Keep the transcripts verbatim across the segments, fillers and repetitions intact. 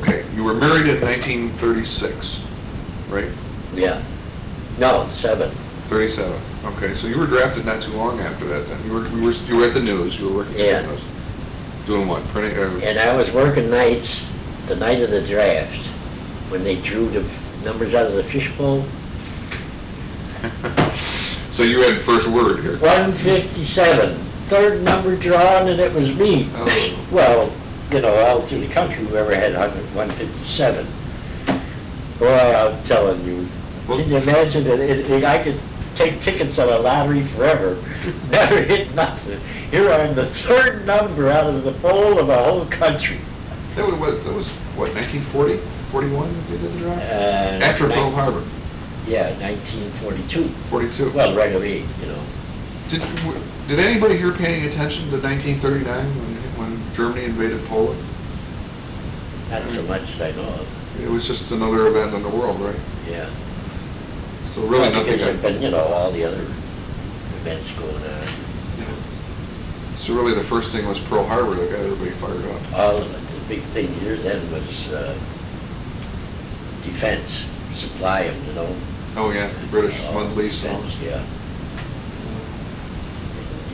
Okay, you were married in nineteen thirty-six, right? Yeah. No, seven. Thirty-seven. Okay, so you were drafted not too long after that. Then you were you were you were at the news. You were working. Yeah. News. Doing what? Printing. Uh, and I was working nights, the night of the draft, when they drew the numbers out of the fishbowl. So you had first word here. one fifty-seven. Third number drawn, and it was me. Oh. Well, you know, out through the country, whoever had one fifty-seven. Boy, I'm telling you. Well, can you imagine that it, it, I could take tickets on a lottery forever, never hit nothing. Here I'm the third number out of the bowl of the whole country. That was, that was what, nineteen forty? forty-one? They did the draft? Uh, After Pearl Harbor. Yeah, nineteen forty-two. forty-two. Well, right away, you know. Did, did anybody here paying attention to nineteen thirty-nine when, when Germany invaded Poland? Not I mean, so much that I know of. It was just another event in the world, right? Yeah. So really well, nothing. Because been, you know, all the other events going on. Yeah. So really, the first thing was Pearl Harbor that got everybody fired up. All of it. The big thing here then was uh, defense, supply of, you know. Oh yeah, the British Lend-Lease. Yeah. And,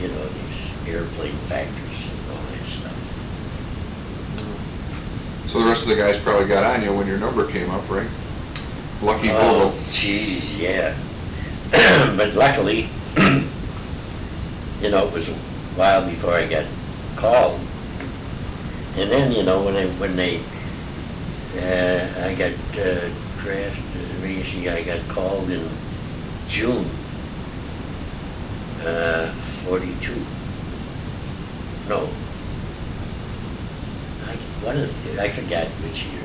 you know, these airplane factories and all that stuff. So the rest of the guys probably got on you when your number came up, right? Lucky photo. Oh, geez, yeah. But luckily, you know, it was a while before I got called. And then, you know, when I, when they, uh, I got uh, drafted, basically I got called in June, uh, forty-two. No. I, what is it? I forgot which year.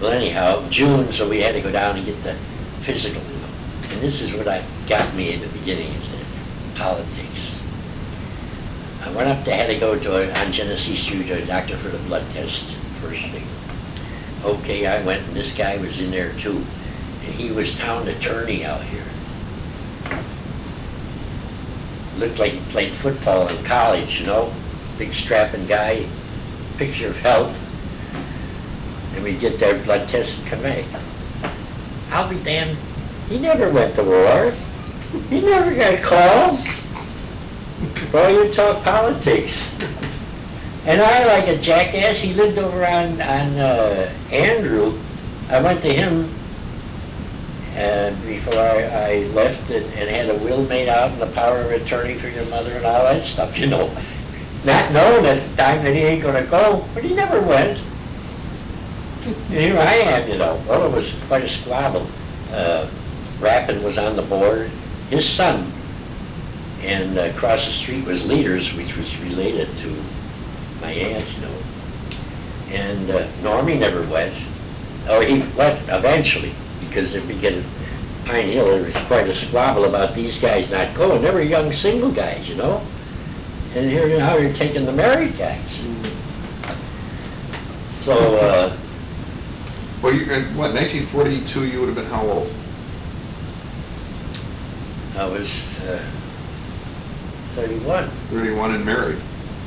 Well, anyhow, June, so we had to go down and get the physical, you know. And this is what I got me in the beginning, is the politics. I went up to, had to go to a, on Genesee Street to a doctor for the blood test, first thing. Okay, I went, and this guy was in there too. And he was town attorney out here. Looked like he played football in college, you know. Big strapping guy, picture of health. And we get their blood tests and come back. I'll be damned. He never went to war. He never got called. Well, you talk politics. And I, like a jackass, he lived over on, on uh, Andrew. I went to him uh, before I, I left and, and had a will made out and a power of attorney for your mother and all that stuff, you know. Not knowing at the time that he ain't going to go, but he never went. Here I am, you know. Well, it was quite a squabble. Uh, Rappin was on the board. His son, and uh, across the street was Leaders, which was related to my aunt, you know. And uh, Normie never went, or he went eventually, because if we get to Pine Hill, there was quite a squabble about these guys not going. They were young single guys, you know. And here you are, you're taking the married guys. So. Uh, Well, you, in what, nineteen forty-two, you would have been how old? I was uh, thirty-one. thirty-one and married.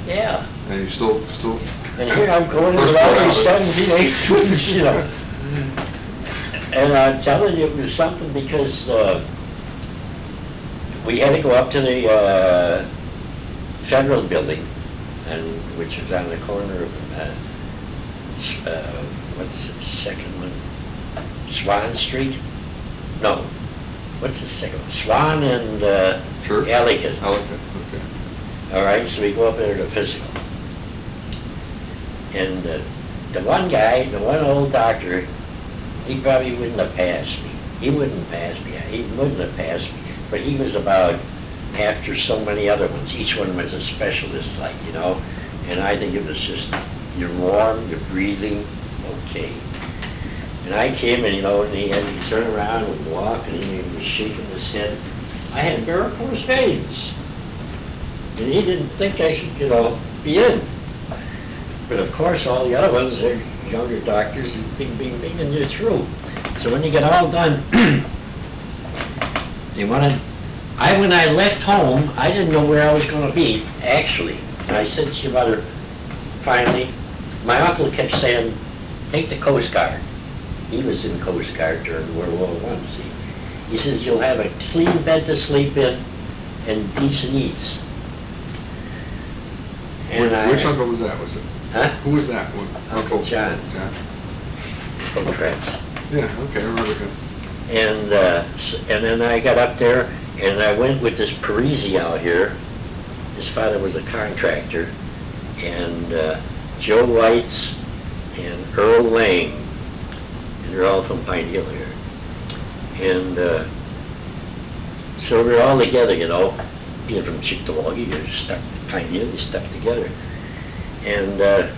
Yeah. And you still, still. And here I'm going to the lottery seventeen, eighteen, you know. And I'm telling you, it was something because uh, we had to go up to the uh, federal building, and which was on the corner of. Uh, uh, What's the second one? Swan Street? No. What's the second one? Swan and uh, sure. Ellicott. Ellicott, okay. All right, so we go up there to physical. And uh, the one guy, the one old doctor, he probably wouldn't have passed me. He wouldn't pass me. He wouldn't have passed me. But he was about after so many other ones. Each one was a specialist, like, you know. And I think it was just, you're warm, you're breathing. Okay. And I came and, you know, and he had to turn around and walk, and he was shaking his head. I had a miracle in his veins. And he didn't think I should, you know, be in. But of course, all the other ones, they're younger doctors, and bing, bing, bing, and you're through. So when you get all done, they wanted, I, when I left home, I didn't know where I was going to be, actually. And I said to your mother, finally, my uncle kept saying, take the Coast Guard. He was in Coast Guard during World War One, see. He says, you'll have a clean bed to sleep in and decent eats. And Wait, I, which uncle was that, was it? Huh? Who was that one? Uncle, uncle John. John. Uncle Trent's. Yeah, okay, I remember him. And, uh, and then I got up there, and I went with this Parisi out here. His father was a contractor. And uh, Joe Lights and Earl Lane. And they're all from Pine Hill here. And uh, so we're all together, you know, being from Chictawagee, you're stuck, Pine Hill, you're stuck together. And uh,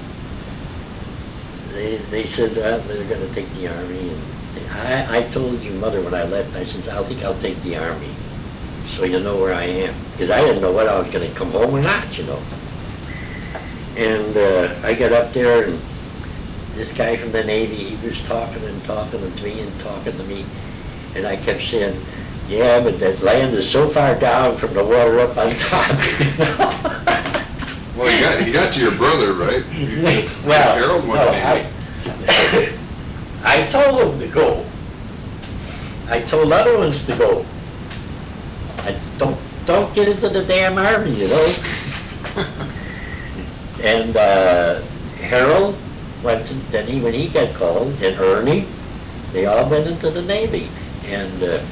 they, they said uh, they're going to take the Army. And I, I told your mother when I left, I said, I think I'll take the Army, so you know where I am. Because I didn't know whether I was going to come home or not, you know. And uh, I got up there, and this guy from the Navy, he was talking and talking to me and talking to me. And I kept saying, yeah, but that land is so far down from the water up on top. Well, he got, he got to your brother, right? You just, well, Harold went no, I, I told him to go. I told other ones to go. I don't, don't get into the damn Army, you know? And uh, Harold went to, then he, when he got called, and Ernie, they all went into the Navy. And uh,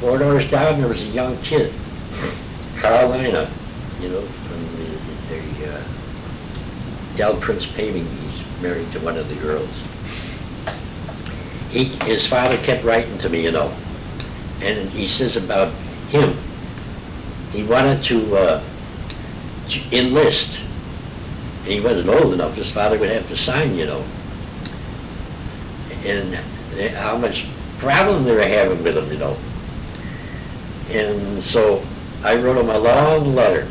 four doors down, there was a young kid, Carolina, you know, from the, the uh, Del Prince Paving. He's married to one of the girls. He, his father kept writing to me, you know, and he says about him, he wanted to, uh, to enlist. And he wasn't old enough. His father would have to sign, you know. And they, how much problem they were having with him, you know. And so I wrote him a long letter,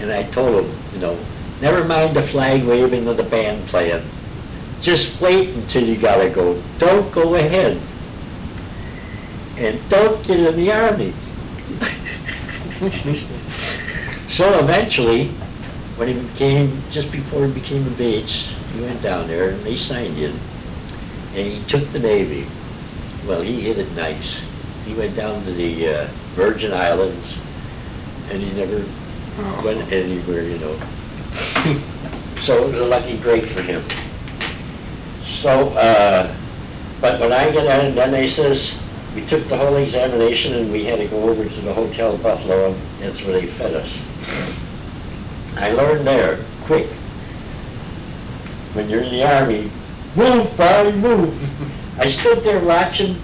and I told him, you know, never mind the flag waving or the band playing. Just wait until you gotta go. Don't go ahead. And don't get in the Army. So eventually, when he became, just before he became of age, he went down there and they signed him. And he took the Navy. Well, he hit it nice. He went down to the uh, Virgin Islands, and he never oh. went anywhere, you know. So it was a lucky break for him. So, uh, but when I got out, then they says, we took the whole examination and we had to go over to the Hotel Buffalo, and that's where they fed us. I learned there, quick, when you're in the Army, move, Barney, move. I stood there watching,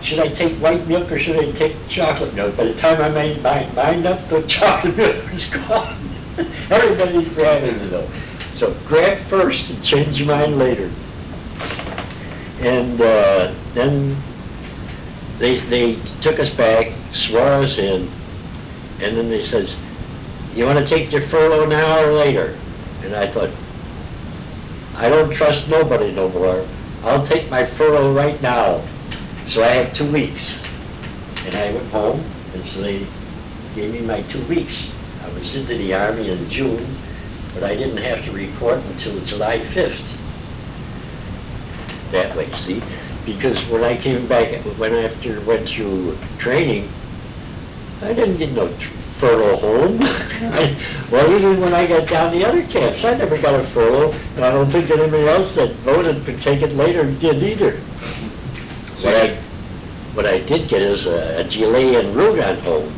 should I take white milk or should I take chocolate milk? By the time I made my mind up, the chocolate milk was gone. Everybody's grabbing it though. So grab first and change your mind later. And uh, then they, they took us back, swore us in, and then they says, you want to take your furlough now or later? And I thought, I don't trust nobody no more. I'll take my furlough right now. So I have two weeks. And I went home, and so they gave me my two weeks. I was into the Army in June, but I didn't have to report until July fifth. That way, see, because when I came back, when I after went through training, I didn't get no furlough home. I, well, even when I got down the other camps, I never got a furlough, and I don't think anybody else that voted to take it later did either. See, what I what I did get is a, a delay in Rugon home,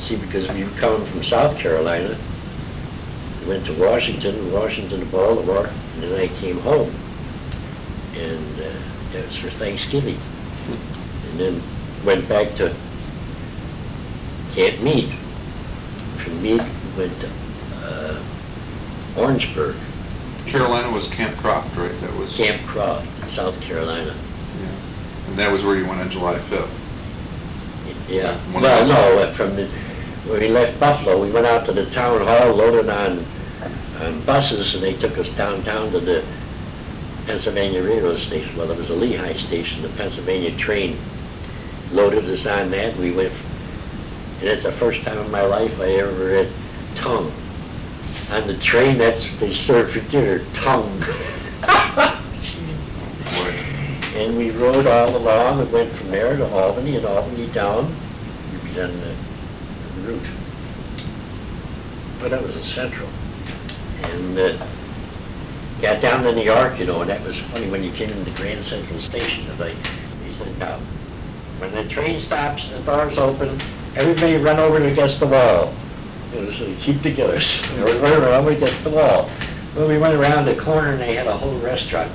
see, because we were coming from South Carolina, we went to Washington, Washington to Baltimore, and then I came home. And uh, that was for Thanksgiving. And then went back to Camp Mead. From Mead we went to uh, Orangeburg. Carolina was Camp Croft, right? That was Camp Croft, in South Carolina. Yeah. And that was where you went on July fifth? Yeah. One well, no, uh, from the, when we left Buffalo, we went out to the town hall, loaded on, on buses, and they took us downtown to the Pennsylvania railroad station. Well, it was a Lehigh station. The Pennsylvania train loaded us on that. We went, and it's the first time in my life I ever had tongue. On the train, that's what they serve for dinner, tongue. And we rode all along and went from there to Albany, and Albany down. You'd be done the route. But that was in Central. And uh, got down to New York, you know, and that was funny when you came into the Grand Central Station. It's like, when the train stops, the doors open, everybody run over and against the wall. It was uh, keep together. Everybody run over against the wall. Well, we went around the corner and they had a whole restaurant.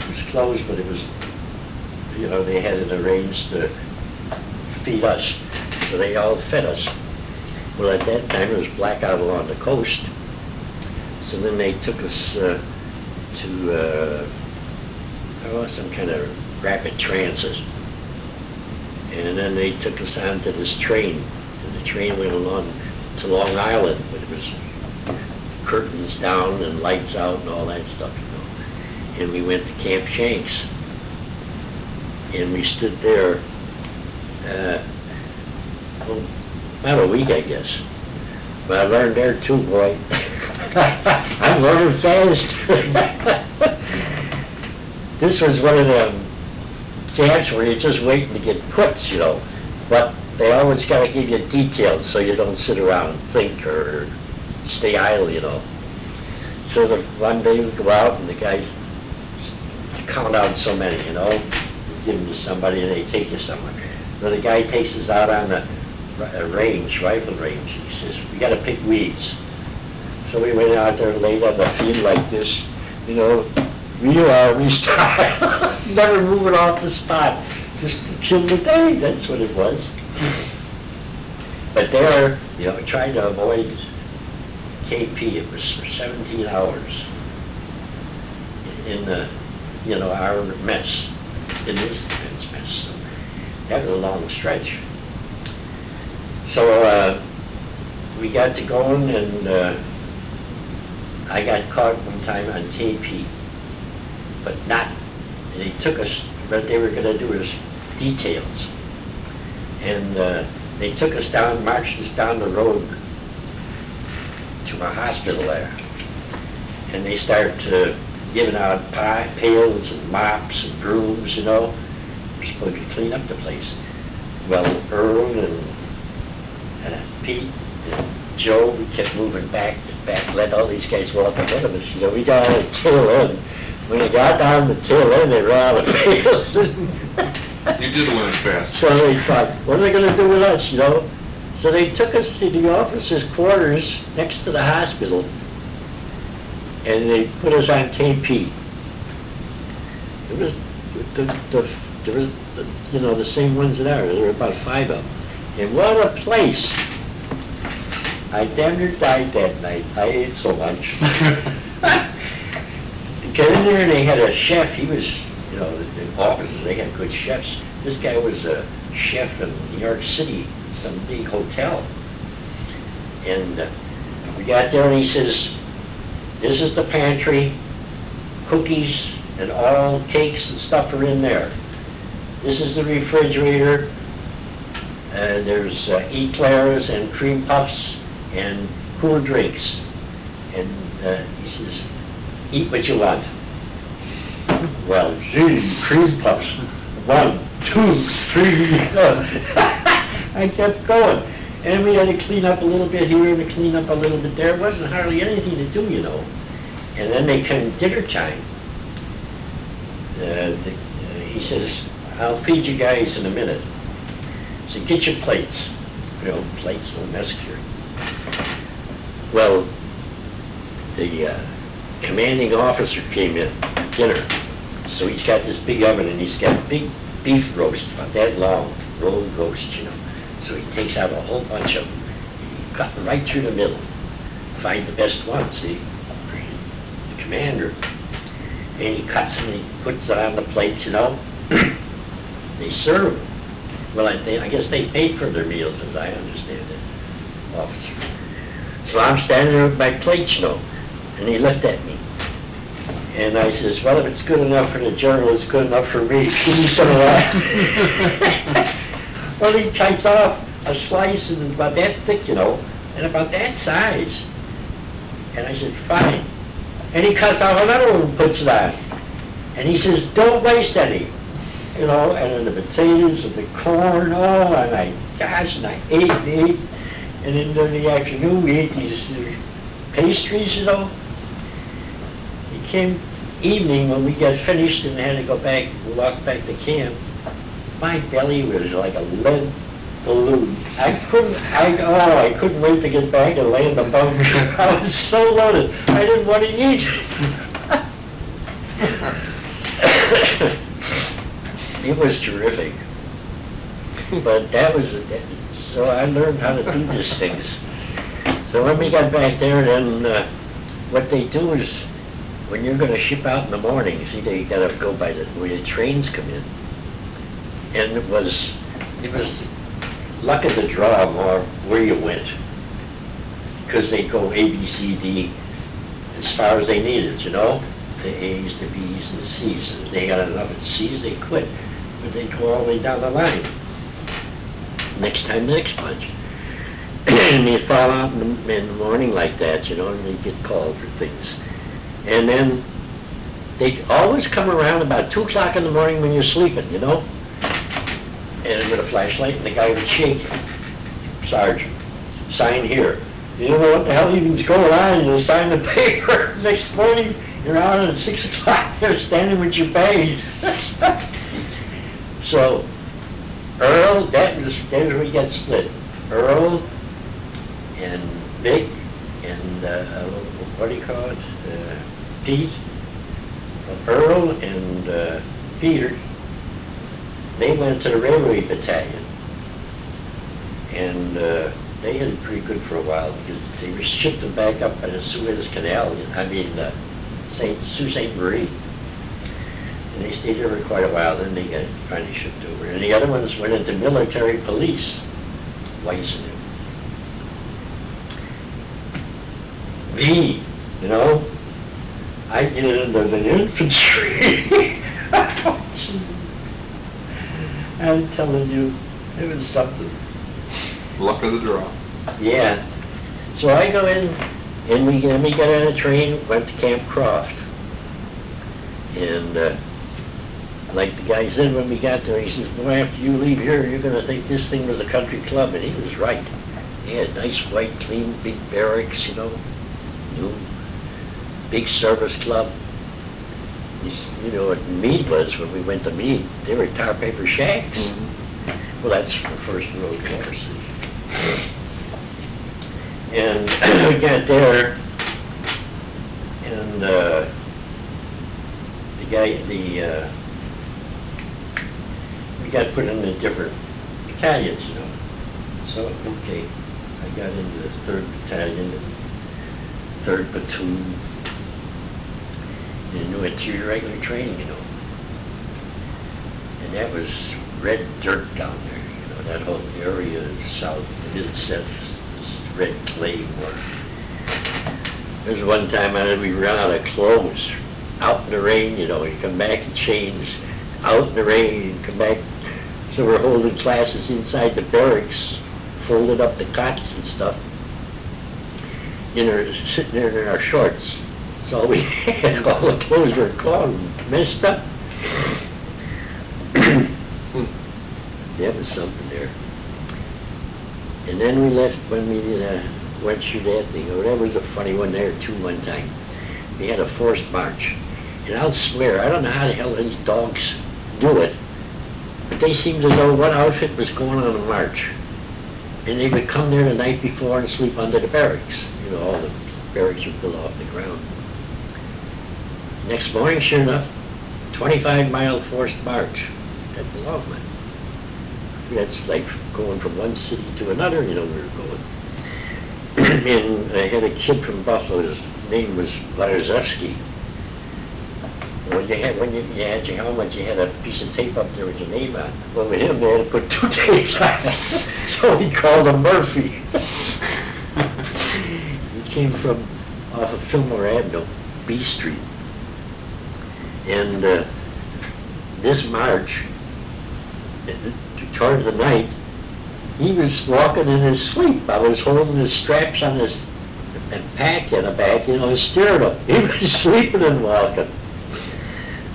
It was closed, but it was, you know, they had it arranged to feed us. So they all fed us. Well, at that time it was blackout along the coast. So then they took us uh, to uh, oh, some kind of rapid transit. And then they took us onto this train. And the train went along to Long Island, but it was curtains down and lights out and all that stuff, you know. And we went to Camp Shanks. And we stood there, uh, well, about a week, I guess. But I learned there too, boy. I'm learning fast. This was one of the camps where you're just waiting to get puts, you know. But they always got to give you details so you don't sit around and think or stay idle, you know. So the one day we go out and the guys count out so many, you know. You give them to somebody and they take you somewhere. So the guy takes us out on a, a range, rifle range. He says, we got to pick weeds. So we went out there laid on the field like this, you know, we are, we start, never moving off the spot, just to kill the day, that's what it was. But there, you know, trying to avoid K P, it was for seventeen hours in the, you know, our mess, in this defense mess, so that was a long stretch. So uh, we got to going and uh, I got caught one time on K P, but not, they took us, what they were going to do is details. And uh, they took us down, marched us down the road to a hospital there. And they started uh, giving out pie, pails and mops and brooms, you know. We're supposed to clean up the place. Well, Earl and, and Pete and Joe, we kept moving back back, let all these guys go up ahead of us, you know, we got on the tail end. When they got down the tail end, they ran out of pails. You did win fast. So they thought, what are they going to do with us, you know? So they took us to the officers' quarters next to the hospital, and they put us on K P. It was, the, the, there was the, you know, the same ones that are, there were about five of them. And what a place! I damn near died that night. I ate so much. Got in there and they had a chef. He was, you know, the, the officers, they had good chefs. This guy was a chef in New York City, some big hotel. And uh, we got there and he says, this is the pantry. Cookies and all cakes and stuff are in there. This is the refrigerator. Uh, there's uh, eclairs and cream puffs and cool drinks. And uh, he says, eat what you want. Well, geez, cream puffs. One, two, three. I kept going. And we had to clean up a little bit here and clean up a little bit there. It wasn't hardly anything to do, you know. And then they come dinner time. Uh, the, uh, he says, I'll feed you guys in a minute. So get your plates. You know, plates, no mess here. Well, the uh, commanding officer came in at dinner. So he's got this big oven and he's got big beef roast, about that long, rolled roast, you know. So he takes out a whole bunch of them. He cut them right through the middle. Find the best one, see, the commander. And he cuts them and he puts it on the plates, you know. They serve them. Well, I, they, I guess they paid for their meals, as I understand it, officer. So I'm standing there with my plates, you know. And he looked at me. And I says, well, if it's good enough for the general, it's good enough for me. Give me some of that. Well, he cuts off a slice and about that thick, you know, and about that size. And I said, fine. And he cuts off another one and puts it on. And he says, don't waste any. you know, and the potatoes and the corn, oh, and I gosh, and I ate and ate. And then during the afternoon, we ate these pastries, you know. It came evening when we got finished and had to go back, walk back to camp. My belly was like a lead balloon. I couldn't, I, oh, I couldn't wait to get back and land above me. I was so loaded, I didn't want to eat. It was terrific. But that was, so I learned how to do these things. So when we got back there, then uh, what they do is, when you're going to ship out in the morning, see, they got to go by the, where the trains come in. And it was, it was luck of the draw more where you went. Because they go A, B, C, D as far as they needed, you know? The A's, the B's, and the C's. And they got enough of the C's, they quit. But they go all the way down the line. Next time, the next bunch. And they fall out in the, in the morning like that, you know, and they get called for things. And then they always come around about two o'clock in the morning when you're sleeping, you know? And with a flashlight, and the guy would shake, "Sergeant, sign here." You don't know what the hell evening's going on, and you'll sign the paper. Next morning, you're out at six o'clock, you're standing with your bags. So, Earl, that was, that was where we got split. Earl and Vic and, uh, what do you call it, uh, Pete. Earl and uh, Peter, they went to the railway battalion. And uh, they had it pretty good for a while because they were shipped them back up by the Suez Canal, I mean, uh, Saint, Sault Ste. Marie. And they stayed there for quite a while, then they got finally shipped over. And the other ones went into military police, Weiss and V, you know? I get into the infantry. I'm telling you, it was something. Luck of the draw. Yeah. So I go in, and we, and we got on a train, went to Camp Croft. And uh, like the guy said when we got there, he says, "Boy, after you leave here, you're going to think this thing was a country club." And he was right. They had nice, white, clean, big barracks, you know, new big service club. You know what Mead was when we went to Mead? They were tar paper shacks. Mm-hmm. Well, that's the first road course. And we got there, and uh, the guy, the uh, we got put into different battalions, you know. So okay, I got into the third battalion, third platoon. And we went through regular training, you know. And that was red dirt down there, you know, that whole area of south of the Mid-South, this red clay work. There was one time I we ran out of clothes, out in the rain, you know, and come back and change, out in the rain and come back. So we're holding classes inside the barracks, folded up the cots and stuff, and we're sitting there in our shorts. So we had all the clothes were gone, messed up. That was something there. And then we left when we uh, went through that thing. Oh, that was a funny one there too one time. We had a forced march. And I'll swear, I don't know how the hell these dogs do it, but they seemed to know what outfit was going on a march. And they would come there the night before and sleep under the barracks. You know, all the barracks would pull off the ground. Next morning, sure enough, twenty-five mile forced march. That's a long one. That's like going from one city to another, you know, we were going. And I had a kid from Buffalo, his name was Larzewski. When you had, when you, you had your helmet, you had a piece of tape up there with your name on. Well, with him, they had to put two tapes on. So he called him Murphy. He came from off of Fillmore Avenue, B Street. And uh, this march, toward the night, he was walking in his sleep. I was holding his straps on his and pack in the back, you know, his stirrup. He was sleeping and walking.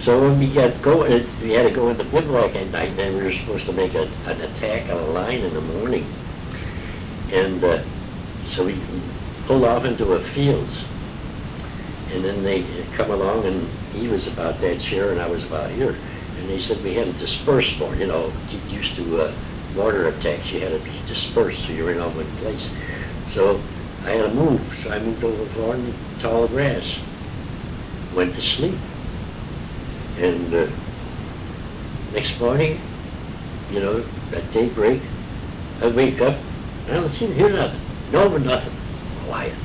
So when we got going, we had to go into bivouac at night, and we were supposed to make a, an attack on a line in the morning. And uh, so we pulled off into a fields. And then they come along, and he was about that chair, and I was about here. And they said we had to disperse more, you know, get used to uh, mortar attacks. You had to be dispersed, so you were in all one place. So I had to move, so I moved over for the tall grass, went to sleep. And uh, next morning, you know, at daybreak, I wake up, and I don't seem to hear nothing. No, but nothing. Quiet.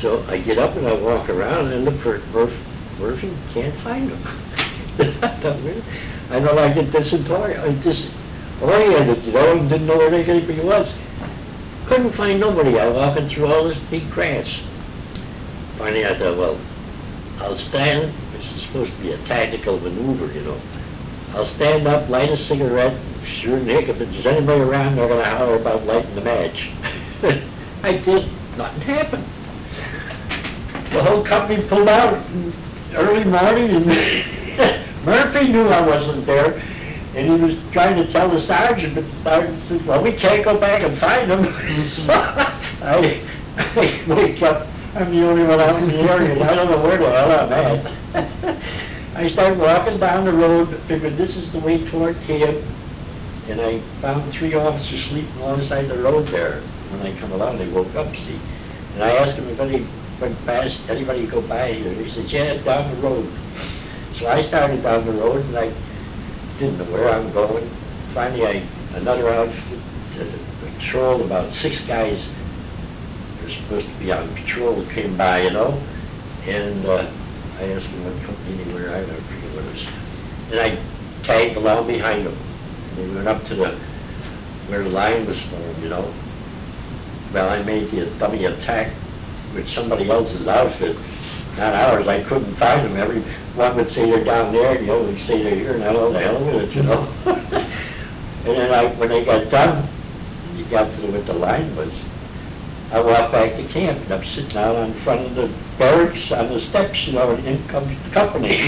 So I get up and I walk around and I look for Murphy. Murphy, can't find him. I know I get disentori- disoriented, you know, didn't know where anybody was. Couldn't find nobody. I was walking through all this big grass. Finally I thought, well, I'll stand, this is supposed to be a tactical maneuver, you know. I'll stand up, light a cigarette, sure Nick, if there's anybody around, they're going to holler about lighting the match. I did, nothing happened. The whole company pulled out early morning, and Murphy knew I wasn't there, and he was trying to tell the sergeant, but the sergeant said, well, we can't go back and find him. I, I wake up. I'm the only one out in the area, and I don't know where the hell I'm at. I started walking down the road, figured this is the way toward camp, and I found three officers sleeping alongside the road there. When I come along, they woke up, see. And I asked them if any went past, anybody go by here. They said, yeah, down the road. So I started down the road, and I didn't know where I'm going. Finally, I another outfit uh, patrolled, about six guys supposed to be on patrol came by, you know, and uh, I asked him what company they were. I don't forget what it was, and I tagged along behind them. And they went up to the where the line was formed, you know. Well, I made the dummy attack with somebody else's outfit, not ours. I couldn't find them. Every one would say they're down there, and the other would say they're here, and I don't know the hell with it, you know. And then I, when they got done, you got to what the line was. I walk back to camp, and I'm sitting out in front of the barracks on the steps, you know, and in comes the company.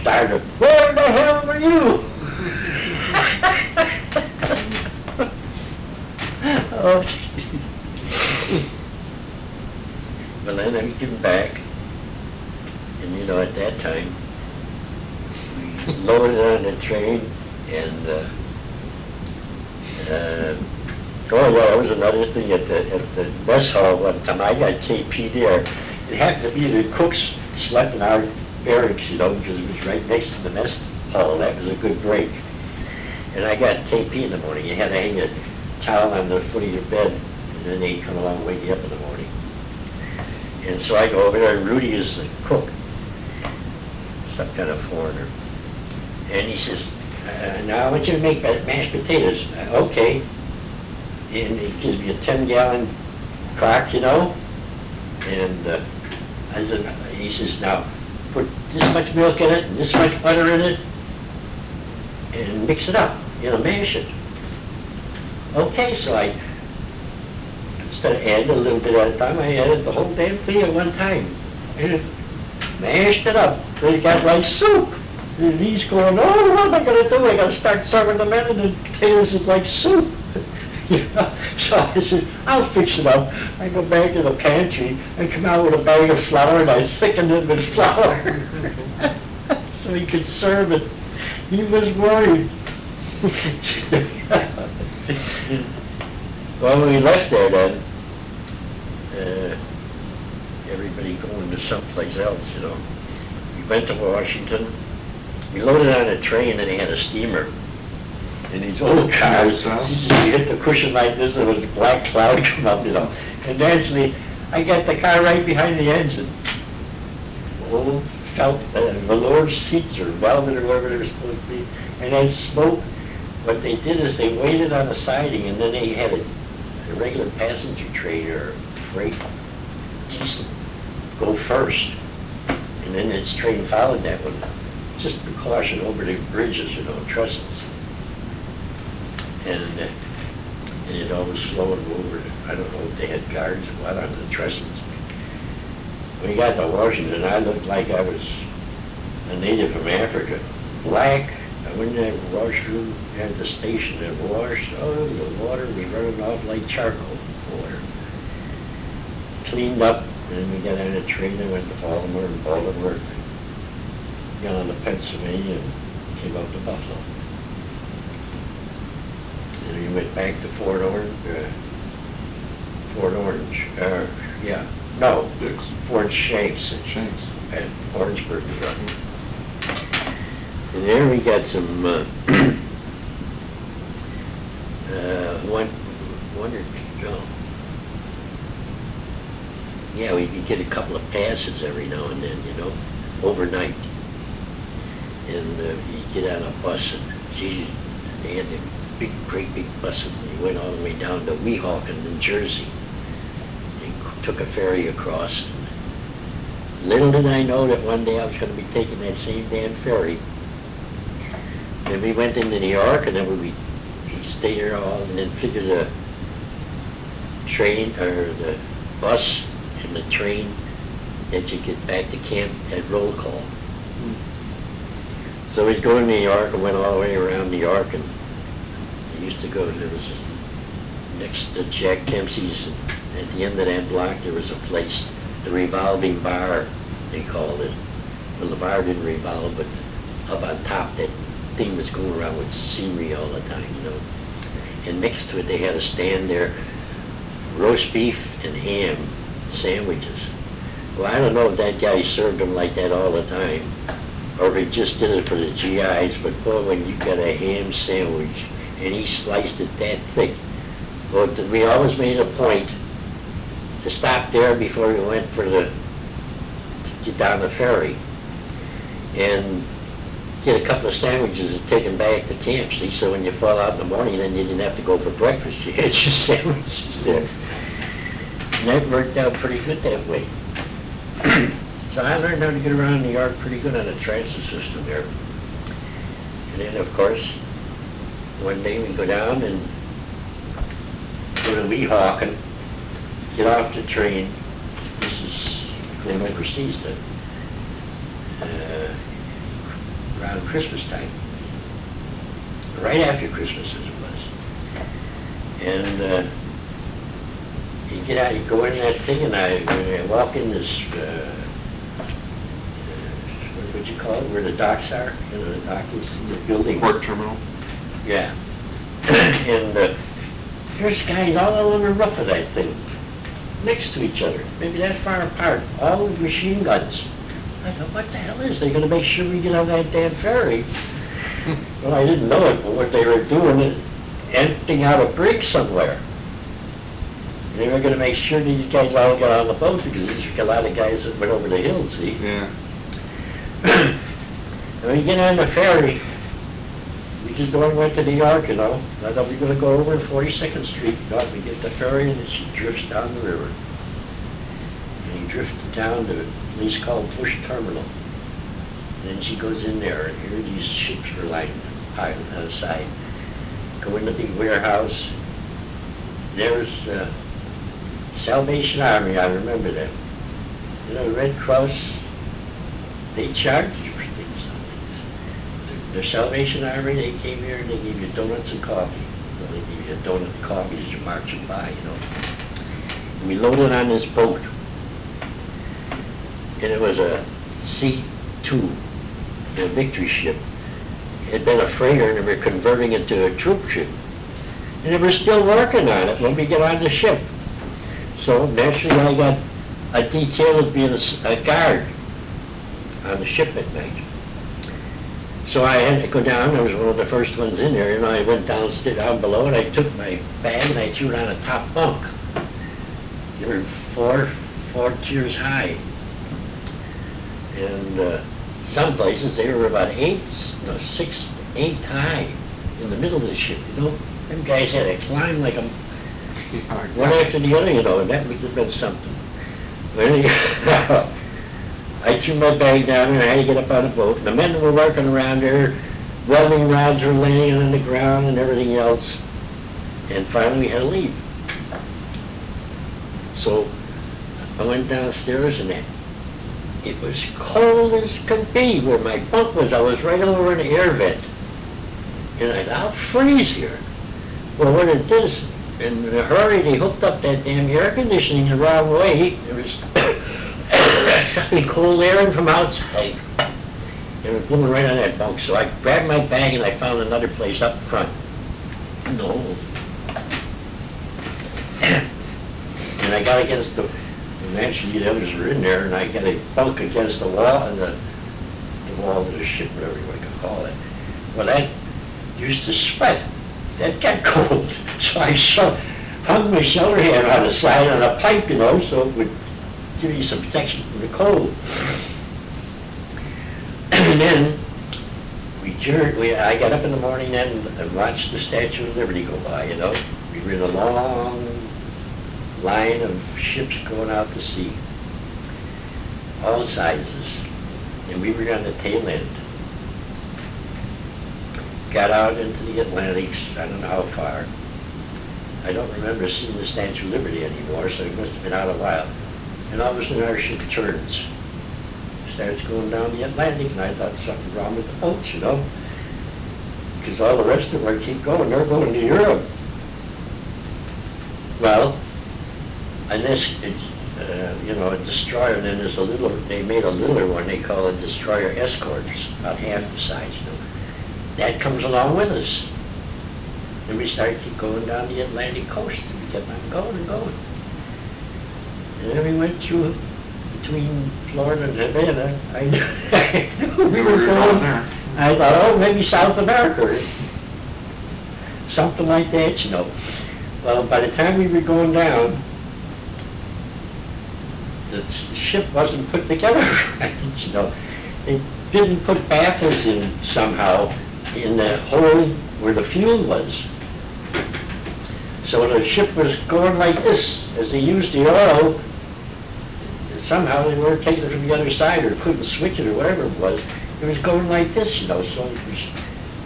Sergeant, where the hell were you? Oh, well, then I'm getting back, and you know, at that time, we loaded on the train, and uh, uh, oh yeah, that was another thing at the, at the mess hall one time. I got K P there. It happened to be the cooks slept in our barracks, you know, because it was right next to the mess hall. That was a good break. And I got K P in the morning. You had to hang a towel on the foot of your bed, and then they'd come along and wake you up in the morning. And so I go over there, and Rudy is the cook, some kind of foreigner. And he says, uh, now I want you to make mashed potatoes. Uh, okay. And he gives me a ten-gallon crock, you know, and uh, I said, he says, now, put this much milk in it and this much butter in it, and mix it up, you know, mash it. Okay, so I, instead of adding a little bit at a time, I added the whole damn thing at one time. And mashed it up, and it got like soup. And he's going, oh, what am I going to do? I got to start serving the men, and the potatoes is like soup. You know? So I said, I'll fix it up. I go back to the pantry and come out with a bag of flour, and I thicken it with flour so he could serve it. He was worried. Well, we left there then, uh, everybody going to someplace else, you know. We went to Washington. We loaded on a train, and they had a steamer. And these old cars, you hit the cushion like this, there was a black cloud come up, you know. And actually, I got the car right behind the engine. Old felt uh, velour seats or velvet or whatever they were supposed to be. And then smoke. What they did is they waited on a siding, and then they had a, a regular passenger train or freight, decent, go first. And then this train followed that one. Just precaution over the bridges, you know, trestles. And, uh, and it always slowed over. I don't know if they had guards or what on the trestles. we got to Washington, I looked like I was a native from Africa. Black, I went in and washed through at the station and washed. Oh, the water was running off like charcoal water. Cleaned up, and then we got on a train and went to Baltimore and Baltimore. Got on to Pennsylvania and came up to Buffalo. And we went back to Fort Orange, uh, Fort Orange, uh, yeah, no, Dix. Fort Shanks, and Shanks at Orangeburg. And there we got some, uh, uh, one, one or two, oh. yeah, we could get a couple of passes every now and then, you know, overnight. And uh, you get on a bus, and geez, they had them big, great big buses, and we went all the way down to Weehawken, New Jersey, and took a ferry across. And little did I know that one day I was going to be taking that same damn ferry. And we went into New York, and then we, we stayed there all, and then figured the train, or the bus and the train that you get back to camp at roll call. So we'd go to New York and went all the way around New York, and used to go, there was a, next to Jack Dempsey's, and at the end of that block there was a place, the revolving bar, they called it. Well, the bar didn't revolve, but up on top that thing was going around with scenery all the time, you know. And next to it they had a stand there, roast beef and ham sandwiches. Well, I don't know if that guy served them like that all the time, or if he just did it for the G Is, but boy, when you got a ham sandwich, and he sliced it that thick. But we always made a point to stop there before we went for the, to get down the ferry and get a couple of sandwiches and take them back to camp, see? So when you fall out in the morning, then you didn't have to go for breakfast. You had your sandwiches there. And that worked out pretty good that way. So I learned how to get around New York pretty good on the transit system there. And then, of course, one day we go down and go to Weehawken, get off the train. This is going overseas then, uh, around Christmas time, right after Christmas as it was. And uh, you get out, you go in that thing, and I, I walk in this, uh, what would you call it, where the docks are? You know, the dock is the building. Port terminal. Yeah, and uh, there's guys all on the roof of that thing, next to each other, maybe that far apart, all with machine guns. I thought, what the hell is they going to make sure we get on that damn ferry? Well, I didn't know it, but what they were doing is emptying out a brig somewhere. They were going to make sure these guys all got on the boat, because there's a lot of guys that went over the hills, see? Yeah. And we get on the ferry, which is the one we went to New York, you know. I thought we were going to go over to forty-second street. God, we get the ferry, and she drifts down the river. And he drifted down to a place called Bush Terminal. And then she goes in there, and here these ships were lying outside. Go in the big warehouse. There's uh, Salvation Army, I remember them. You know, Red Cross, they charged. The Salvation Army, they came here and they gave you donuts and coffee. Well, they gave you a donut and coffee as you're marching by, you know. And we loaded on this boat. And it was a C two, a victory ship. It had been a freighter, and they were converting it to a troop ship. And they were still working on it when we got on the ship. So naturally I got a detail of being a, a guard on the ship at night. So I had to go down. I was one of the first ones in there, and I went down, down below, and I took my bag and I threw it on a top bunk. They were four, four tiers high, and uh, some places they were about eight, no, six, eight high in the middle of the ship. You know, them guys had to climb like a one after the other, you know, and that would have been something. Really. I threw my bag down, and I had to get up on the boat. And the men were working around there, welding rods were laying on the ground and everything else. And finally we had to leave. So I went downstairs, and It was cold as could be where my bunk was. I was right over an air vent. And I thought, I'll freeze here. Well, what it is, in a hurry, they hooked up that damn air conditioning the wrong way. There was suddenly cold air in from outside. And it blew right on that bunk. So I grabbed my bag and I found another place up front. No. And I got against the, and actually the others were in there, and I got a bunk against the wall, and the, the wall of the ship, whatever you want to call it. Well, that used to sweat. That got cold. So I so, hung my shoulder hand on the side on a pipe, you know, so it would give you some protection from the cold. And then we journeyed. We, I got up in the morning and, and watched the Statue of Liberty go by, you know. We were in a long line of ships going out to sea, all sizes. And we were on the tail end. Got out into the Atlantic, I don't know how far. I don't remember seeing the Statue of Liberty anymore, so it must have been out a while. And all of a sudden our ship turns. Starts going down the Atlantic, and I thought something wrong with the boats, you know, because all the rest of them keep going. They're going to Europe. Well, and this, it's, uh, you know, a destroyer. Then there's a little. They made a littler one. They call it destroyer escort. It's about half the size. You know, that comes along with us, and we start keep going down the Atlantic coast. And we kept on going and going, and then we went through. Between Florida and Havana, I knew we were going there. I thought, oh, maybe South America, something like that, you know. Well, by the time we were going down, the ship wasn't put together right, you know. They didn't put baffles in somehow in the hole where the fuel was. So the ship was going like this as they used the oil. Somehow they weren't taking it from the other side or couldn't switch it or whatever it was. It was going like this, you know, so it was,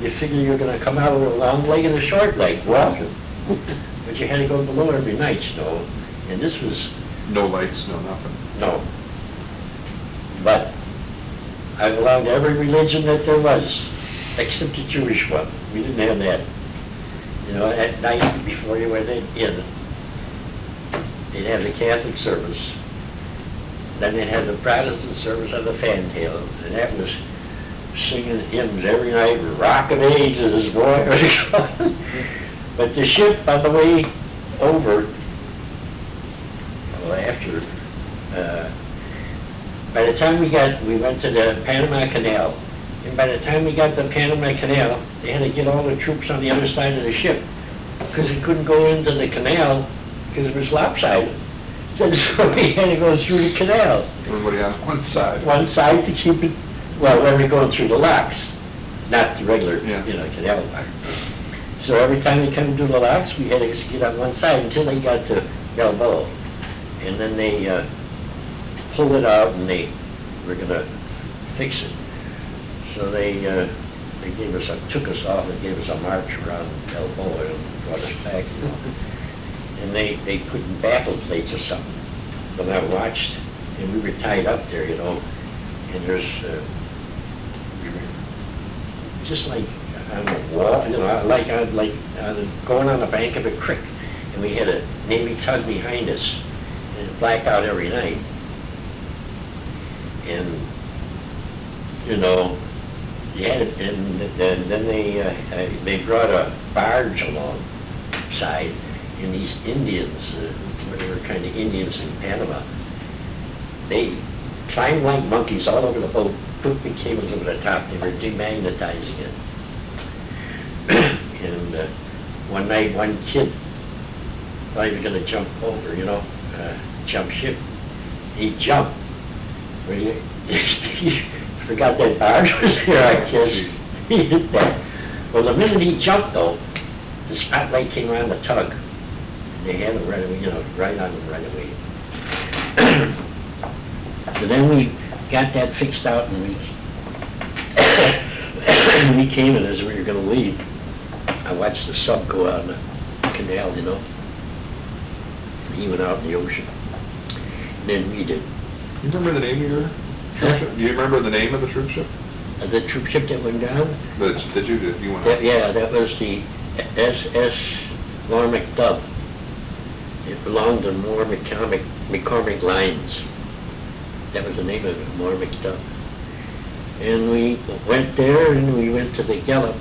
you figure you're going to come out with a long leg and a short leg. Well, but you had to go below every night, you know, and this was... No lights, no nothing. No. But I belonged to every religion that there was, except the Jewish one. We didn't have that. You know, at night before you went in, they'd have the Catholic service. Then they had the Protestant service on the fantail, and that was singing hymns every night, Rock of Ages, boy. But the ship, by the way, over, well, after, uh, by the time we got, we went to the Panama Canal, and by the time we got to the Panama Canal, they had to get all the troops on the other side of the ship, because it couldn't go into the canal, because it was lopsided. So we had to go through the canal. Everybody on one side. One side to keep it, well, when we're going through the locks, not the regular, yeah. you know, canal lock. So every time we come through the locks, we had to get on one side until they got to Balboa. And then they uh, pulled it out and they were going to fix it. So they, uh, they gave us a, took us off and gave us a march around Balboa and brought us back, you know. And they, they put baffle plates or something. But I watched, and we were tied up there, you know, and there's, uh, we were just like on a wall, you know, like, on, like on, going on the bank of a creek, and we had a Navy tug behind us, and it blacked out every night. And, you know, yeah, and, and then they, uh, they brought a barge alongside. And these Indians, uh, whatever kind of Indians in Panama, they climbed like monkeys all over the boat, put big cables over the top. They were demagnetizing it. And uh, one night, one kid thought he was going to jump over, you know, uh, jump ship. He jumped. He forgot that barge was there, I guess. He hit that. Well, the minute he jumped, though, the spotlight came around the tug. They had them right away, you know, right on them right away. So then we got that fixed out, and we we came in as we were going to leave. I watched the sub go out in the canal, you know. He went out in the ocean. And then we did. You remember the name of your troop ship? Do you remember the name of the troop ship? Uh, the troop ship that went down? The, did you, did you want that, yeah, that was the S S Moore McDubb. It belonged to Moore McCormick, McCormick Lines. That was the name of it, Moore McDubb. And we went there, and we went to the Galap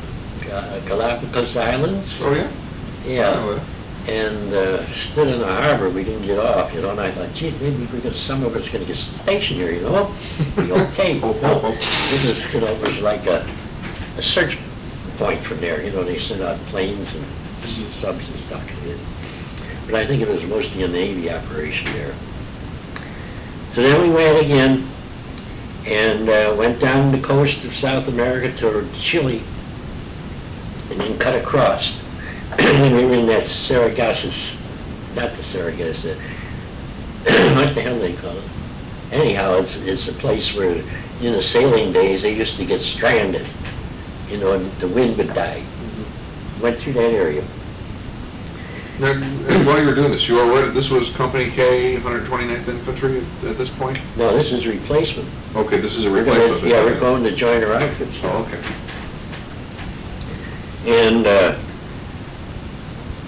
uh, Galapagos Islands. Oh, yeah? Yeah. Oh, yeah. And uh, stood in the harbor. We didn't get off, you know, and I thought, geez, maybe we're gonna, some of us going to get stationed here, you know? Be okay. oh, oh, oh. This is, you know, it was like a, a search point from there, you know, they sent out planes and subs and stuff. But I think it was mostly a Navy operation there. So then we went again and uh, went down the coast of South America to Chile and then cut across. And we were in that Saragassus, not the Saragassus, what the hell they call it. Anyhow, it's, it's a place where in the sailing days they used to get stranded, you know, and the wind would die. Went through that area. Now, while you were doing this, you were right, this was Company K, one hundred twenty-ninth Infantry at, at this point? No, this is replacement. Okay, this is a replacement. Gonna, yeah, we're going to join our outfits. Oh, okay. And uh,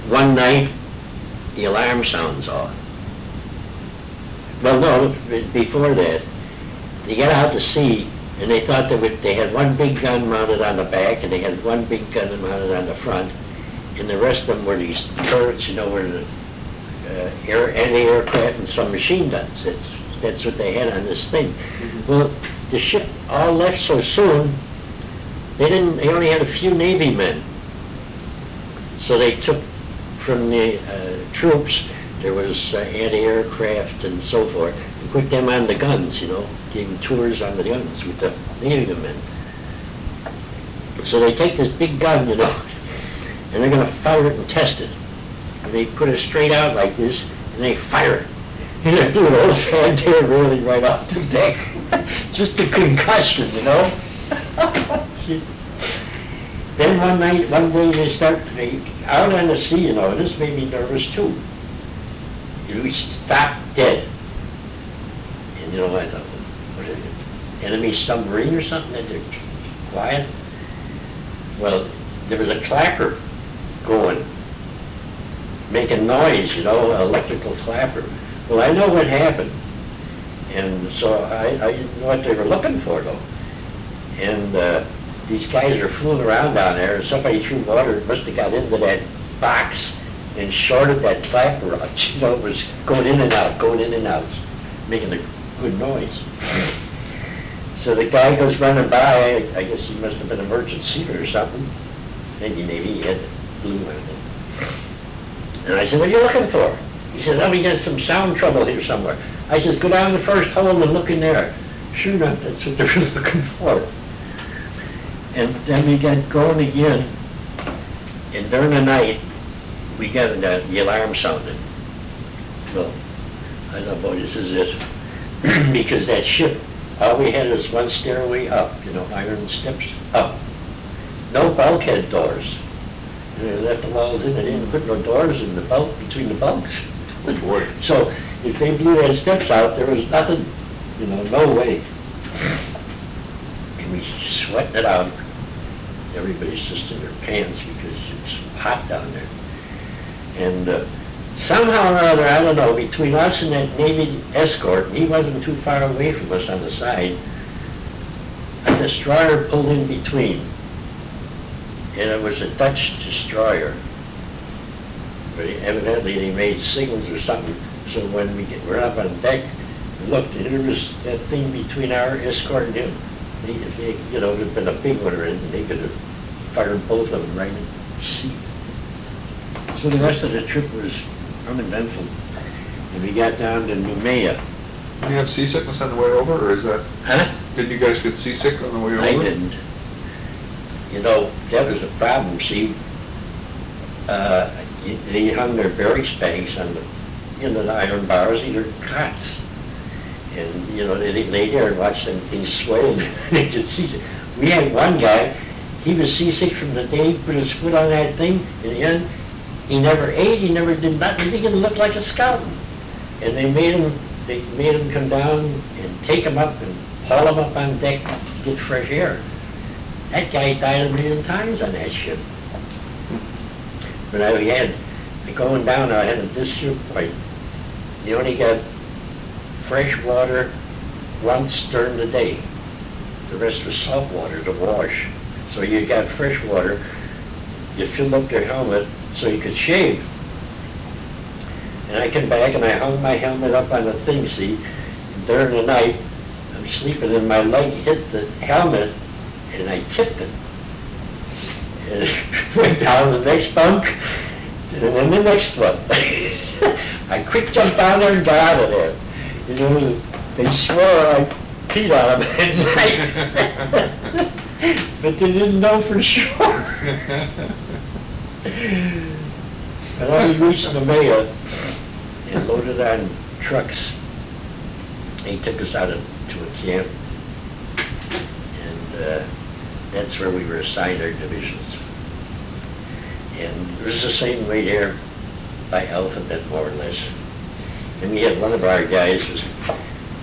one night, the alarm sounds off. Well, no, before that, they got out to sea, and they thought that they, they had one big gun mounted on the back, and they had one big gun mounted on the front, and the rest of them were these turrets, you know, were the, uh, air, anti-aircraft and some machine guns. That's, that's what they had on this thing. Mm-hmm. Well, the ship all left so soon, they didn't, they only had a few Navy men. So they took from the uh, troops, there was uh, anti-aircraft and so forth, and put them on the guns, you know, gave them tours on the guns with the Navy men. So they take this big gun, you know, and they're going to fire it and test it. And they put it straight out like this, and they fire it. And they do those hands here really right off the deck. Just a concussion, you know? Then one night, one day they start, they, out on the sea, you know, and this made me nervous too. We stopped dead. And you know, I thought, what is it? Enemy submarine or something? And they're quiet. Well, there was a clapper going, making noise, you know, electrical clapper. Well, I know what happened. And so I, I didn't know what they were looking for, though. And uh, these guys were fooling around down there, and somebody threw water, must have got into that box and shorted that clapper out. You know, it was going in and out, going in and out, making a good noise. So the guy goes running by, I guess he must have been a merchant seaman or something. Maybe, maybe he had blue on it. And I said, what are you looking for? He said, oh, we got some sound trouble here somewhere. I said, go down the first hole and look in there. Sure enough, that's what they were looking for. And then we got going again. And during the night, we got in the, the alarm sounded. Well, I thought, boy, this is it. Because that ship, all we had was one stairway up, you know, iron steps up. No bulkhead doors. And they left the walls in, they didn't put no doors in the bulk, between the bunks. So if they blew their steps out, there was nothing, you know, no way. And we sweated it out. Everybody's just in their pants because it's hot down there. And uh, somehow or other, I don't know, between us and that Navy escort, and he wasn't too far away from us on the side, a destroyer pulled in between. And it was a Dutch destroyer. But evidently they made signals or something. So when we get, we're up on deck, we looked, and there was that thing between our escort and him. They, they, you know, there'd been a big one, and they could have fired both of them right in the sea. So the rest of the trip was uneventful. And we got down to Noumea. Did you have seasickness on the way over, or is that? Huh? Did you guys get seasick on the way over? I didn't. You know, that was a problem, see. Uh, they hung their berries bags on the, you know, the iron bars in their cots. And, you know, they lay there and watched them things sway, and they get seasick. We had one guy, he was seasick from the day he put his foot on that thing. In the end, he never ate, he never did nothing. He didn't look like a skeleton. And they made him, they made him come down and take him up and all of us on deck get fresh air. That guy died a million times on that ship. When I had, going down, I had this ship, I, you only got fresh water one stern a day. The rest was salt water to wash. So you got fresh water, you filled up your helmet so you could shave. And I came back and I hung my helmet up on a thing, see, and during the night, I'm sleeping and my leg hit the helmet and I tipped it. And it went down the next bunk and then the next one. I quick jumped down there and got out of there. You know, they swore I peed on them at night. But they didn't know for sure. And I reached the mayor and loaded on trucks. He took us out of, to a camp, and uh, that's where we were assigned our divisions. And it was the same way there, by alphabet more or less. And we had one of our guys was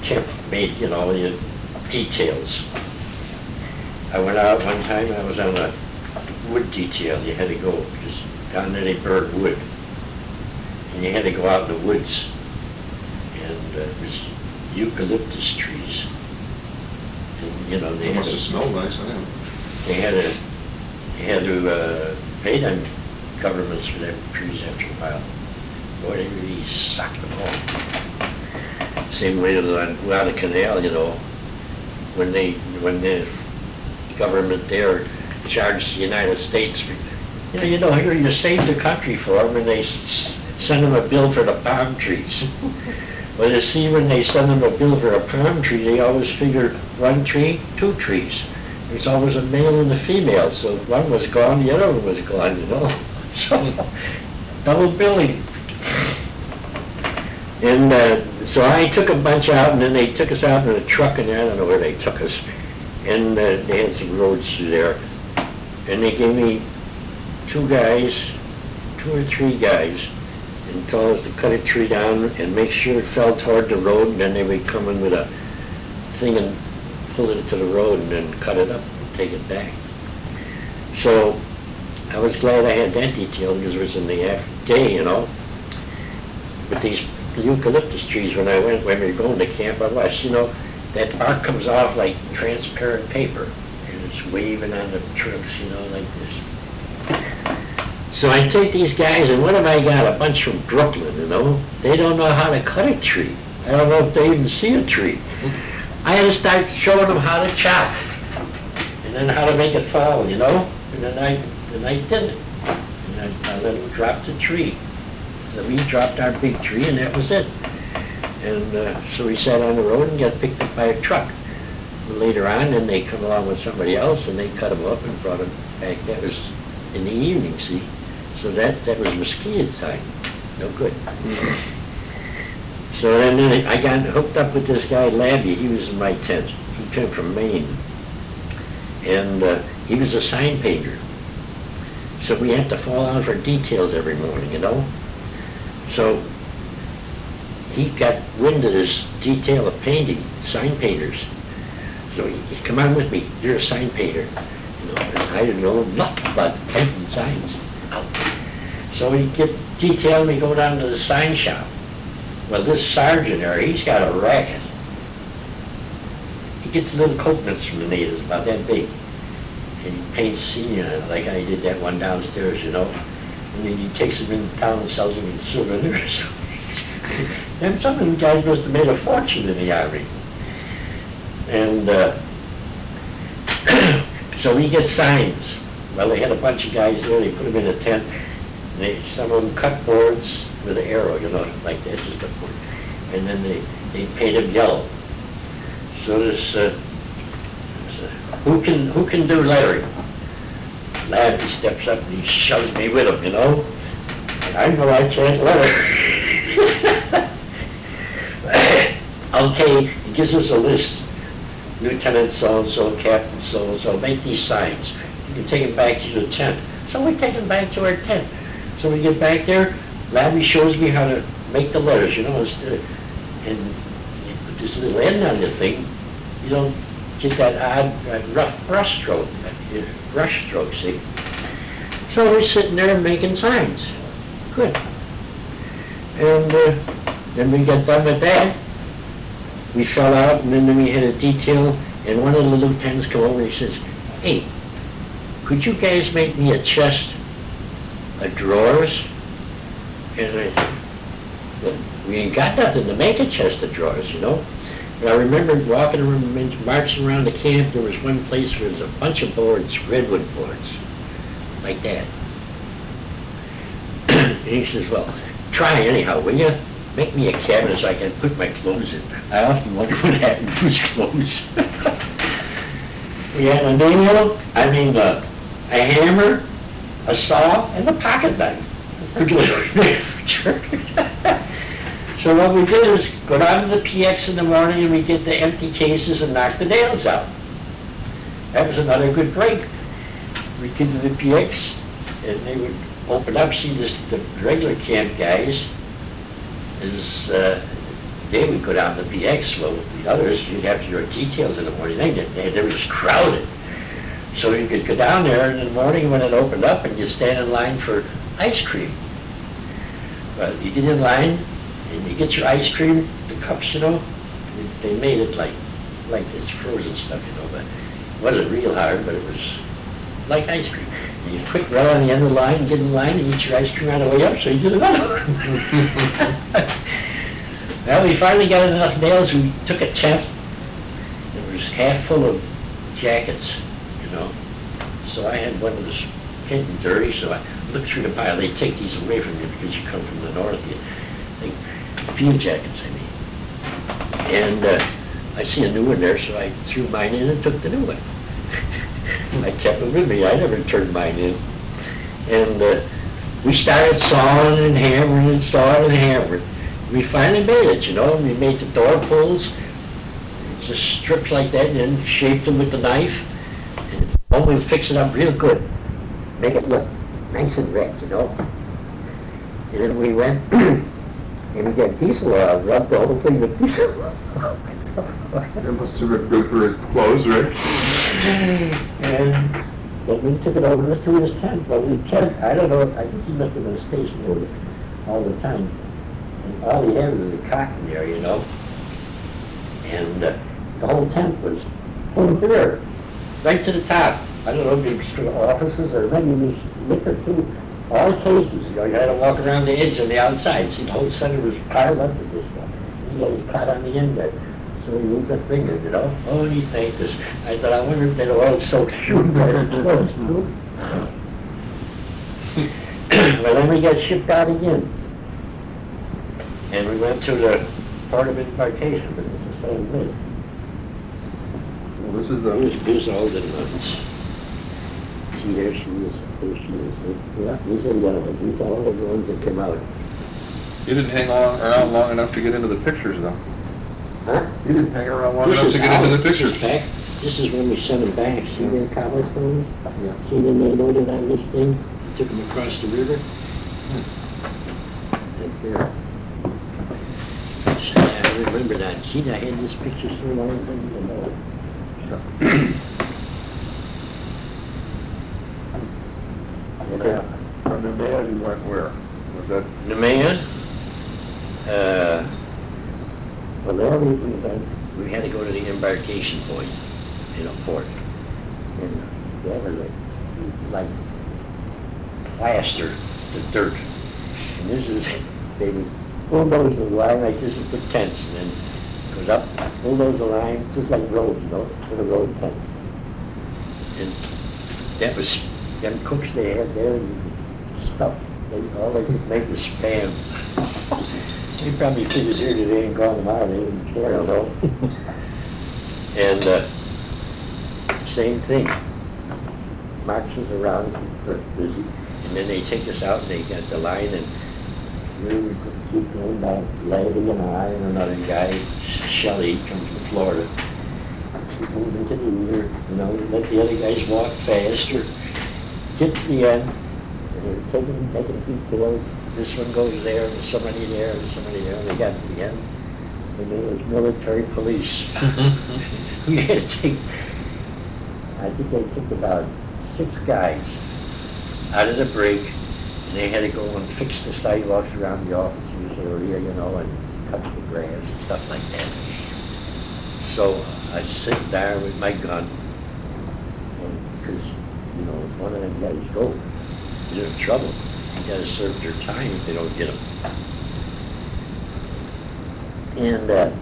Camp Mead, you know, the details. I went out one time, I was on a wood detail, you had to go, because down there they burned wood. And you had to go out in the woods, and uh, it was eucalyptus trees. And, you know, they must have smelled nice, I know. They had to, they had to uh, pay them governments for them trees after a while. Boy, they really sucked them all. Same way on Guadalcanal, you know, when they, when they, government there charged the United States. You know, you know, here you save the country for them, and they s send them a bill for the palm trees. Well, you see, when they send them a bill for a palm tree, they always figure one tree, two trees. There's always a male and a female, so one was gone, the other one was gone, you know. So, double billing. And uh, so I took a bunch out, and then they took us out in a truck, and I don't know where they took us. And uh, they had some roads through there. And they gave me two guys, two or three guys, and told us to cut a tree down and make sure it fell toward the road, and then they would come in with a thing and pull it to the road and then cut it up and take it back. So I was glad I had that detail because it was in the day, you know. But these eucalyptus trees, when I went, when we were going to camp, I watched, you know, that bark comes off like transparent paper, and it's waving on the trucks, you know, like this. So I take these guys, and what have I got? A bunch from Brooklyn, you know? They don't know how to cut a tree. I don't know if they even see a tree. I had to start showing them how to chop, and then how to make it fall, you know? And then I, then I did it. And I, I let them drop the tree. So we dropped our big tree, and that was it. And uh, so we sat on the road and got picked up by a truck. Later on, then they come along with somebody else, and they cut them up and brought them back. That was in the evening, see? So that, that was mosquito time. No good. So then, then I got hooked up with this guy, Labby. He was in my tent. He came from Maine. And uh, he was a sign painter. So we had to fall out for details every morning, you know? So he got wind of this detail of painting, sign painters. So he, he come on with me, you're a sign painter. You know, and I didn't know nothing about painting signs. So he get detail and we go down to the sign shop. Well, this sergeant there, he's got a racket. He gets little coconuts from the natives, about that big. And he paints senior, like I did that one downstairs, you know. And then he takes them in town and sells them in souvenirs. And some of them guys must have made a fortune in the army. And uh, so we get signs. Well, they had a bunch of guys there, they put them in a tent. And they, some of them cut boards with an arrow, you know, like that, just a board. And then they, they painted them yellow. So this, uh, this uh, who can who can do lettering? Lad, he steps up and he shoves me with him, you know? And I know I can't letter. Okay, he gives us a list. Lieutenant so-and-so, Captain so-and-so, make these signs. You can take them back to your tent. So we take them back to our tent. So we get back there, Labby shows me how to make the letters, you know, instead of, and you put this little end on the thing, you don't get that odd uh, rough brush stroke, uh, brush stroke, see? So we're sitting there making signs. Good. And uh, then we got done with that. We fell out, and then we had a detail, and one of the lieutenants come over and he says, "Hey, could you guys make me a chest of drawers?" And I said, well, we ain't got nothing to make a chest of drawers, you know. And I remember walking around, marching around the camp. There was one place where there was a bunch of boards, redwood boards, like that. And he says, "Well, try anyhow, will you? Make me a cabinet so I can put my clothes in." I often wonder what happened to his clothes. He had a nail, I mean uh, a hammer, a saw, and a pocket knife. So what we did is go down to the P X in the morning and we get the empty cases and knock the nails out. That was another good break. We get to the P X and they would open up, see this, the regular camp guys, is uh, they would go down to the P X. Well, with the others, you'd have your details in the morning. They, they, they were just crowded. So you could go down there in the morning when it opened up and you stand in line for ice cream. Well, you get in line and you get your ice cream, the cups, you know, they, they made it like like this frozen stuff, you know, but it wasn't real hard, but it was like ice cream. You put right on the end of the line, get in line, and eat your ice cream right away up, so you did another one. Well, we finally got enough nails, we took a tent. It was half full of jackets, you know. So I had one that was getting dirty, so I looked through the pile. They take these away from you because you come from the north, you think, field jackets, I mean. And uh, I see a new one there, so I threw mine in and took the new one. I kept it with me. I never turned mine in. And uh, we started sawing and hammering and sawing and hammering. We finally made it, you know. We made the door pulls, just strips like that, and then shaped them with the knife. And oh, we'll fix it up real good. Make it look nice and red, you know. And then we went and we got diesel oil, rubbed the whole thing with diesel oil. It must have been good for his clothes, right? And well, we took it over to his tent, but we kept, I don't know, I think he must have been a station over all the time. And all he had was a cotton there, you know. And uh, the whole tent was over there, right to the top. I don't know, maybe some offices or maybe we liquor too. All cases, you know, you had to walk around the edge on the outside. See, the whole center was piled up with this stuff. He had his cot on the end there. So we moved our fingers, you know. Oh, he thanked us. I thought, I wonder if that oil soaked you right in the clothes, too. Well, then we got shipped out again. And we went to the part of embarkation, but it was the same thing. Well, this is the... Here's Goose Alden Mountains. See, there she is. There she is. Yeah, these are the other ones. These are all the ones that came out. You didn't hang on around long enough to get into the pictures, though. Huh? You didn't hang around long enough to get into the pictures. This is, back. This is when we sent them back. See yeah. their cowboy things? Yeah. See when they loaded on this thing? Took them across the river? Hmm. Right there. See, I remember that. See, I had this picture so long I didn't know it. Okay. From the man you went where? Was that? The man? Uh... Well, we, we had to go to the embarkation point, you know, port. And that was like, like plaster, the dirt. And this is, they would bulldoze the line like this and put tents, and then it goes up, bulldoze the line, just like roads, you know, for the road tent. And that was, them cooks they had there and stuff. They, all they could make was spam. He probably figured here that they ain't gone them out, they didn't care, you know. And uh, same thing. Marches around, busy. And then they take us out and they got the line and we would keep going by Lady and I and another guy, Shelley, comes from Florida. Keep moving to the rear, you know, let the other guys walk faster. Get to the end, and they were taking, taking details. This one goes there, and somebody there, and somebody there, and they got to the end. and there was military police. We had to take, I think they took about six guys out of the break, and they had to go and fix the sidewalks around the offices area, you know, and cut the grass and stuff like that. So I sit there with my gun, because, you know, if one of them guys go, they're in trouble. They gotta serve their time if they don't get them. And uh,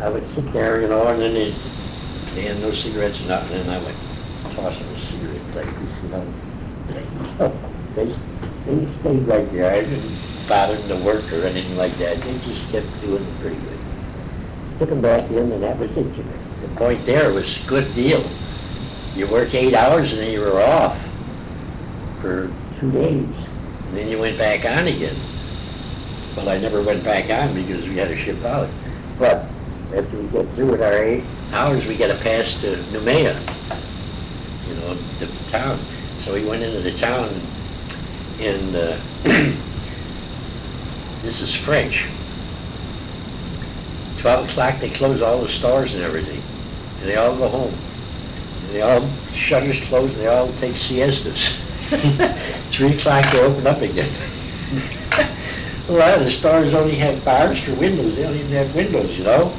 I would sit there, you know, and then they, they had no cigarettes or nothing, and I would toss them a cigarette like this, you know. So they, they stayed right there. I didn't bother them to work or anything like that. They just kept doing it pretty good. Took them back in, and that was it. The point there was a good deal. You worked eight hours, and then you were off for two days. And then you went back on again. Well, I never went back on because we had to ship out. But after we get through with our eight hours, we got to pass to Noumea, you know, the town. So we went into the town, and uh, this is French. twelve o'clock, they close all the stores and everything, and they all go home. And they all, shutters close, and they all take siestas. three o'clock, they open up again. A lot of the stores only have bars for windows. They don't even have windows, you know?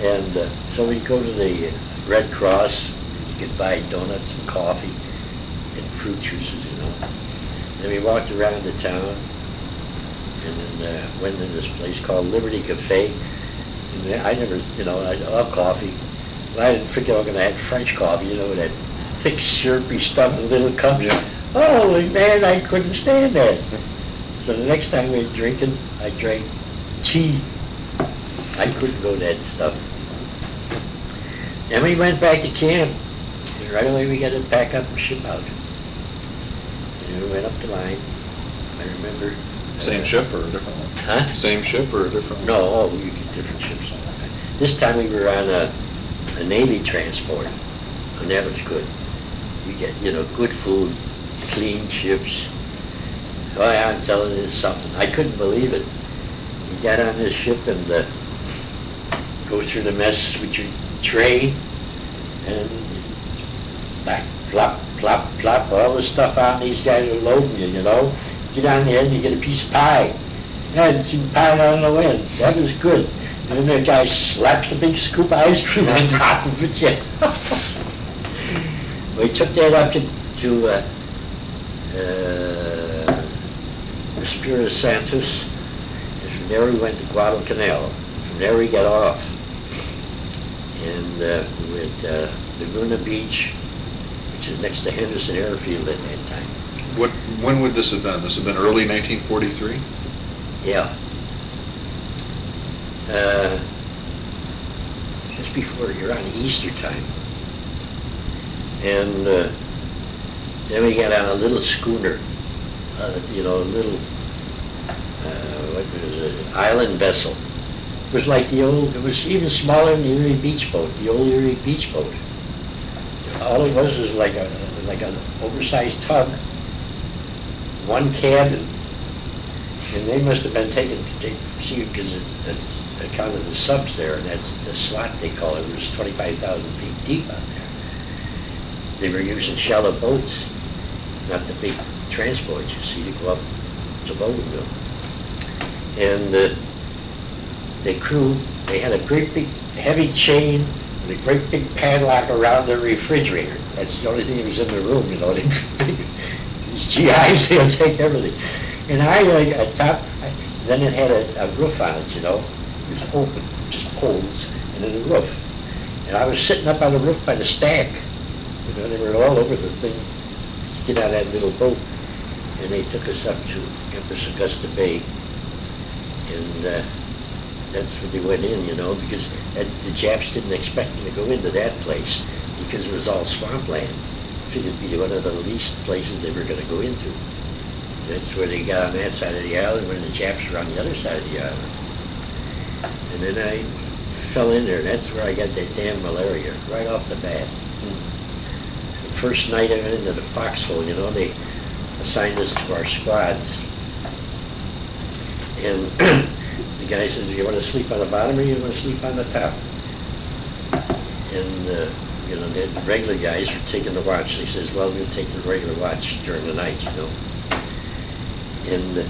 And uh, so we go to the Red Cross, and you could buy donuts and coffee and fruit juices, you know? And we walked around the town, and then uh, went to this place called Liberty Cafe. And I never, you know, I love coffee. Well, I didn't forget I was going to have French coffee, you know, that thick, syrupy stuff in little cups. Yeah. Holy man, I couldn't stand that. So the next time we were drinking, I drank tea. I couldn't go to that stuff. Then we went back to camp, and right away we got to pack up and ship out. And we went up the line, I remember. Same uh, ship or a different one? Huh? Same ship or a different one? No, oh, you get different ships. This time we were on a, a Navy transport, and that was good. We get, you know, good food, clean ships. Oh, yeah, I'm telling you something. I couldn't believe it. You got on this ship and uh, go through the mess with your tray, and back, plop, plop, plop, all the stuff on. These guys are loading you, you know. Get on the end, you get a piece of pie. I hadn't seen pie on the end. That was good. And then the guy slaps a big scoop of ice cream on top of it, yeah. We took that up to, to uh, uh, Espira Santos, and from there we went to Guadalcanal. From there we got off, and uh, we went to uh, Laguna Beach, which is next to Henderson Airfield at that time. What? When would this have been? This would have been early nineteen forty-three? Yeah. Uh, just before, you're on Easter time. And uh, then we got on a little schooner. Uh, you know, a little uh, what was it, island vessel. It was like the old, it was even smaller than the Erie Beach boat, the old Erie Beach boat. All it was was like a like an oversized tug, one cabin, and they must have been taken, they, see, because the account of the subs there, and that's the slot they call it, it was twenty-five thousand feet deep out there. They were using shallow boats, not the big transports, you see, to go up to Bougainville. And uh, the crew, they had a great big heavy chain and a great big padlock around the refrigerator. That's the only thing that was in the room, you know. These G Is, they'll take everything. And I, like, at top, I, then it had a, a roof on it, you know. It was open, just poles, and then a roof. And I was sitting up on the roof by the stack. You know, they were all over the thing, get out of that little boat. And they took us up to Empress Augusta Bay, and uh, that's where they went in, you know, because that, the Japs didn't expect them to go into that place because it was all swampland. Figured it'd be one of the least places they were going to go into. That's where they got on that side of the island, when the Japs were on the other side of the island. And then I fell in there, and that's where I got that damn malaria, right off the bat. The first night I went into the foxhole, you know, they assigned us to our squads, and the guy says, do you want to sleep on the bottom or you want to sleep on the top? And, uh, you know, the regular guys are taking the watch. He says, well, we'll take the regular watch during the night, you know. And the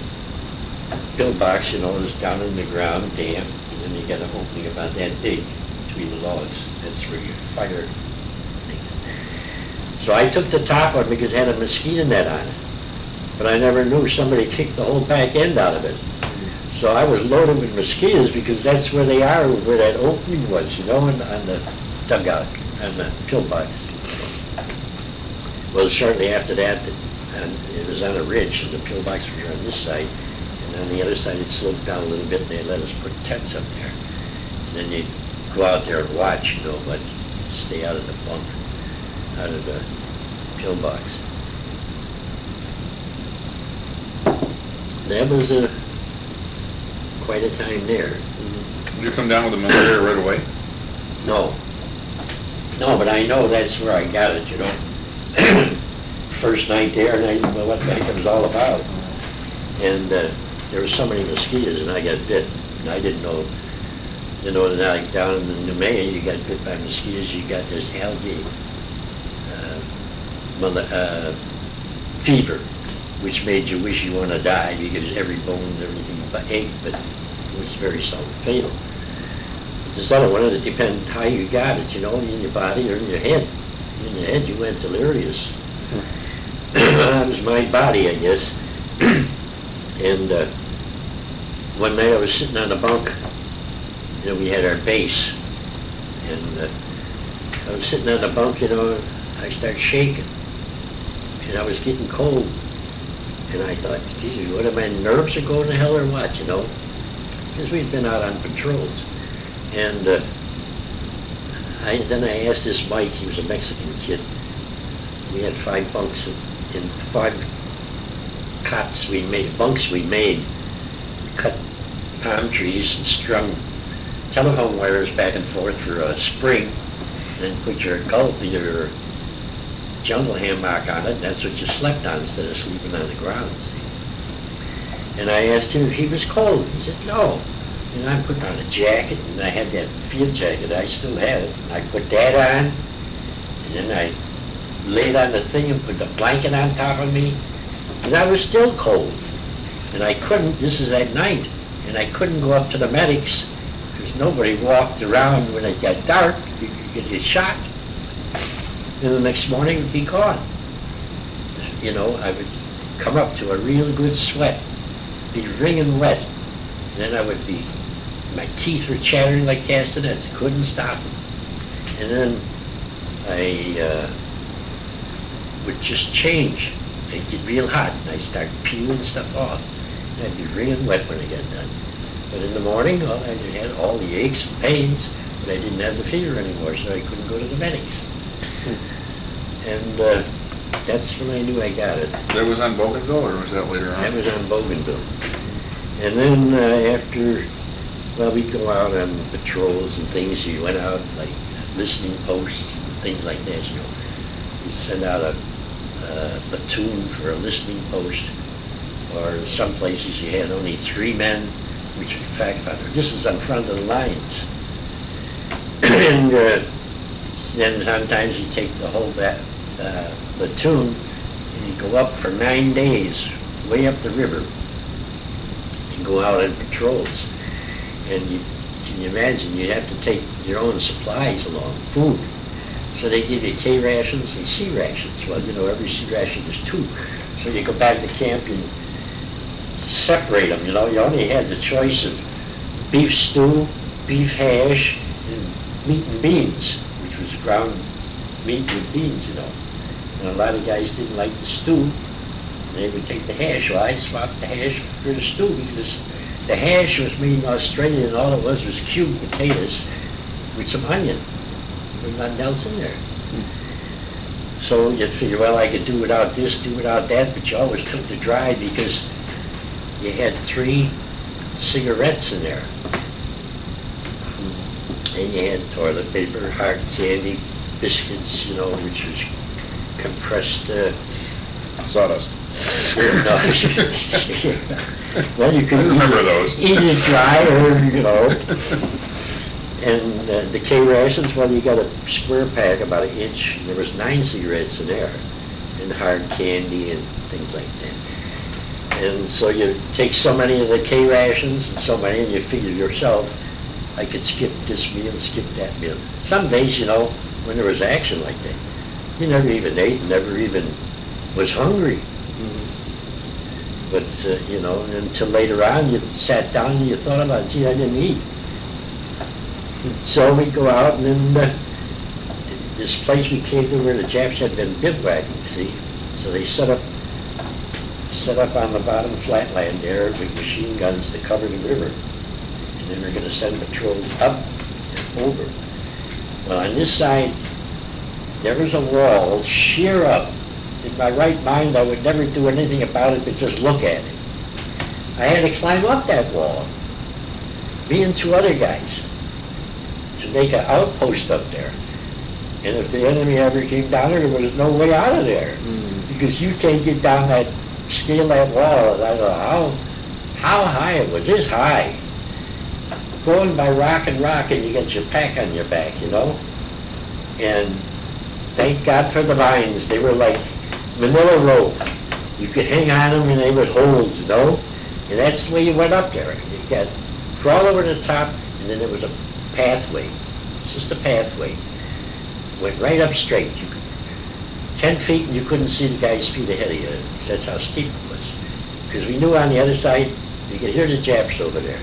pillbox, you know, is down in the ground, damp, and then you got an opening about that big between the logs. That's where you fire. So I took the top one because it had a mosquito net on it. But I never knew somebody kicked the whole back end out of it. So I was loaded with mosquitoes because that's where they are, where that opening was, you know, on, on the dugout, on the pillbox. Well, shortly after that, and it was on a ridge, and the pillbox was on this side, and on the other side it sloped down a little bit, and they let us put tents up there. And then you'd go out there and watch, you know, but stay out of the bunk, out of the pillbox. That was a, quite a time there. Did you come down with the malaria right away? No. No, but I know that's where I got it, you know. First night there, and I know what the heck it was all about. And uh, there were so many mosquitoes, and I got bit. And I didn't know, you know, that like down in the Numea, you got bit by mosquitoes, you got this algae uh, mother, uh, fever, which made you wish you want to die because every bone and everything but ached, but it was very seldom fatal. This other one, it depends how you got it, you know, in your body or in your head. In your head, you went delirious. That was my body, I guess. And uh, one night I was sitting on the bunk, you know, we had our base, and uh, I was sitting on the bunk, you know, I started shaking, and I was getting cold, and I thought, geez, what am I, nerves are going to hell or what, you know, because we'd been out on patrols. And uh, I, then I asked this Mike, he was a Mexican kid. We had five bunks, in, in five cots we made, bunks we made, cut palm trees and strung telephone wires back and forth for a spring, and then put your gulp, your jungle hammock on it, and that's what you slept on instead of sleeping on the ground. And I asked him if he was cold. He said, no. And I put on a jacket, and I had that field jacket, I still had it, and I put that on, and then I laid on the thing and put the blanket on top of me, and I was still cold. And I couldn't, this is at night, and I couldn't go up to the medics, because nobody walked around when it got dark, you could get your shot, and the next morning it would be gone. You know, I would come up to a real good sweat, be wringing wet, and then I would be, my teeth were chattering like castanets, couldn't stop them. And then I uh, would just change. I'd get real hot, and I'd start peeling stuff off. And I'd be wringing wet when I got done. But in the morning, well, I had all the aches and pains, but I didn't have the fever anymore, so I couldn't go to the medics. And uh, that's when I knew I got it. That was on Bougainville, or was that later on? That was on Bougainville. And then uh, after, well, we'd go out on patrols and things. You went out, like, listening posts and things like that, you know. You'd send out a uh, platoon for a listening post, or some places you had only three men, which was fact finder. This is on front of the lines. And uh, then sometimes you take the whole bat, uh, platoon, and you go up for nine days, way up the river, and go out on patrols. And you can you imagine, you have to take your own supplies along, food. So they give you K rations and C rations. Well, you know, every C ration is two. So you go back to camp and separate them, you know. You only had the choice of beef stew, beef hash, and meat and beans, which was ground meat with beans, you know. And a lot of guys didn't like the stew. They would take the hash. Well, I swapped the hash for the stew because the hash was made in Australia, and all it was was cubed potatoes with some onion. There's nothing else in there. Hmm. So you'd figure, well, I could do without this, do without that, but you always took the dry because you had three cigarettes in there. And you had toilet paper, hard candy, biscuits, you know, which was compressed uh, sawdust. Well, you could remember those. Eat it dry or, you know. And uh, the K rations, well, you got a square pack, about an inch. There was nine cigarettes in there, and hard candy and things like that. And so you take so many of the K rations and so many, and you figure yourself, I could skip this meal, skip that meal. Some days, you know, when there was action like that, you never even ate, never even was hungry. But, uh, you know, until later on, you sat down and you thought about, gee, I didn't eat. So we go out, and then uh, this place we came to where the Japs had been bivouacking, see? So they set up set up on the bottom flatland there with machine guns to cover the river. And then we're going to send patrols up and over. Well, on this side, there was a wall sheer up. In my right mind, I would never do anything about it but just look at it. I had to climb up that wall, me and two other guys, to make an outpost up there. And if the enemy ever came down there, there was no way out of there. Mm. Because you can't get down that, scale that wall. I don't know how, how high it was, this high. Going by rock and rock, and you get your pack on your back, you know? And thank God for the vines. They were like manila rope. You could hang on them and they would hold, you know? And that's the way you went up there. You got crawl over the top, and then there was a pathway. It's just a pathway. Went right up straight. You could, ten feet, and you couldn't see the guy's feet ahead of you, because that's how steep it was. Because we knew on the other side, you could hear the Japs over there.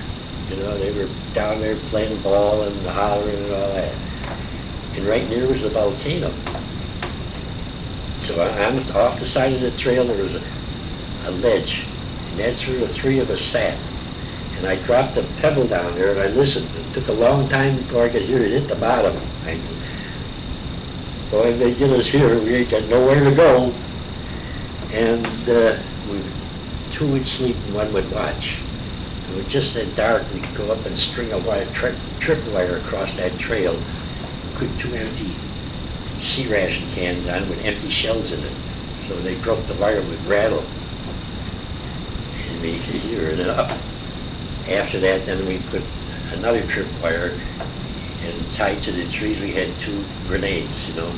You know, they were down there playing ball and hollering and all that. And right near was a volcano. So on, off the side of the trail there was a, a ledge, and that's where the three of us sat. And I dropped a pebble down there and I listened. It took a long time before I could hear it hit the bottom. I, boy, if they get us here, we ain't got nowhere to go. And uh, we, two would sleep and one would watch. It was just that dark, we could go up and string a wire, tri trip wire across that trail. Put two empty sea ration cans on with empty shells in it. So they broke the wire with rattle. And we could hear it up. After that, then we put another trip wire, and tied to the trees we had two grenades, you know,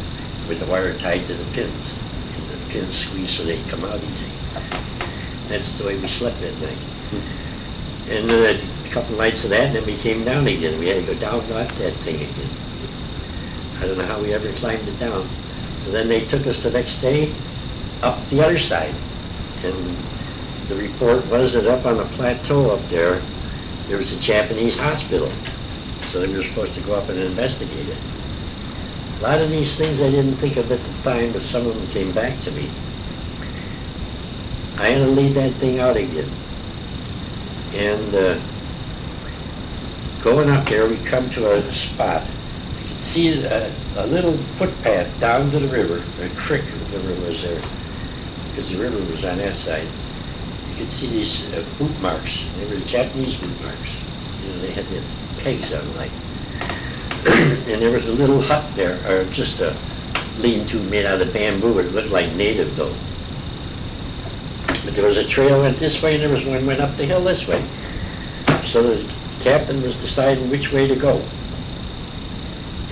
with the wire tied to the pins. And the pins squeezed so they'd come out easy. That's the way we slept at night. And then a couple nights of that, and then we came down again. We had to go down and up that thing again. I don't know how we ever climbed it down. So then they took us the next day up the other side. And the report was that up on the plateau up there, there was a Japanese hospital. So they were supposed to go up and investigate it. A lot of these things I didn't think of at the time, but some of them came back to me. I had to leave that thing out again. And uh, going up there, we come to a spot. See a, a little footpath down to the river, a creek the river was there, because the river was on that side. You could see these uh, boot marks. They were Japanese boot marks. You know, they had the pegs on, like. And there was a little hut there, or just a lean-to made out of bamboo. It looked like native though. But there was a trail went this way, and there was one went up the hill this way. So the captain was deciding which way to go.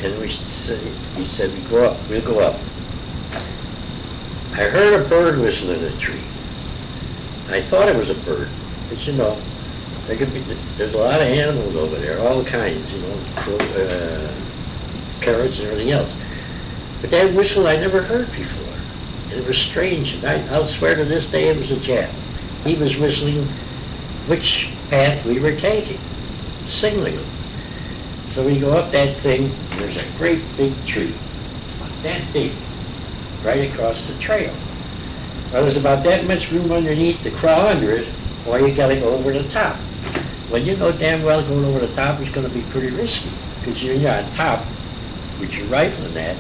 And we said, he said, we go up, we'll go up. I heard a bird whistle in a tree. I thought it was a bird, but you know, there could be, there's a lot of animals over there, all kinds, you know, uh, parrots and everything else. But that whistle I never heard before. It was strange, and I, I'll swear to this day it was a Jap. He was whistling which path we were taking, signaling them. So we go up that thing, and there's a great big tree, about that big, right across the trail. Well, there's about that much room underneath to crawl under it, or you gotta go over the top. Well, you know damn well going over the top is gonna be pretty risky, because you're on top with your rifle and that.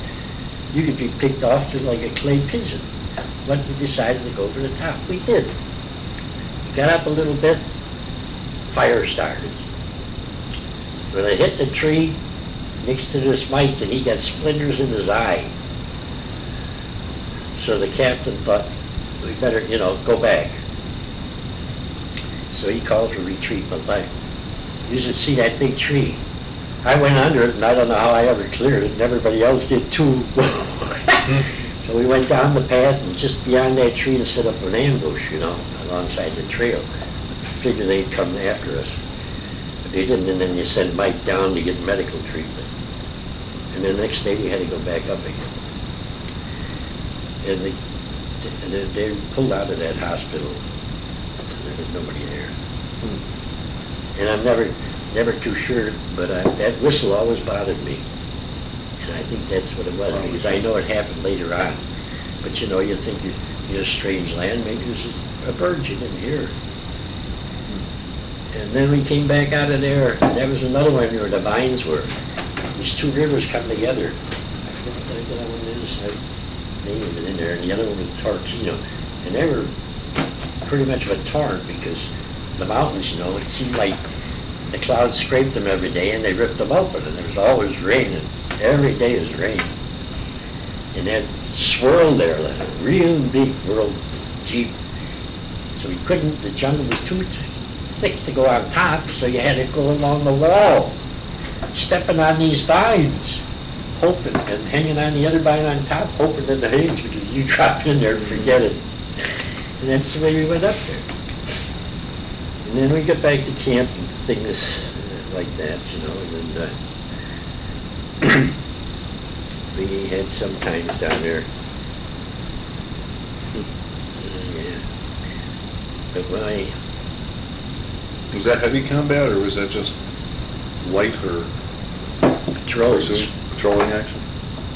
You could be picked off just like a clay pigeon. But we decided to go over the top. We did. We got up a little bit, fire started. When I hit the tree next to this mike, and he got splinters in his eye. So the captain thought, we better, you know, go back. So he called for retreat, but I, you should see that big tree. I went under it, and I don't know how I ever cleared it, and everybody else did too. So we went down the path, and just beyond that tree, and set up an ambush, you know, alongside the trail. Figure they'd come after us. But they didn't, and then you sent Mike down to get medical treatment. And the next day, we had to go back up again. And they, they, they pulled out of that hospital. There was nobody there. Hmm. And I'm never, never too sure, but I, that whistle always bothered me. And I think that's what it was, oh, because I know it happened later on. But you know, you think you're, you're a strange land, maybe this is a bird you didn't hear. Hmm. And then we came back out of there. That was another one where the vines were. These two rivers come together. I forgot that I did that one is. I named it in there, and the other one was Tarquino. And they were pretty much of a torrent because the mountains, you know, it seemed like the clouds scraped them every day and they ripped them open, and there was always rain, and every day is rain. And that swirl there, like a real big world jeep. So we couldn't, the jungle was too thick to go on top, so you had to go along the wall, stepping on these vines, hoping, and hanging on the other vine on top, hoping that the hay, you drop in there and forget it. And that's the way we went up there. And then we get back to camp and things like that, you know, and uh, we had some times down there. Yeah. But when I... Was that heavy combat, or was that just light or... Patrols. Pursuit, patrolling action?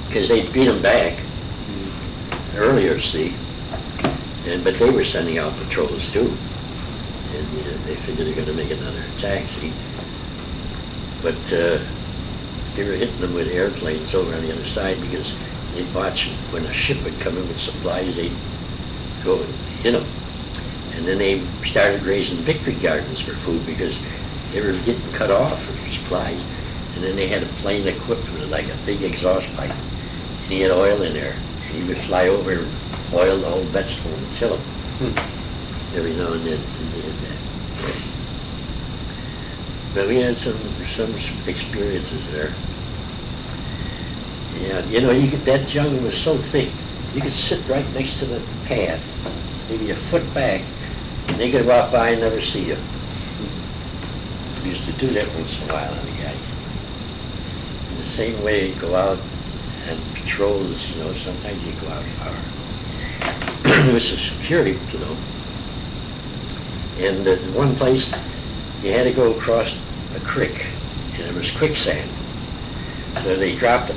Because they beat them back mm. earlier, see. And, but they were sending out patrols too, and you know, they figured they're going to make another attack. See, but uh, they were hitting them with airplanes over on the other side because they'd watch when a ship would come in with supplies, they'd go and hit them. And then they started raising victory gardens for food because they were getting cut off for supplies. And then they had a plane equipped with like a big exhaust pipe, and he had oil in there, and he would fly over. Oil the whole vegetable and kill them. Hmm. Every now and then they did that. But we had some some experiences there. Yeah, you know, you could, that jungle was so thick, you could sit right next to the path, maybe a foot back, and they could walk by and never see you. We used to do that once in a while on the guys. In the same way, you go out and patrols, you know, sometimes you go out far. It was a security, you know. And uh, one place, you had to go across a creek, and it was quicksand. So they dropped a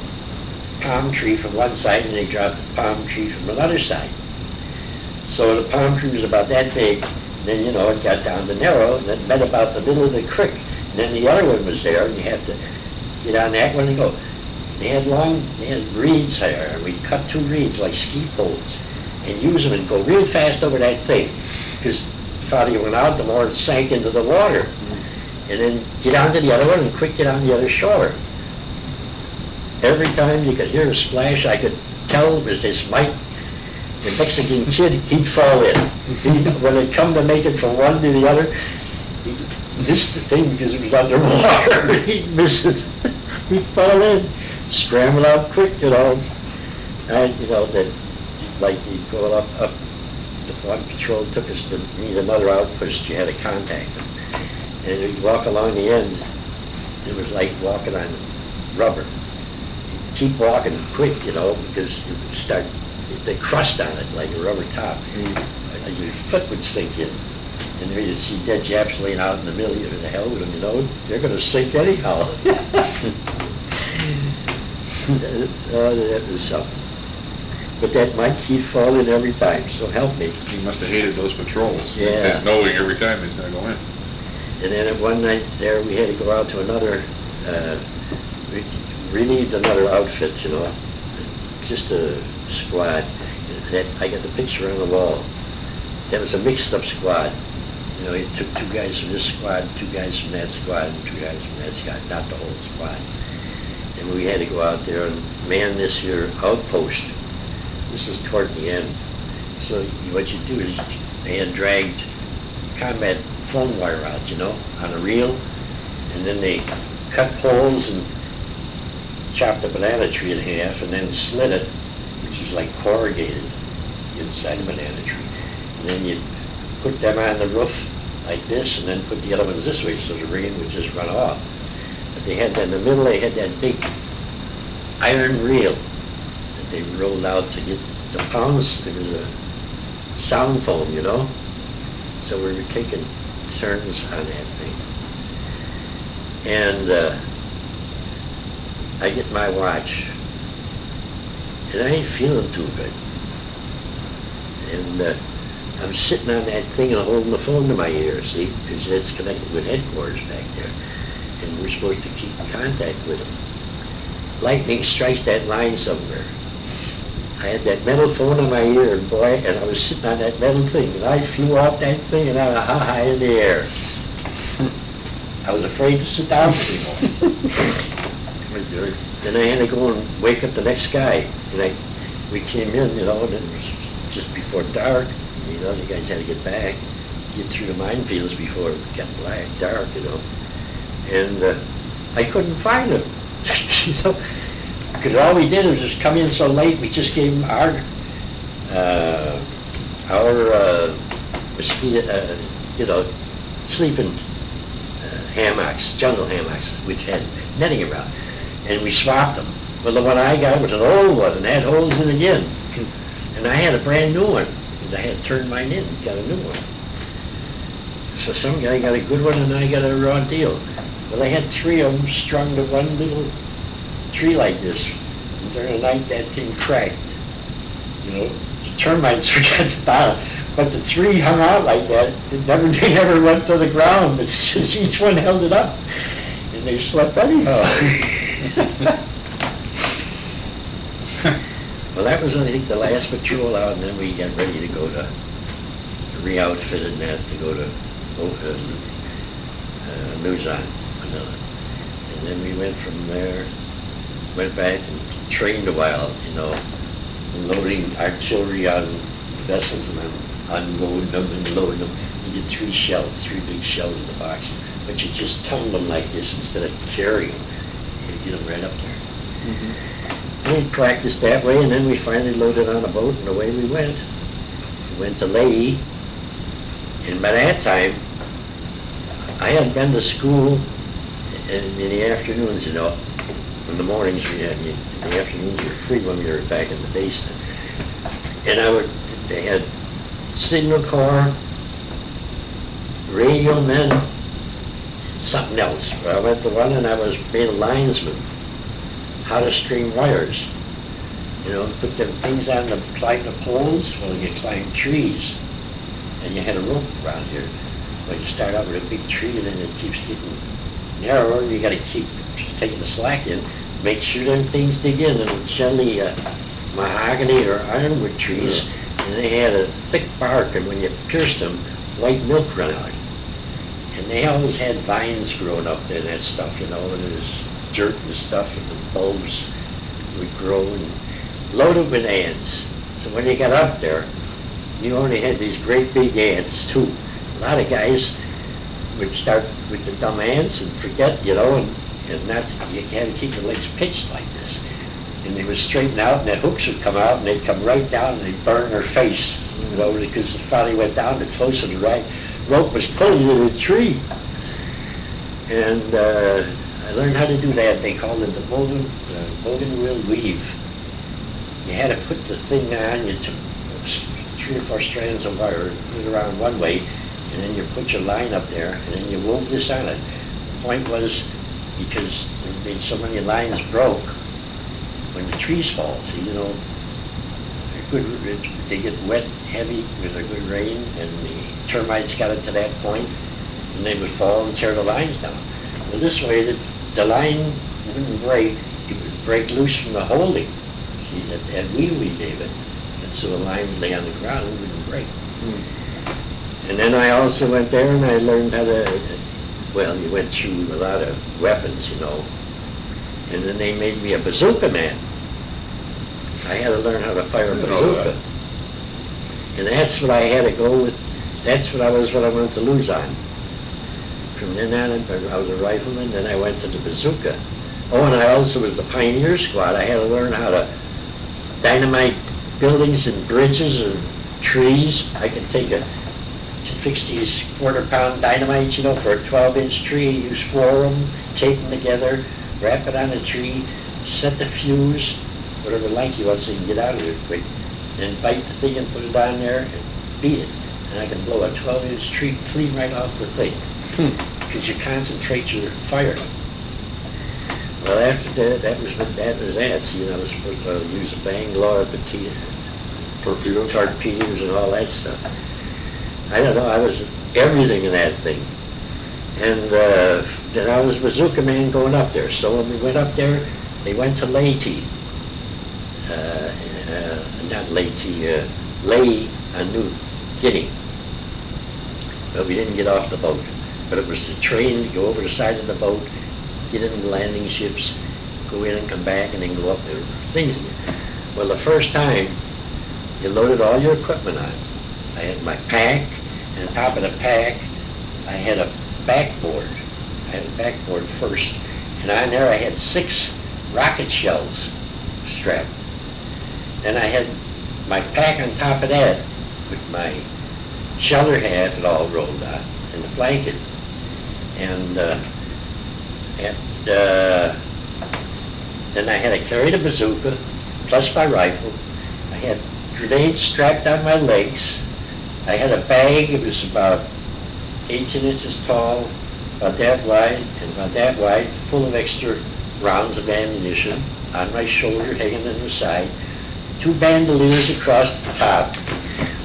palm tree from one side, and they dropped a palm tree from the other side. So the palm tree was about that big, and then, you know, it got down to narrow, and it met about the middle of the creek. And then the other one was there, and you had to get on that one and go. They had long, they had reeds there, and we cut two reeds like ski poles, and use them and go real fast over that thing, because the farther you went out, the more it sank into the water. Mm-hmm. And then get onto the other one and quick get on the other shore. Every time you could hear a splash, I could tell it was this Mike, the Mexican kid, he'd fall in. He'd, when it come to make it from one to the other, he'd miss the thing because it was underwater. He'd miss it. He'd fall in, scramble out quick, you know. And, you know, that. Like you'd go up, up, the one patrol took us to meet another outpost, you had to contact them. And we'd walk along the end, it was like walking on rubber. You'd keep walking quick, you know, because it would start, the crust on it, like a rubber top. Mm-hmm. Your foot would sink in. And then you'd see dead Japs laying out in the middle, you know, the hell with them, you know, they're going to sink anyhow. Oh, that was something. But that Mike, he'd fall in every time, so help me. He must have hated those patrols. Yeah. Knowing every time he's going to go in. And then at one night there, we had to go out to another, uh, we relieved another outfit, you know, just a squad. That, I got the picture on the wall. That was a mixed-up squad. You know, it took two guys from this squad, two guys from that squad, and two guys from that squad, not the whole squad. And we had to go out there and man this here outpost. This is toward the end. So what you do is they had dragged combat phone wire out, you know, on a reel, and then they cut poles and chopped a banana tree in half and then slit it, which is like corrugated inside a banana tree. And then you put them on the roof like this and then put the other ones this way so the rain would just run off. But they had that in the middle, they had that big iron reel that they rolled out to get the pounds. There was a sound phone, you know. So we were taking turns on that thing. And uh, I get my watch, and I ain't feeling too good. And uh, I'm sitting on that thing and holding the phone to my ear, see, because that's connected with headquarters back there. And we're supposed to keep in contact with them. Lightning strikes that line somewhere. I had that metal phone on my ear, and boy, and I was sitting on that metal thing, and I flew off that thing and I was high in the air. I was afraid to sit down anymore. Then I had to go and wake up the next guy. And I, we came in, you know, and it was just before dark. You know, the guys had to get back, get through the minefields before it got black, dark, you know. And uh, I couldn't find him. You know, because all we did was just come in so late, we just gave him our, uh, our, uh, mosquito, uh, you know, sleeping uh, hammocks, jungle hammocks, which had netting around. And we swapped them. Well, the one I got was an old one and had holes in it again. And I had a brand new one. And I had turned mine in and got a new one. So some guy got a good one and I got a raw deal. Well, I had three of them strung to one little tree like this. And during the night, that thing cracked. You know, the termites were at the bottom. But the three hung out like that. They never, they never went to the ground. It's just each one held it up. And they slept anyhow. Well, that was, I think, the last patrol out. And then we got ready to go to, to re-outfit and that, to go to uh, Luzon. And then we went from there, went back and trained a while, you know, loading artillery on vessels and then unloading them and loading them. You did three shells, three big shells in the box, but you just tongued them like this instead of carrying them. You get them right up there. Mm-hmm. We practiced that way, and then we finally loaded on a boat, and away we went. We went to Lehigh, and by that time, I had been to school. And in the afternoons, you know, in the mornings we had, in the afternoons we were free when we were back in the basement. And I would, they had signal corps, radio men, something else. Well, I went to one and I was made a linesman, how to string wires. You know, put them things on the, climb the poles, well, you climb trees. And you had a rope around here. Well, you start out with a big tree and then it keeps getting narrower, you got to keep taking the slack in, make sure them things dig in, and generally uh, mahogany or ironwood trees, yeah. And they had a thick bark, and when you pierced them, white milk ran out. And they always had vines growing up there and that stuff, you know, and there was dirt and stuff, and the bulbs would grow, and loaded with ants. So when you got up there, you only had these great big ants, too. A lot of guys would start with the dumb ants and forget, you know, and, and that's, you had to keep your legs pitched like this. And they would straighten out and the hooks would come out and they'd come right down and they'd burn their face, you know, because it finally went down the closer the right rope was pulling to the tree. And uh, I learned how to do that. They called it the Bougainville weave. You had to put the thing on, you took three or four strands of wire, put it around one way, and then you put your line up there, and then you wove this on it. The point was, because there'd so many lines broke when the trees fall, so you know, they're good, they get wet, heavy with a good rain, and the termites got it to that point, and they would fall and tear the lines down. Well, this way, the, the line wouldn't break, it would break loose from the holding. See, that, that wee-wee gave it, and so the line would lay on the ground and wouldn't break. Mm. And then I also went there and I learned how to, well, you went through a lot of weapons, you know. And then they made me a bazooka man. I had to learn how to fire a bazooka. And that's what I had to go with. That's what I was what I wanted to lose on. From then on, I was a rifleman, then I went to the bazooka. Oh, and I also was the pioneer squad. I had to learn how to dynamite buildings and bridges and trees. I could take a sixty quarter pound dynamite, you know, for a twelve inch tree, use four of them, tape them together, wrap it on a tree, set the fuse, whatever like you want so you can get out of here quick, and bite the thing and put it on there and beat it. And I can blow a twelve inch tree clean right off the thing. Because you concentrate your fire. Well, after that, that was what that was at. So, you know, I was supposed to use a Bangalore potato, torpedoes, torpedoes, and all that stuff. I don't know. I was everything in that thing. And uh, then I was bazooka man going up there. So when we went up there, they went to Leyte. Uh, uh, not Leyte, uh, Ley on New Guinea. But we didn't get off the boat. But it was the train to go over the side of the boat, get in the landing ships, go in and come back, and then go up there. Things. Well, the first time, you loaded all your equipment on. I had my pack, and on top of the pack, I had a backboard. I had a backboard first, and on there I had six rocket shells strapped. Then I had my pack on top of that with my shelter hat and all rolled out and the blanket. And uh, And uh, then I had to carry the bazooka, plus my rifle. I had grenades strapped on my legs. I had a bag, it was about eighteen inches tall, about that wide, and about that wide, full of extra rounds of ammunition on my shoulder, hanging on the side. Two bandoliers across the top.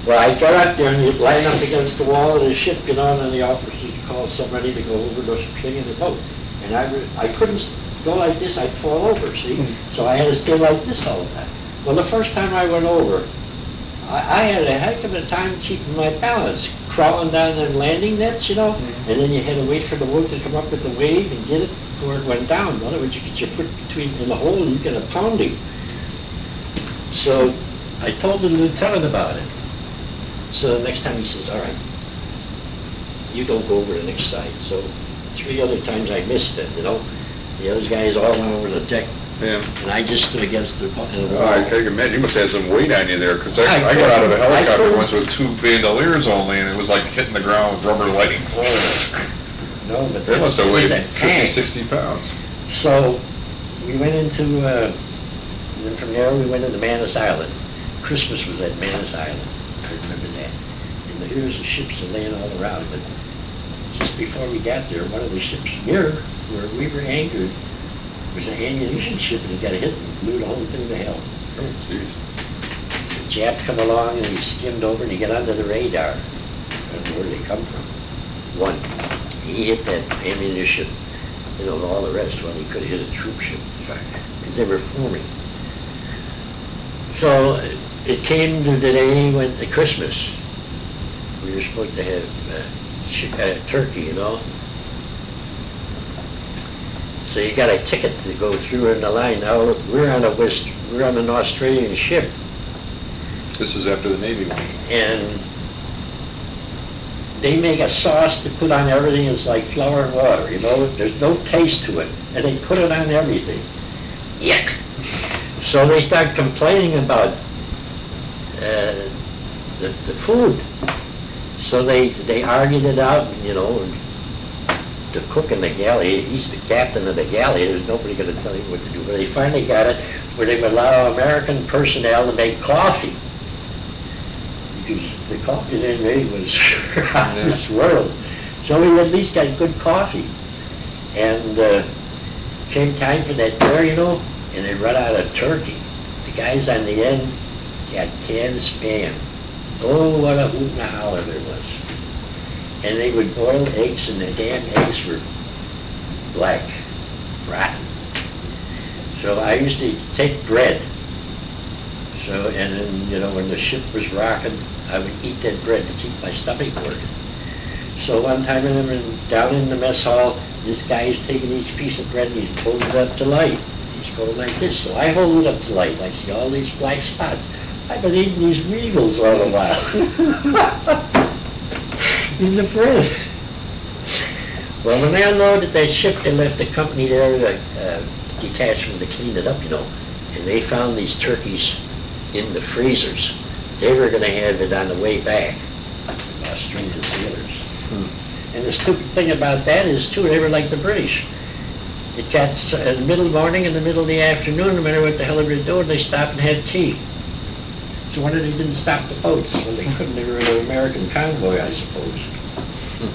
Well, I got up there and you'd line up against the wall of the ship, you know, and then the officers would call somebody to go over the thing in the boat. And I, I couldn't go like this, I'd fall over, see? So I had to stay like this all the time. Well, the first time I went over, I, I had a heck of a time keeping my balance, crawling down them landing nets, you know, mm-hmm. and then you had to wait for the boat to come up with the wave and get it before it went down. Otherwise, you get your foot between in the hole and you get a pounding. So I told the lieutenant about it. So the next time he says, all right, you don't go over the next side. So. Three other times I missed it, you know. The other guys all went over the deck, yeah. and I just stood against the wall. Oh, I can imagine. You must have some weight on you there, because I, I, I got out of a helicopter once with two bandoliers only, and it was like hitting the ground with rubber leggings. Oh. No, but they must have weighed fifty, sixty pounds. So we went into, uh, and then from there we went into Manus Island. Christmas was at Manus Island. I remember that. And here's the ships laying all around, but just before we got there, one of the ships here, where we were anchored, was an ammunition ship, and it got hit and blew the whole thing to hell. Oh, jeez. The Jap come along, and he skimmed over, and he got under the radar. I don't know where they come from. One, he hit that ammunition, you know, all the rest. Well, he could have hit a troop ship, because they were forming. So it came to the day when, the Christmas, we were supposed to have uh, Turkey, you know. So you got a ticket to go through in the line. Now we're on a West, we're on an Australian ship. This is after the Navy one. And they make a sauce to put on everything. It's like flour and water, you know. There's no taste to it, and they put it on everything. Yuck. So they start complaining about uh, the, the food. So they, they argued it out, you know, and the cook in the galley, he's the captain of the galley, there's nobody going to tell him what to do. But they finally got it where they would allow American personnel to make coffee. Because the coffee they made was out of this world. So we at least got good coffee. And uh, came time for that dinner, you know, and they run out of turkey. The guys on the end got canned Spam. Oh, what a hoot and a holler there was. And they would boil eggs, and the damn eggs were black, rotten. So I used to take bread. So, and then, you know, when the ship was rocking, I would eat that bread to keep my stomach working. So one time I remember down in the mess hall, this guy is taking each piece of bread and he's holding it up to light. He's going like this. So I hold it up to light. I see all these black spots. I've been eating these meagles all the while. In the press. Well, when they unloaded that ship, they left the company there, uh, detachment to clean it up, you know. And they found these turkeys in the freezers. They were going to have it on the way back. Uh, stringers and sailors. Hmm. And the stupid thing about that is, too, they were like the British. It got uh, in the middle of the morning, in the middle of the afternoon, no matter what the hell they were doing, they stopped and had tea. So why did they didn't stop the boats? Well, they couldn't. They were in an American convoy, I suppose. Hmm.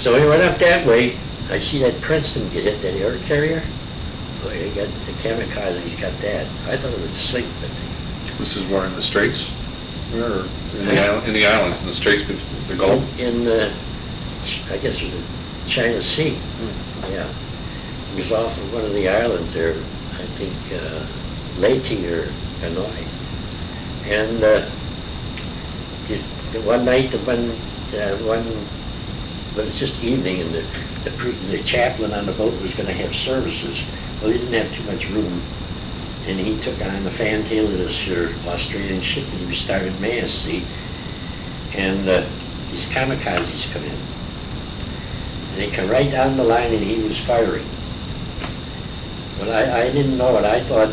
So we went up that way. I see that Princeton get hit, that air carrier. Boy, they got the kamikaze, he got that. I thought it would sink, but they... This is more in the Straits? Or in the, island, in the islands, in the Straits, the Gulf? In the, I guess it was the China Sea. Hmm. Yeah. It was off of one of the islands there, I think, uh, Leyte or Hanoi. And uh, just one night, the one, uh, one, well, it's just evening, and the, the, pre the chaplain on the boat was going to have services. Well, he didn't have too much room. And he took on the fantail of this here Australian ship, and he started mass, see. And uh, these kamikazes come in. And they come right down the line, and he was firing. Well, I, I didn't know it. I thought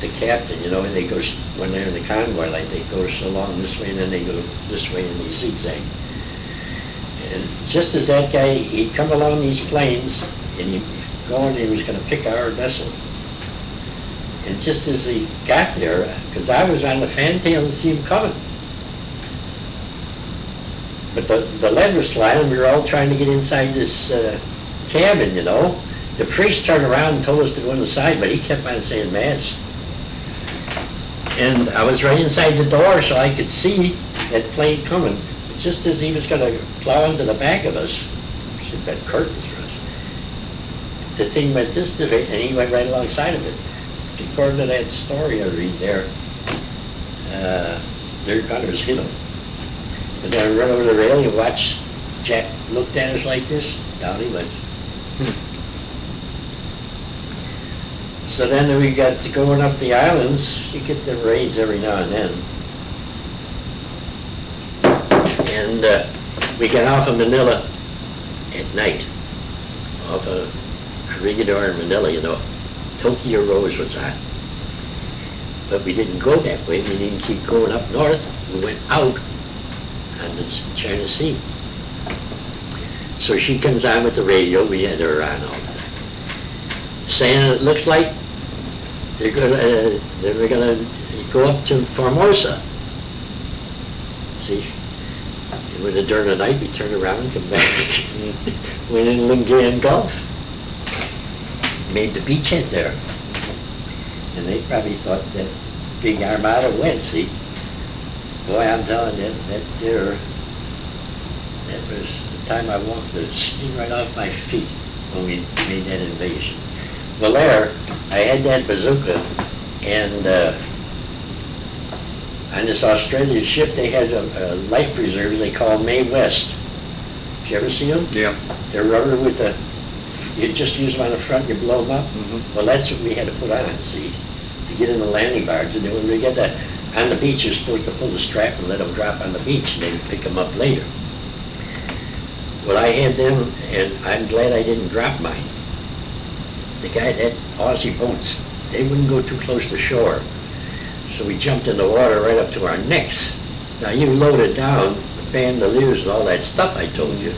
the captain, you know, and they go, when they're in the convoy, like they go so long this way, and then they go this way, and they zigzag. And just as that guy, he'd come along these plains, and he'd go on, and he was going to pick our vessel. And just as he got there, because I was on the fantail to see him coming. But the, the lead was flying, and we were all trying to get inside this uh, cabin, you know. The priest turned around and told us to go on the side, but he kept on saying mass. And I was right inside the door, so I could see that plane coming. But just as he was going to plow into the back of us, she had that curtain for us, the thing went this way, and he went right alongside of it. According to that story I read there, uh, their gunners hit him. And then I run over the rail and watch. Jack looked at us like this. Down he went. Hmm. So then we got to going up the islands. You get the raids every now and then. And uh, we got off of Manila at night, off of Corregidor in Manila, you know. Tokyo Rose was on. But we didn't go that way. We didn't keep going up north. We went out on the China Sea. So she comes on with the radio. We had her on all the time, saying it looks like they're gonna, uh, they were gonna go up to Formosa. See, when the during the night we turned around and come back and went in Lingan Gulf. Made the beachhead there. And they probably thought that big armada went, see. Boy, I'm telling you, that there, that was the time I walked the skin right off my feet when we made that invasion. Well, there, I had that bazooka, and uh, on this Australian ship, they had a, a life preserver they call Mae West. Did you ever see them? Yeah. They're rubber with the, you just use them on the front, you blow them up. Mm-hmm. Well, that's what we had to put on, see, to get in the landing barge. And then when we get that, on the beach, you're supposed to pull the strap and let them drop on the beach, and then pick them up later. Well, I had them, and I'm glad I didn't drop mine. The guy, that Aussie boats, they wouldn't go too close to shore. So we jumped in the water right up to our necks. Now, you loaded down the bandoliers and all that stuff I told you.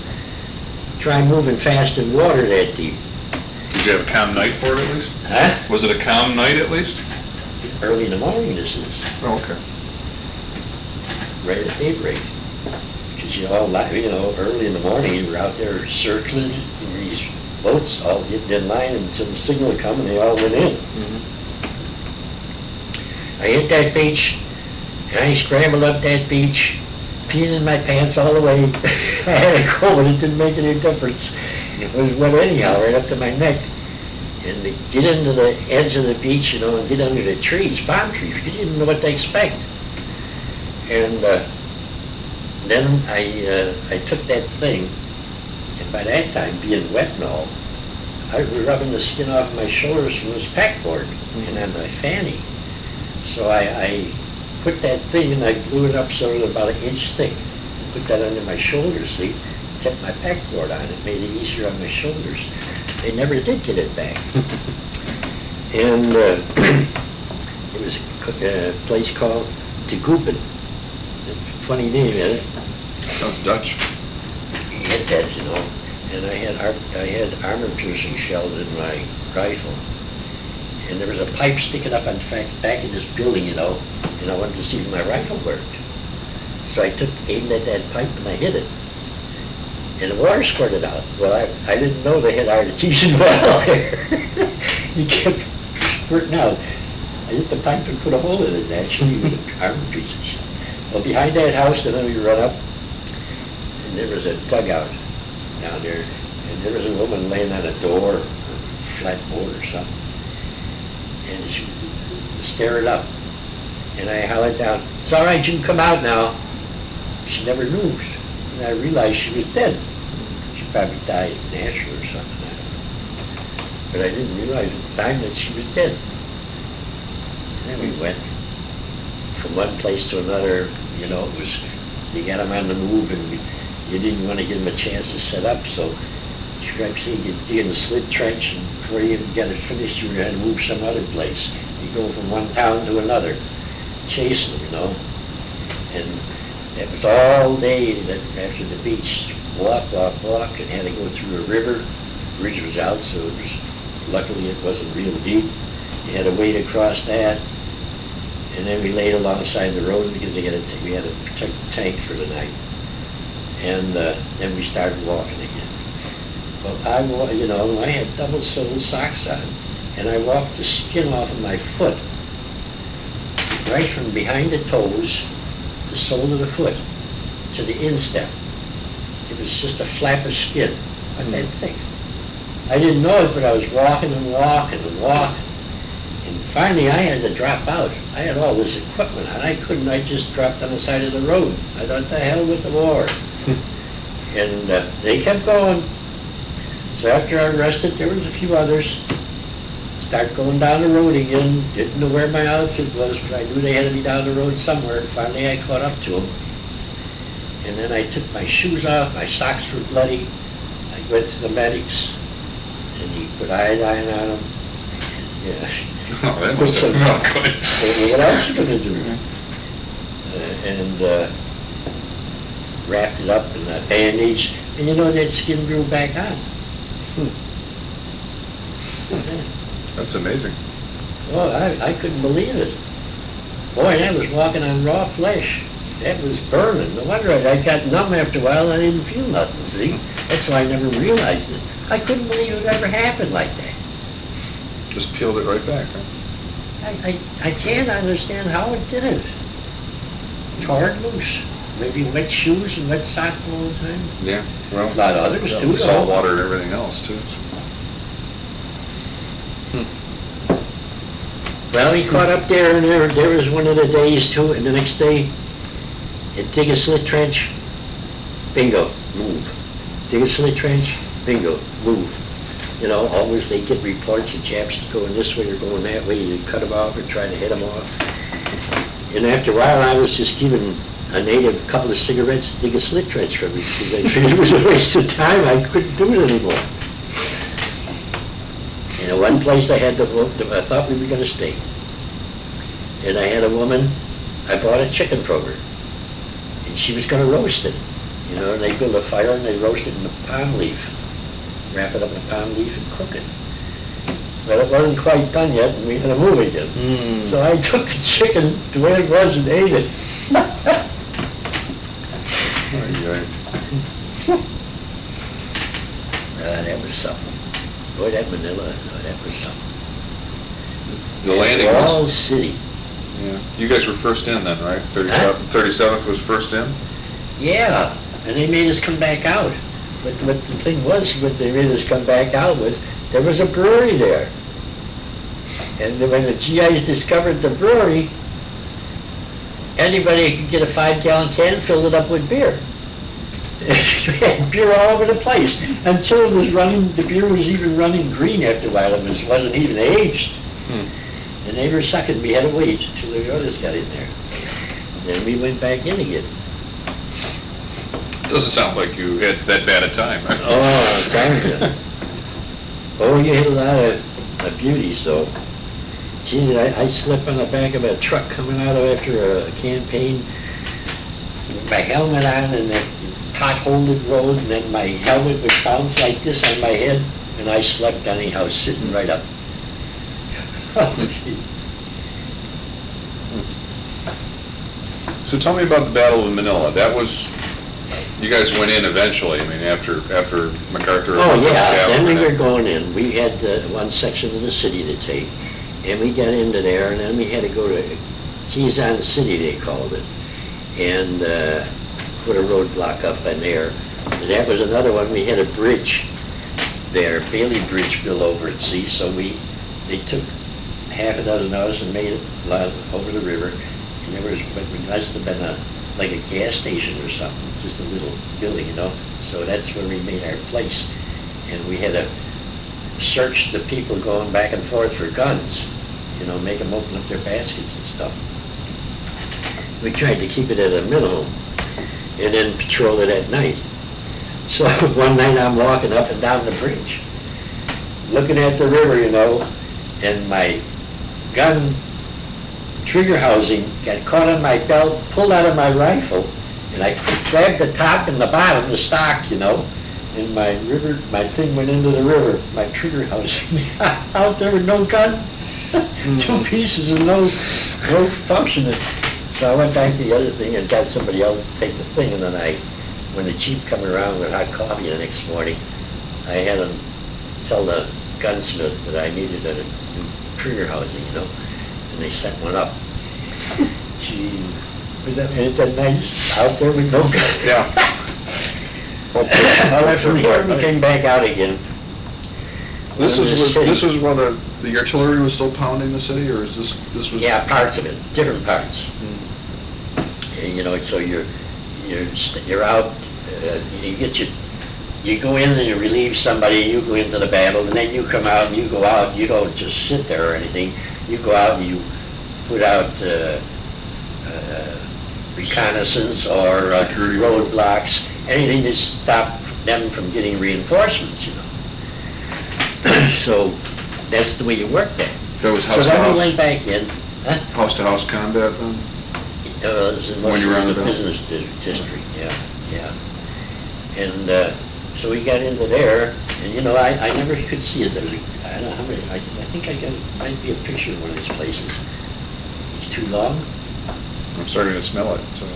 Try moving fast in water that deep. Did you have a calm night for it at least? Huh? Was it a calm night at least? Early in the morning this is. Oh, okay. Right at daybreak. Because you all, you know, early in the morning you were out there circling, and these boats all get in line until the signal come and they all went in. Mm-hmm. I hit that beach, and I scrambled up that beach, peeing in my pants all the way. I had a cold, it didn't make any difference. It was wet anyhow, right up to my neck. And to get into the edge of the beach, you know, and get under the trees, palm trees, you didn't know what to expect. And uh, then I uh, I took that thing, and by that time, being wet and all, I was rubbing the skin off my shoulders from this packboard, mm-hmm. and on my fanny. So I, I put that thing and I blew it up so it was about an inch thick. I put that under my shoulder sleeve, kept my backboard on it, made it easier on my shoulders. They never did get it back. And uh, it was a, a place called De Gubben. It's a funny name, isn't it? Sounds Dutch. You get that, you know. And I had, I had armor-piercing shells in my rifle. And there was a pipe sticking up on the back of this building, you know, and I wanted to see if my rifle worked. So I took aimed at that pipe and I hit it. And the water squirted out. Well, I, I didn't know they had artesian well there. It kept squirting out. I hit the pipe and put a hole in it, actually, with an armor piece. Well, behind that house, then we run up, and there was a dugout down there, and there was a woman laying on a door, a flat board or something. And she stared up. And I hollered down, "It's all right, you can come out now." She never moved. And I realized she was dead. She probably died naturally or something, I don't know. But I didn't realize at the time that she was dead. And then we went from one place to another, you know, it was, they got them on the move and we, you didn't want to give them a chance to set up, so you tried to dig in the slit trench and before you even got it finished, you were going to move some other place. You go from one town to another, chasing, you know. And that was all day that after the beach, walk, walk, walk, and had to go through a river. The bridge was out, so it was, luckily it wasn't real deep. You had to wade across that. And then we laid alongside the road because they had to, we had to protect the tank for the night. And uh, then we started walking again. Well, I, you know, I had double-soled socks on, and I walked the skin off of my foot, right from behind the toes, the sole of the foot, to the instep. It was just a flap of skin, I meant thick. I didn't know it, but I was walking and walking and walking. And finally, I had to drop out. I had all this equipment on. I couldn't, I just dropped on the side of the road. I thought, the hell with the war. And uh, they kept going. So after I rested, there was a few others. Start going down the road again. Didn't know where my outfit was, but I knew they had to be down the road somewhere. Finally, I caught up to them. And then I took my shoes off. My socks were bloody. I went to the medics, and he put iodine on them. Yeah. No, that was so not good. Well, what else are you going to do? Uh, and uh, wrapped it up in a bandage. And you know, that skin grew back on. Hmm. Hmm. That's amazing. Well, I, I couldn't believe it. Boy, that was walking on raw flesh. That was burning. No wonder I, I got numb after a while and I didn't feel nothing, see? That's why I never realized it. I couldn't believe it ever happened like that. Just peeled it right back, huh? I, I, I can't understand how it did it. Torn loose. Maybe wet shoes and wet socks all the time. Yeah, well, not others yeah, too. Salt water and everything else too. Hmm. Well, he caught up there and there, there was one of the days too, and the next day, it dig a slit trench, bingo, move. Dig a slit trench, bingo, move. You know, always they get reports of Japs going this way or going that way. You cut them off or try to hit them off. And after a while, I was just giving a native a couple of cigarettes to dig a slit trench for me because I figured it was a waste of time. I couldn't do it anymore. And in one place, I had the woman, I thought we were going to stay. And I had a woman, I bought a chicken from her. And she was going to roast it. You know, and they built a fire and they roasted it in a palm leaf. Wrap it up in a palm leaf and cook it. Well, it wasn't quite done yet, and we had to move again. Mm. So I took the chicken the way it was and ate it. Oh, uh, that was something. Boy, that Manila, oh, that was something. The, the landing was... all city. Yeah. You guys were first in then, right? thirty-seventh was first in? Yeah, and they made us come back out. But what the thing was, what they made us come back out was, there was a brewery there. And when the G Is discovered the brewery, anybody could get a five-gallon can, fill it up with beer. We had beer all over the place. Until it was running, the beer was even running green after a while. It wasn't even aged. Hmm. The neighbors suckered me out of wait until the orders got in there. And then we went back in again. Doesn't sound like you had that bad a time, right? Oh, time. Oh, you hit a lot of, of beauty, so. Gee, I, I slipped on the back of a truck coming out of after a campaign. My helmet on and that potholed road, and then my helmet would bounce like this on my head, and I slept anyhow, sitting right up. Oh, gee. So tell me about the Battle of Manila. That was, you guys went in eventually, I mean, after after MacArthur. Oh, yeah, then we were going in. We had the one section of the city to take, and we got into there, and then we had to go to Quezon City, they called it, and uh, put a roadblock up in there. And that was another one. We had a bridge there, Bailey Bridge, built over at sea, so we, they took half a dozen hours and made it over the river. And there was, it must have been a, like a gas station or something, just a little building, you know. So that's where we made our place. And we had to search the people going back and forth for guns, you know, make them open up their baskets and stuff. We tried to keep it at a minimum and then patrol it at night. So one night I'm walking up and down the bridge, looking at the river, you know, and my gun trigger housing got caught on my belt, pulled out of my rifle, and I grabbed the top and the bottom, the stock, you know, and my river, my thing went into the river, my trigger housing out there with no gun, mm. two pieces and no, no functioning. So I went back to the other thing and got somebody else to take the thing, and then I, when the chief came around with hot coffee the next morning, I had him tell the gunsmith that I needed a new trigger housing, you know. And they set one up. Gee, was that, ain't that nice? Out there with no gun. Yeah. Well, after we came back out again. This was, was this was where the, the artillery was still pounding the city, or is this this was? Yeah, parts of it, different parts. Mm-hmm. And, you know, so you're you're you're out. Uh, you get your, you go in and you relieve somebody. You go into the battle, and then you come out and you go out. You don't just sit there or anything. You go out and you put out uh, uh, reconnaissance or uh, roadblocks, anything to stop them from getting reinforcements, you know. So that's the way you work that. There was house so to house. So then we went back in. Huh? House to house combat then. Uh, it was in most when you of the business di district, yeah, yeah. And uh, so we got into there, and you know, I, I never could see it. There was a, I don't know how many. I, I think I got might be a picture of one of these places. It's too long. I'm starting to smell it. So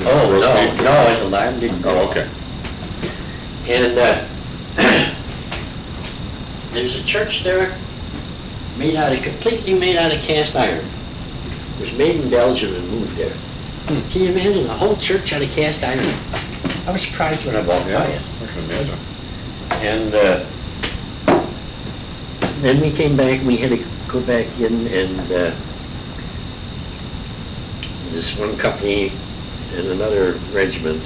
oh no, no, no, it's alarm didn't go. Oh, okay. And uh, there's a church there, made out of completely made out of cast iron. It was made in Belgium and moved there. Hmm. Can you imagine the whole church out of cast iron? I was surprised when I walked by it. I can imagine. And. Uh, Then we came back, we had to go back in, and uh, this one company and another regiment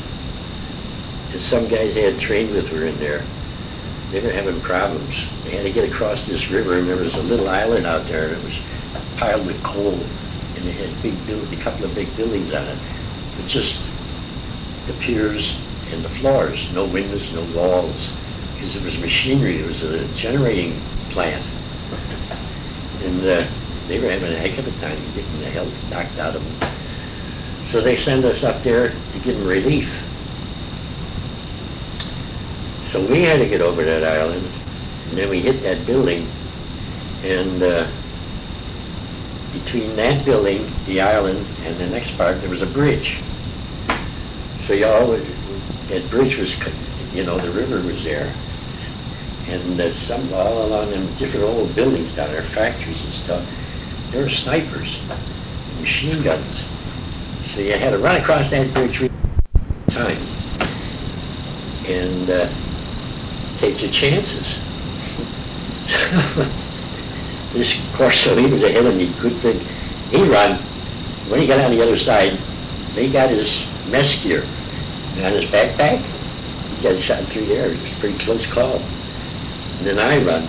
that some guys I had trained with were in there. They were having problems. They had to get across this river, and there was a little island out there, and it was piled with coal, and it had big build a couple of big buildings on it, but just the piers and the floors, no windows, no walls, because it was machinery, it was a generating plant. And uh, they were having a heck of a time getting the hell knocked out of them. So they send us up there to give them relief. So we had to get over that island, and then we hit that building, and uh, between that building, the island, and the next part, there was a bridge. So y'all, that bridge was, you know, the river was there. And uh, some all along them different old buildings down there, factories and stuff, there were snipers, machine guns. So you had to run across that bridge three times and uh, take your chances. This Corso, he was ahead of me, good thing. He run, when he got on the other side, they got his mess gear and on his backpack. He got shot through there, it was a pretty close call. And then I run,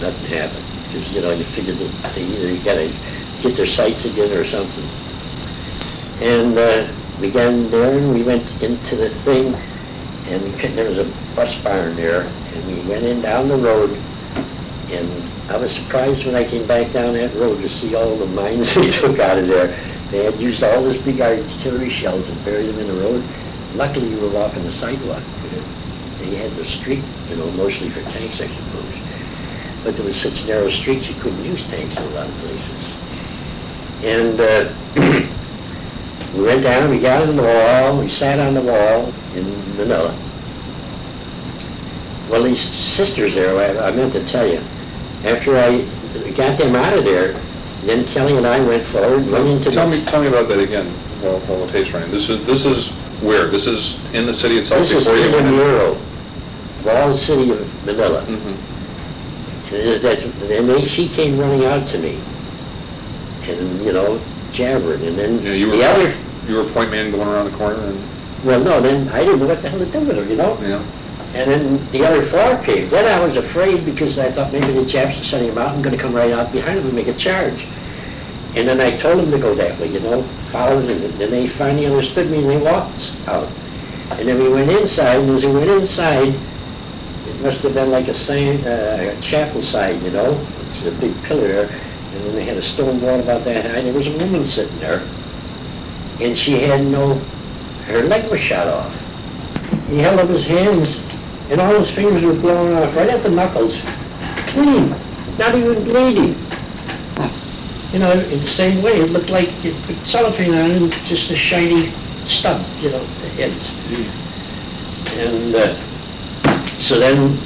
nothing happened. because, you know, you figure that they either got to get their sights again or something. And uh, we got in there and we went into the thing, and we could, there was a bus barn there, and we went in down the road, and I was surprised when I came back down that road to see all the mines they took out of there. They had used all those big artillery shells and buried them in the road. Luckily, we were walking the sidewalk. They had the street, you know, mostly for tanks, I suppose. But there was such narrow streets, you couldn't use tanks in a lot of places. And uh, we went down, we got on the wall, we sat on the wall in Manila. Well, these sisters there, I, I meant to tell you, after I got them out of there, then Kelly and I went forward and went into tell the... Me, tell me about that again, while, while the tape's running. This is, this is where? This is in the city itself? This before is in the mural, walled city of Manila. Mm-hmm. And, that, and they, she came running out to me, and, you know, jabbering, and then yeah, you the were, other... You were a point man going around the corner? And well, no, then I didn't know what the hell to do with her, you know? Yeah. And then the other four came. Then I was afraid because I thought maybe the Japs are sending him out and going to come right out behind him and make a charge. And then I told them to go that way, you know, follow them. And then they finally understood me and they walked out. And then we went inside, and as we went inside, it must have been like a, sign, uh, a chapel side, you know, it's a big pillar there. And then they had a stone wall about that high. There was a woman sitting there, and she had no, her leg was shot off. He held up his hands, and all his fingers were blown off, right at the knuckles, clean, not even bleeding. You know, in the same way, it looked like you put cellophane on him, just a shiny stub, you know, the heads. And uh, so then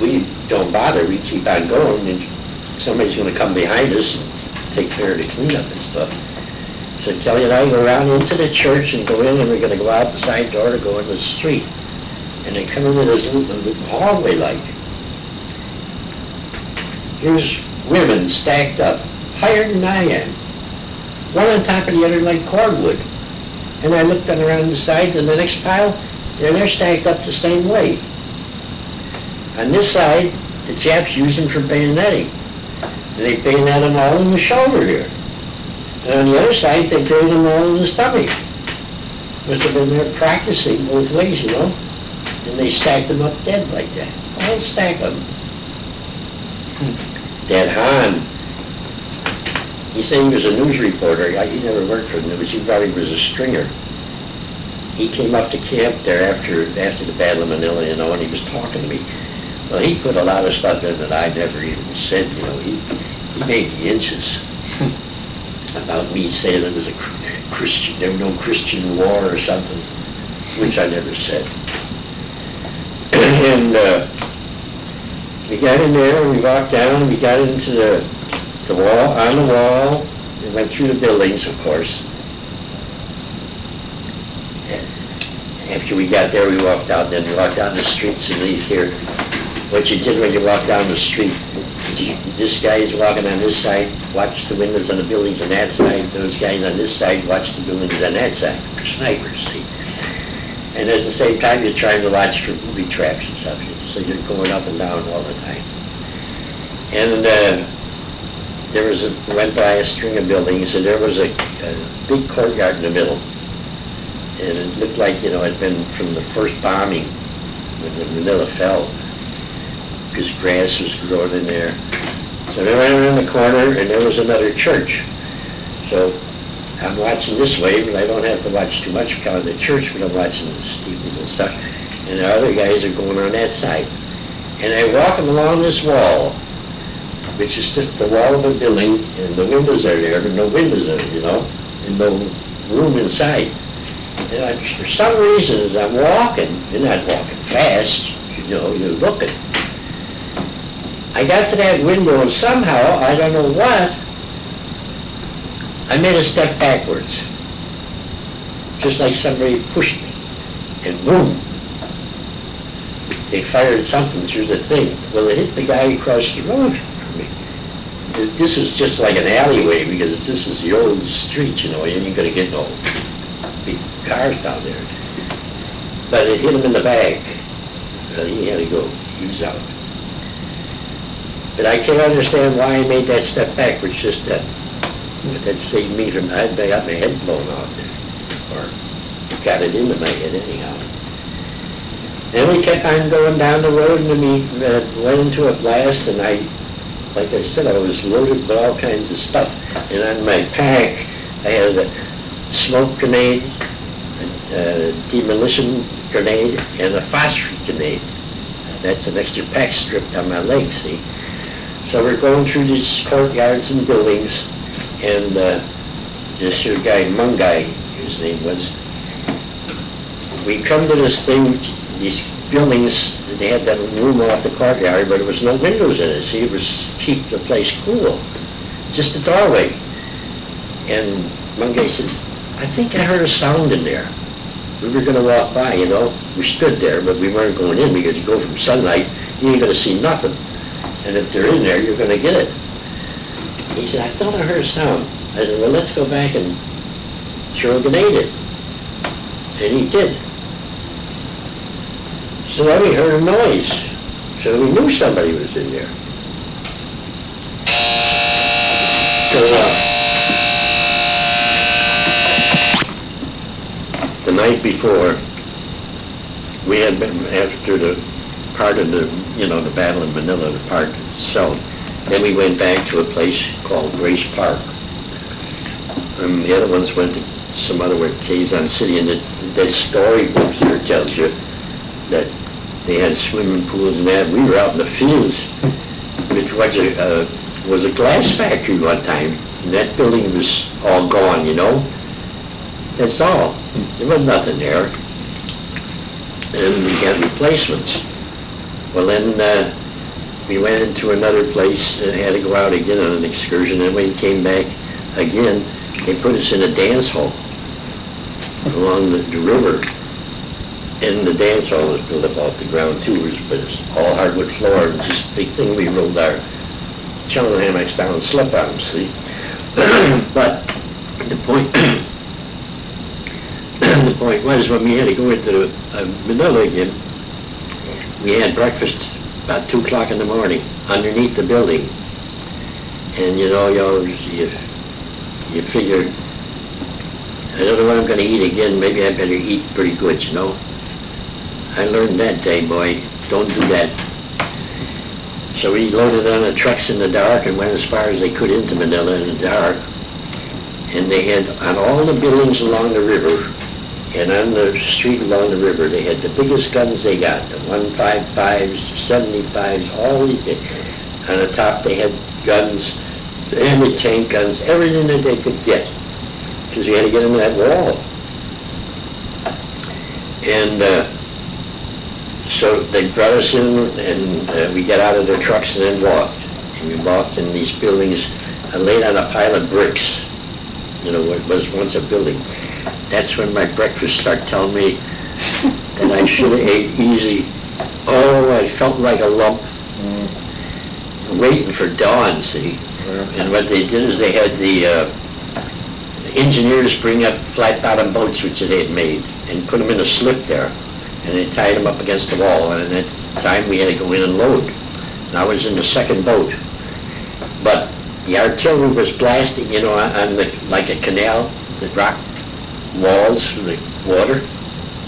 we don't bother, we keep on going, and somebody's going to come behind us and take care of the cleanup and stuff. So Kelly and I go around into the church and go in, and we're going to go out the side door to go in the street. And they come into this little hallway like. Here's women stacked up, higher than I am. One on top of the other like cordwood. And I looked on around the side and the next pile, and they're stacked up the same way. On this side, the Japs use them for bayoneting. And they bayonet them all in the shoulder here. And on the other side, they bayonet them all in the stomach. Must have been there practicing both ways, you know. And they stacked them up dead like that. All stack them. That Han, he said he was a news reporter. He never worked for the news. He probably was a stringer. He came up to camp there after after the Battle of Manila, you know, and he was talking to me. Well, he put a lot of stuff in that I never even said, you know. He, he made the inches about me saying it was a Christian, there was no Christian war or something, which I never said. And uh, we got in there, and we walked down, and we got into the, the wall, on the wall, and went through the buildings, of course. And after we got there, we walked out, then we walked down the streets and leave here. What you did when you walked down the street, you, this guy is walking on this side, watch the windows on the buildings on that side, those guys on this side, watch the buildings on that side, for snipers, see? And at the same time, you're trying to watch for booby traps and stuff, so you're going up and down all the time. And uh, there was a, went by a string of buildings, and there was a, a big courtyard in the middle. And it looked like, you know, it had been from the first bombing when the Manila fell, because grass was growing in there. So they went around the corner, and there was another church. So I'm watching this way, but I don't have to watch too much because of the church, but I'm watching the steeples and stuff. And the other guys are going on that side. And I'm walking along this wall, which is just the wall of a building, and the windows are there, but no windows in it, you know, and no room inside. And I, for some reason, as I'm walking, you're not walking fast, you know, you're looking. I got to that window, and somehow, I don't know what, I made a step backwards, just like somebody pushed me, and boom, they fired something through the thing. Well, it hit the guy across the road from me. This is just like an alleyway, because this is the old street, you know, you ain't gonna get no big cars down there. But it hit him in the back, and he had to go, he was out. But I can't understand why I made that step backwards just then. That saved me from, I got my head blown off there, or got it into my head anyhow. Then we kept on going down the road, and we uh, went into a blast, and I, like I said, I was loaded with all kinds of stuff. And on my pack, I had a smoke grenade, a, a demolition grenade, and a phosphor grenade. That's an extra pack stripped on my legs, see? So we're going through these courtyards and buildings, and uh, this your guy, Mungai, his name was, we come to this thing, these buildings, they had that room off the courtyard, but there was no windows in it, see? It was keep the place cool, just a doorway. And Mungai says, I think I heard a sound in there. We were going to walk by, you know. We stood there, but we weren't going in because you go from sunlight, you ain't going to see nothing. And if they're in there, you're going to get it. He said, I thought I heard a sound. I said, well, let's go back and throw a grenade in. And he did. So then we heard a noise. So we knew somebody was in there. So, uh, the night before, we had been, after the part of the, you know, the battle in Manila, the part itself, then we went back to a place called Grace Park. And the other ones went to some other way, Quezon City, and that story book here tells you that they had swimming pools and that. We were out in the fields, which was a, uh, was a glass factory one time, and that building was all gone, you know? That's all. There was nothing there. And we got replacements. Well, then uh, we went into another place and had to go out again on an excursion. And when we came back again, they put us in a dance hall along the, the river. And the dance hall was built up off the ground, too, but it's all hardwood floor. And just big thing, we rolled our channel hammocks down and slept on, see? But the point... The point was, when we had to go into uh, Manila again, we had breakfast about two o'clock in the morning underneath the building, and you know, you you, you figure, I don't know what I'm going to eat again. Maybe I better eat pretty good, you know. I learned that day, boy, don't do that. So we loaded on the trucks in the dark and went as far as they could into Manila in the dark, and they had on all the buildings along the river. And on the street along the river, they had the biggest guns they got, the one fifty-fives, the seventy-fives, all the, on the top they had guns, and the tank guns, everything that they could get, because we had to get in that wall. And uh, so they brought us in, and uh, we got out of their trucks and then walked. And we walked in these buildings, uh, laid on a pile of bricks, you know, what was once a building. That's when my breakfast started telling me that I should have ate easy. Oh, I felt like a lump, mm. waiting for dawn, see? Yeah. And what they did is they had the, uh, the engineers bring up flat-bottom boats, which they had made, and put them in a slip there. And they tied them up against the wall, and at that time we had to go in and load. And I was in the second boat. But the artillery was blasting, you know, on the, like a canal, the rock walls from the water.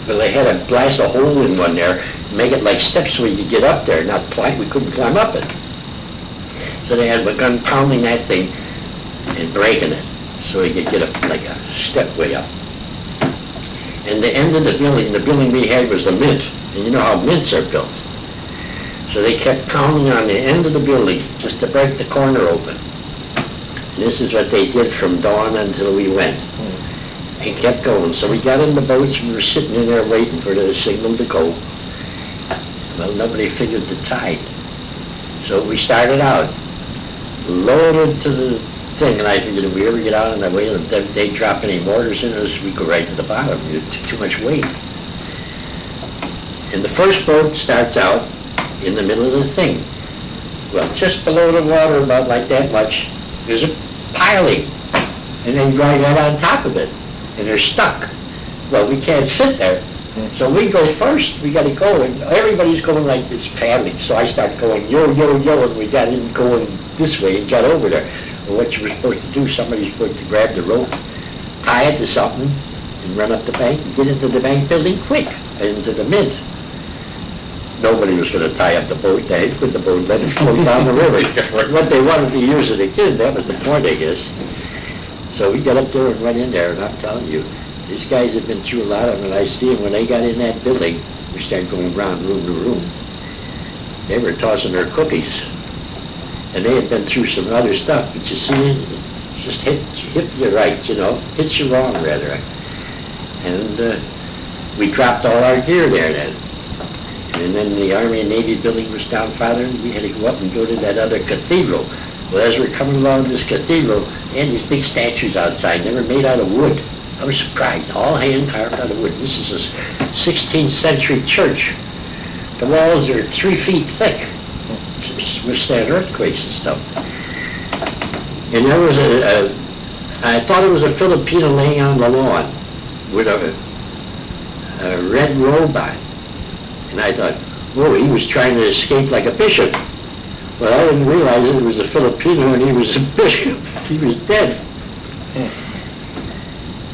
Well, they had to blast a hole in one there, make it like steps so we could get up there, not climb. We couldn't climb up it. So they had begun pounding that thing and breaking it so we could get up like a step way up. And the end of the building, the building we had was the mint. And you know how mints are built. So they kept pounding on the end of the building just to break the corner open. And this is what they did from dawn until we went. And kept going. So we got in the boats and we were sitting in there waiting for the signal to go. Well, nobody figured the tide. So we started out, loaded to the thing, and I figured if we ever get out on that way, if they drop any mortars in us, we go right to the bottom. It took too much weight. And the first boat starts out in the middle of the thing. Well, just below the water, about like that much, there's a piling, and then right out on top of it. And they're stuck. Well, we can't sit there. So we go first, we got to go, and everybody's going like this paddling, so I start going yo, yo, yo, and we got him going this way and got over there. Well, what you were supposed to do, somebody's supposed to grab the rope, tie it to something, and run up the bank and get into the bank building quick, into the mid. Nobody was going to tie up the boat, they had quit the boat, let it float down the river. What they wanted to use it again, that was the point, I guess. So we got up there and went in there, and I'm telling you, these guys have been through a lot of them, and I see them when they got in that building, we started going around room to room. They were tossing their cookies. And they had been through some other stuff, but you see, it just hit, hit you right, you know, hit you wrong, rather. And uh, we dropped all our gear there then. And then the Army and Navy building was down farther, and we had to go up and go to that other cathedral. Well, as we're coming along this cathedral, they had these big statues outside, they were made out of wood. I was surprised, all hand carved out of wood. This is a sixteenth century church. The walls are three feet thick, withstand earthquakes and stuff. And there was a, a, I thought it was a Filipino laying on the lawn with a, a red robe on. And I thought, whoa, he was trying to escape like a bishop. Well, I didn't realize it was a Filipino and he was a bishop. He was dead.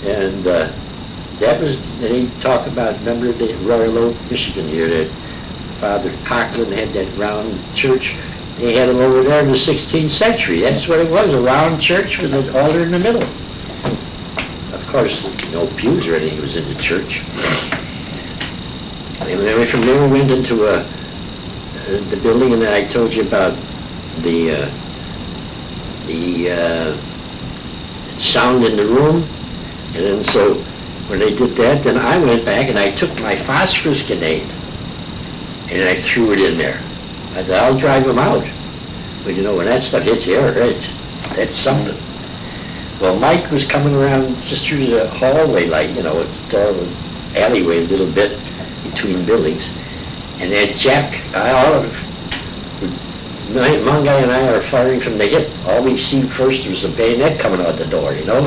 And uh, that was, they talk about, remember the Royal Oak, Michigan here, that Father Cochran had that round church. They had them over there in the sixteenth century. That's what it was, a round church with an altar in the middle. Of course, no pews or anything was in the church. And then from there we went into a, uh, the building, and I told you about the, uh, the uh, sound in the room. And then so when they did that, then I went back and I took my phosphorus grenade and I threw it in there. I thought, I'll drive them out. But you know, when that stuff hits you, it hurts. That's something. Well, Mike was coming around just through the hallway, like, you know, it's an alleyway a little bit between buildings. And that Jack, I, all of, Mongai and I are firing from the hip. All we see first was a bayonet coming out the door, you know?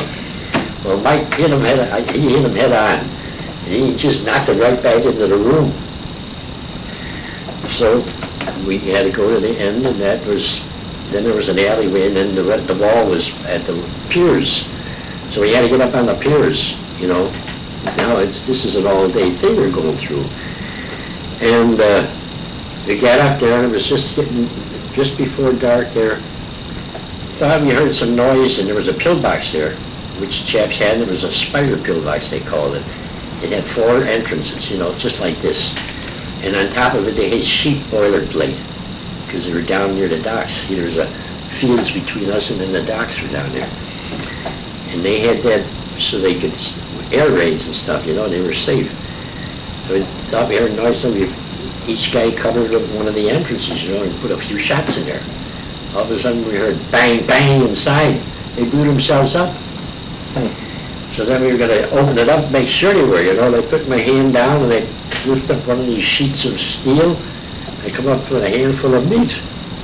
Well, Mike hit him head, he hit him head on, and he just knocked him right back into the room. So we had to go to the end, and that was, then there was an alleyway, and then the, the wall was at the piers. So we had to get up on the piers, you know. Now it's, this is an all-day thing we're going through. And uh, we got up there, and it was just getting, just before dark there. Thought we heard some noise, and there was a pillbox there, which chaps had. It was a spider pillbox, they called it. It had four entrances, you know, just like this. And on top of it, they had sheep boilerplate, because they were down near the docks. There was a fields between us and then the docks were down there. And they had that so they could, air raids and stuff, you know, they were safe. So we thought we heard noise, so we, each guy covered up one of the entrances, you know, and put a few shots in there. All of a sudden we heard bang, bang inside. They blew themselves up. So then we were going to open it up, make sure they were, you know. They put my hand down and I lift up one of these sheets of steel. I come up with a handful of meat.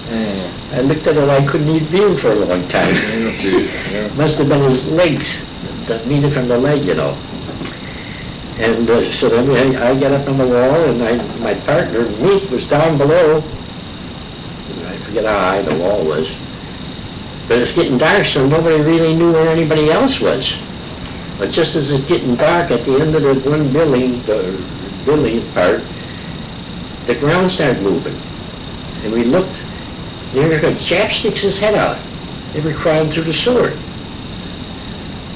Mm. I looked at it, I couldn't eat veal for a long time. Yeah. Must have been his legs, the meat from the leg, you know. And uh, so then I, I got up on the wall and I, my partner, meat, was down below. I forget how high the wall was. But it's getting dark, so nobody really knew where anybody else was. But just as it's getting dark, at the end of the one building, the building part, the ground started moving. And we looked, there a chap sticks his head out. They were crawling through the sewer.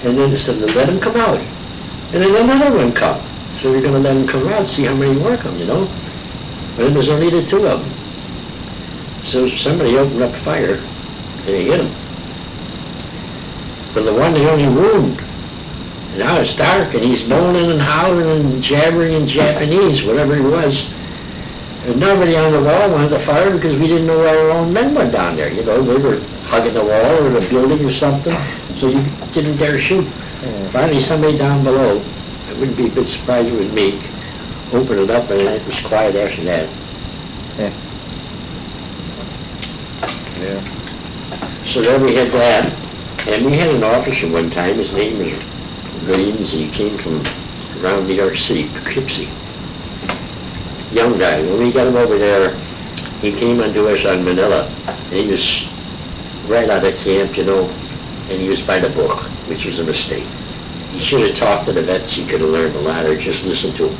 And then they said, let him come out. And then another one come. So we're going to let him come out, see how many more come, you know? But it was only the two of them. So somebody opened up fire, and they hit him. But the one, the only wound. Now it's dark, and he's moaning and howling and jabbering in Japanese, whatever he was. And nobody on the wall wanted to fire because we didn't know where our own men were down there. You know, they were hugging the wall or the building or something, so you didn't dare shoot. And finally, somebody down below, I wouldn't be a bit surprised if it was me, opened it up, and it was quiet after that. Yeah. Yeah. So then we had that, and we had an officer one time. His name was Rains, he came from around New York City, Poughkeepsie. young guy. When we got him over there, he came onto us on Manila. And he was right out of camp, you know, and he was by the book, which was a mistake. He should have talked to the vets. He could have learned a lot, or just listened to them.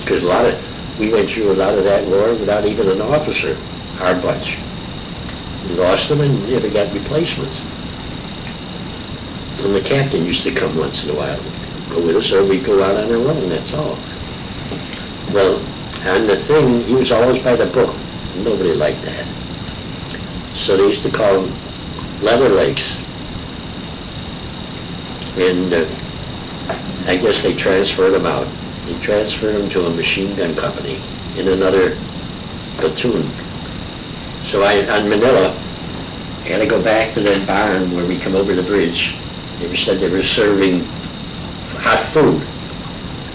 Because a lot of, we went through a lot of that war without even an officer. Hard bunch. We lost them and never got replacements. And the captain used to come once in a while, go with us, or we'd go out on our own, that's all. Well, on the thing, he was always by the book. Nobody liked that. So they used to call him Leather Legs. And uh, I guess they transferred him out. They transferred him to a machine gun company in another platoon. So I, on Manila, I had to go back to that barn where we come over the bridge. They said they were serving hot food.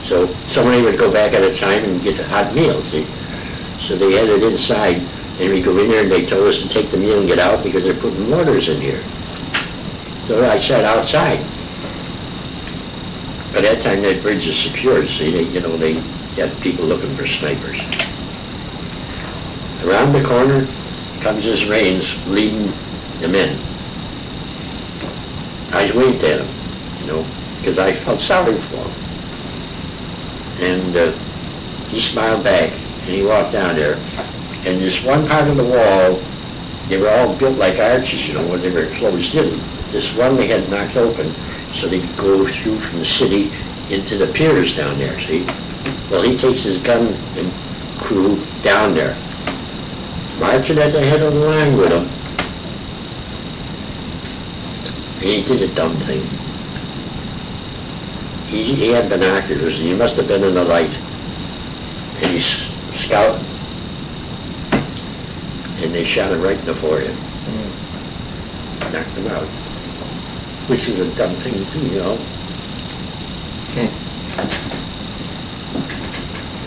So somebody would go back at a time and get the hot meal, see? So they had it inside, and we go in there and they told us to take the meal and get out because they're putting mortars in here. So I sat outside. By that time that bridge is secured, see, they, you know, they got people looking for snipers. Around the corner comes this Raines leading the men. I waved at him, you know, because I felt sorry for him. And uh, he smiled back, and he walked down there. And this one part of the wall, they were all built like arches, you know, when they were closed in. This one they had knocked open, so they could go through from the city into the piers down there, see? Well, he takes his gun and crew down there. Marching at the head of the line with him. And he did a dumb thing. He, he had binoculars, and he must have been in the light. And he scouted, and they shot him right in the forehead. Mm. Knocked him out. Which is a dumb thing too, you know. Hmm.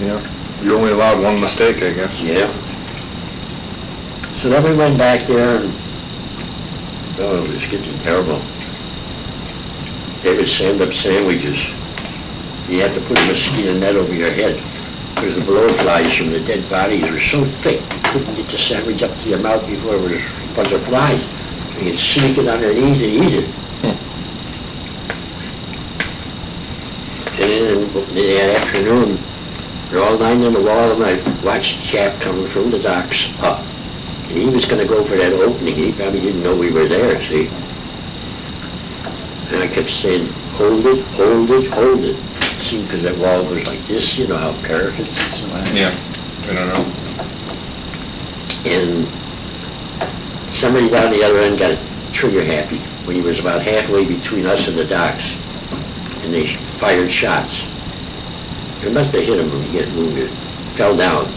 Yeah. You're only allowed one mistake, I guess. Yeah. So then we went back there, and oh, it was getting terrible. They would sand up sandwiches. You had to put a mosquito net over your head because the blowflies from the dead bodies were so thick you couldn't get the sandwich up to your mouth before it was a bunch of flies. So you'd sneak it underneath and eat it. Hmm. And then in the afternoon, we're all lying on the wall and I watched a chap coming from the docks up. And he was going to go for that opening. He probably didn't know we were there, see? And I kept saying, hold it, hold it, hold it. See, because that wall was like this, you know, how parapets and so on. Yeah, I don't know. And somebody down the other end got trigger happy when he was about halfway between us and the docks. And they fired shots. It must have hit him when he got wounded. Fell down.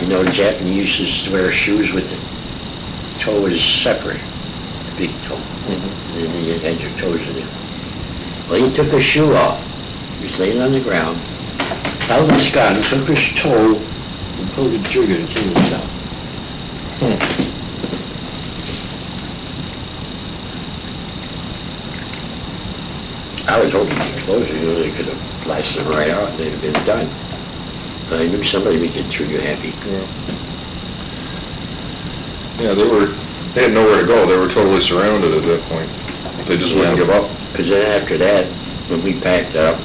You know, the Japanese used to wear shoes with the toe is separate. Big toe. Mm-hmm. And then you had your toes in it. Well, he took his shoe off. He was laying on the ground, held his gun, took his toe, and pulled the trigger and killed himself. Hmm. I was hoping the clothes, you know, they could have blasted him right out and they'd have been done. But I knew somebody would get trigger happy. Yeah. Yeah, they were. They had nowhere to go. They were totally surrounded at that point. They just yeah, wouldn't give up. Because then after that, when we packed up,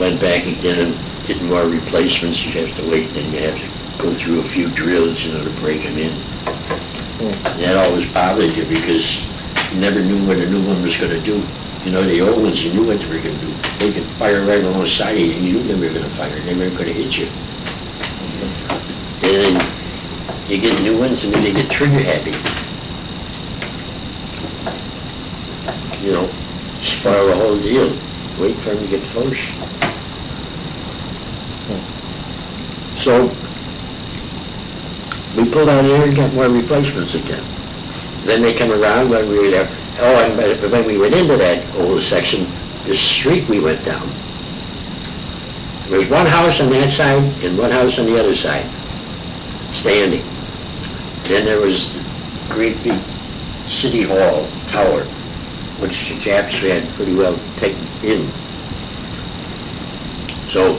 went back again and did more replacements. You have to wait, and then you have to go through a few drills, you know, to break them in. Yeah. That always bothered you because you never knew what a new one was going to do. You know, the old ones, you knew what they were going to do. They could fire right alongside you, and you knew they were going to fire. They weren't going to hit you. And then you get new ones and then they get trigger happy. You know, spoil the whole deal. Wait for them to get close. Hmm. So, we pulled out here and got more replacements again. Then they come around when we were there. Oh, and when we went into that old section, the street we went down. There was one house on that side and one house on the other side, standing. Then there was the great big city hall tower, which the Japs had pretty well taken in. So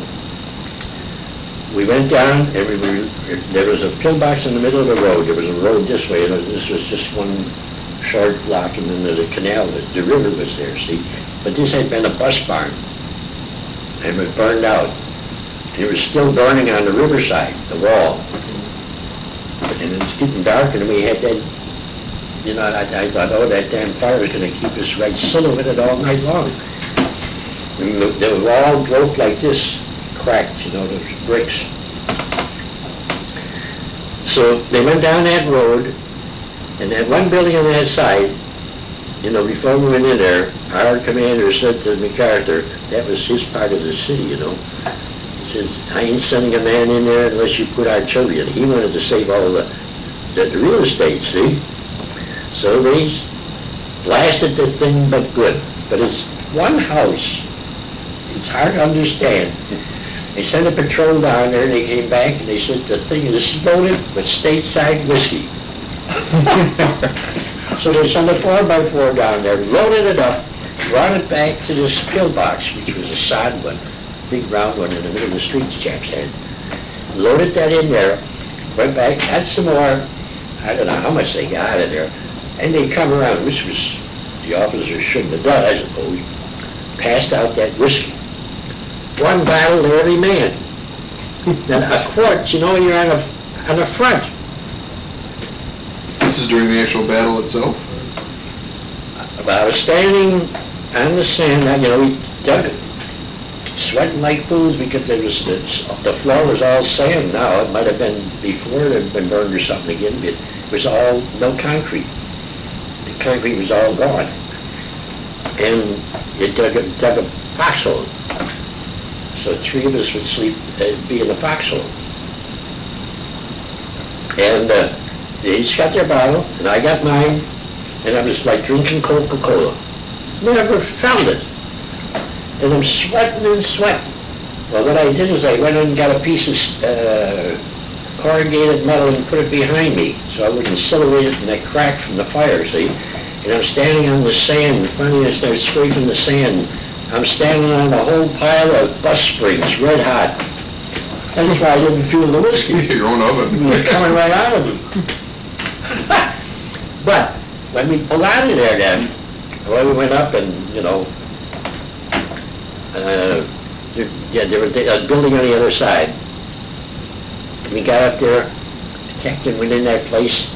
we went down, and we were, there was a pillbox in the middle of the road. There was a road this way, and this was just one short block, and then the canal, the, the river was there, see? But this had been a bus barn, and it burned out. It was still burning on the riverside, the wall. And it was getting dark, and we had that, you know, I, I thought, oh, that damn fire was going to keep us right silhouetted all night long. And the, the wall broke like this, cracked, you know, those bricks. So they went down that road, and that one building on that side, you know, before we went in there, our commander said to MacArthur, that was his part of the city, you know. He says, I ain't sending a man in there unless you put our children. He wanted to save all the, the, the real estate, see? So they blasted the thing, but good. But it's one house. It's hard to understand. They sent a patrol down there, and they came back, and they said the thing is loaded with stateside whiskey. So they sent a four by four down there, loaded it up, brought it back to this pillbox, which was a sod one, big round one in the middle of the street the chaps had. Loaded that in there, went back, had some more. I don't know how much they got out of there. And they come around, which was the officers shouldn't have done, I suppose, passed out that whiskey. One bottle to every man. Then a quart, you know, you're on a, on a front. This is during the actual battle itself? I was standing on the sand, you know, we dug it, sweating like fools because there was the, the floor was all sand now. It might have been before it had been burned or something again, but it was all no concrete. The concrete was all gone. And it dug a, dug a foxhole. So three of us would sleep, uh, be in the foxhole. And uh, they each got their bottle, and I got mine, and I was like drinking Coca-Cola. Never found it. And I'm sweating and sweating. Well, what I did is I went in and got a piece of uh, corrugated metal and put it behind me, so I wouldn't silhouette it in that crack from the fire, see? And I'm standing on the sand, finally I started scraping the sand. I'm standing on a whole pile of bus springs, red hot. That's why I didn't feel the whiskey. Your own oven. They're coming right out of them. But when we pulled out of there then, well, we went up and, you know, uh, there, yeah, there was a building on the other side. We got up there, the captain went in that place,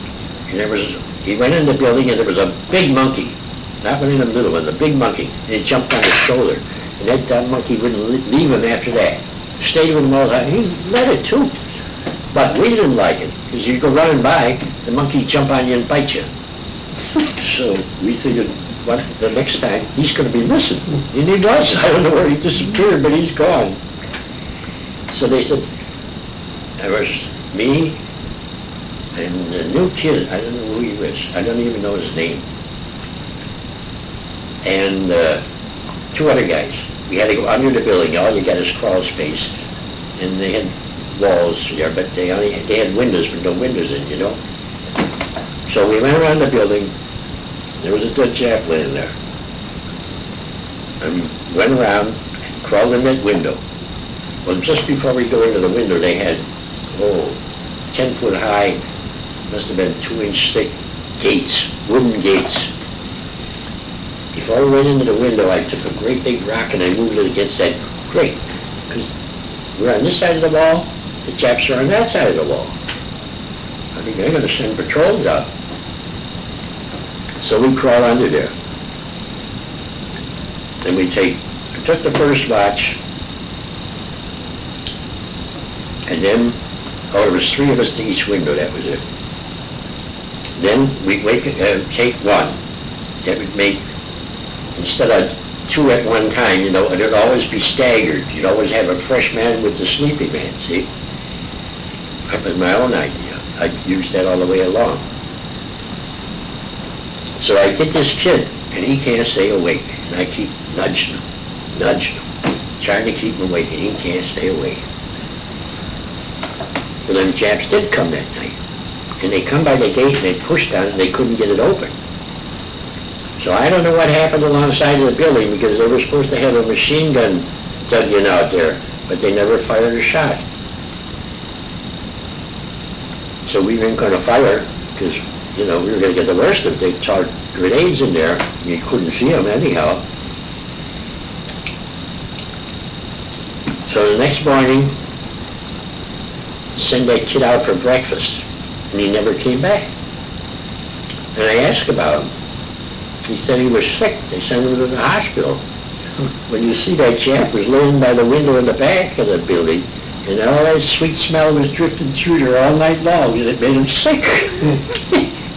and there was, he went in the building and there was a big monkey. That one in the middle was a big monkey, and it jumped on his shoulder. And that, that monkey wouldn't leave him after that. Stayed with him all the time. He let it too. But we didn't like it, because you go running by, the monkey jump on you and bite you. So we figured, what, the next time, he's going to be missing. And he does. I don't know where he disappeared, but he's gone. So they said, there was me and a new kid. I don't know who he was. I don't even know his name. And uh, two other guys. We had to go under the building. All you got is crawl space. And they had walls there, but they only had, they had windows, but no windows in, you know. So we went around the building. There was a dead chaplain in there. And we went around, crawled in that window. Well, just before we go into the window, they had, oh, ten foot high, must have been two inch thick gates, wooden gates. Before I went into the window, I took a great big rock and I moved it against that grate. Because we're on this side of the wall, the chaps are on that side of the wall. I think they're going to send patrols out. So we crawl under there. Then we take, I took the first watch, and then, oh, there was three of us to each window, that was it. Then we wake, uh, take one. That would make, instead of two at one time, you know, it would always be staggered. You'd always have a fresh man with the sleepy man, see? That was my own idea. I used that all the way along. So I get this kid, and he can't stay awake. And I keep nudging him, nudging him, trying to keep him awake, and he can't stay awake. Well, them Japs did come that night. And they come by the gate, and they pushed on it, and they couldn't get it open. So I don't know what happened alongside of the building because they were supposed to have a machine gun dug in out there. but they never fired a shot. So we weren't going to fire because, you know, we were going to get the worst of it. They charged grenades in there. You couldn't see them anyhow. So the next morning, send that kid out for breakfast, and he never came back. And I asked about him. He said he was sick. They sent him to the hospital. When you see that chap was laying by the window in the back of the building, and all that sweet smell was drifting through there all night long, and it made him sick.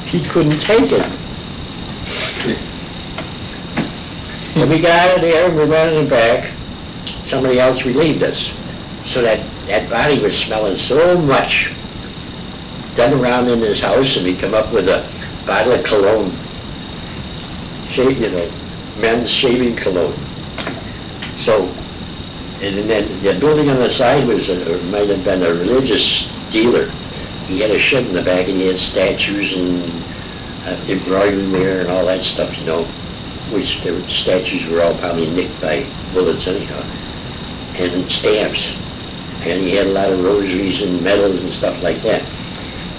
He couldn't take it. And we got out of there, and we ran in the back. Somebody else relieved us. So that, that body was smelling so much. Done around in his house, and he come up with a bottle of cologne. Shave, you know, men's shaving cologne. So, and then the building on the side was, a, or might have been a religious dealer. He had a shed in the back, and he had statues and uh, embroidery there and all that stuff, you know. Which the statues were all probably nicked by bullets anyhow, and stamps. And he had a lot of rosaries and medals and stuff like that.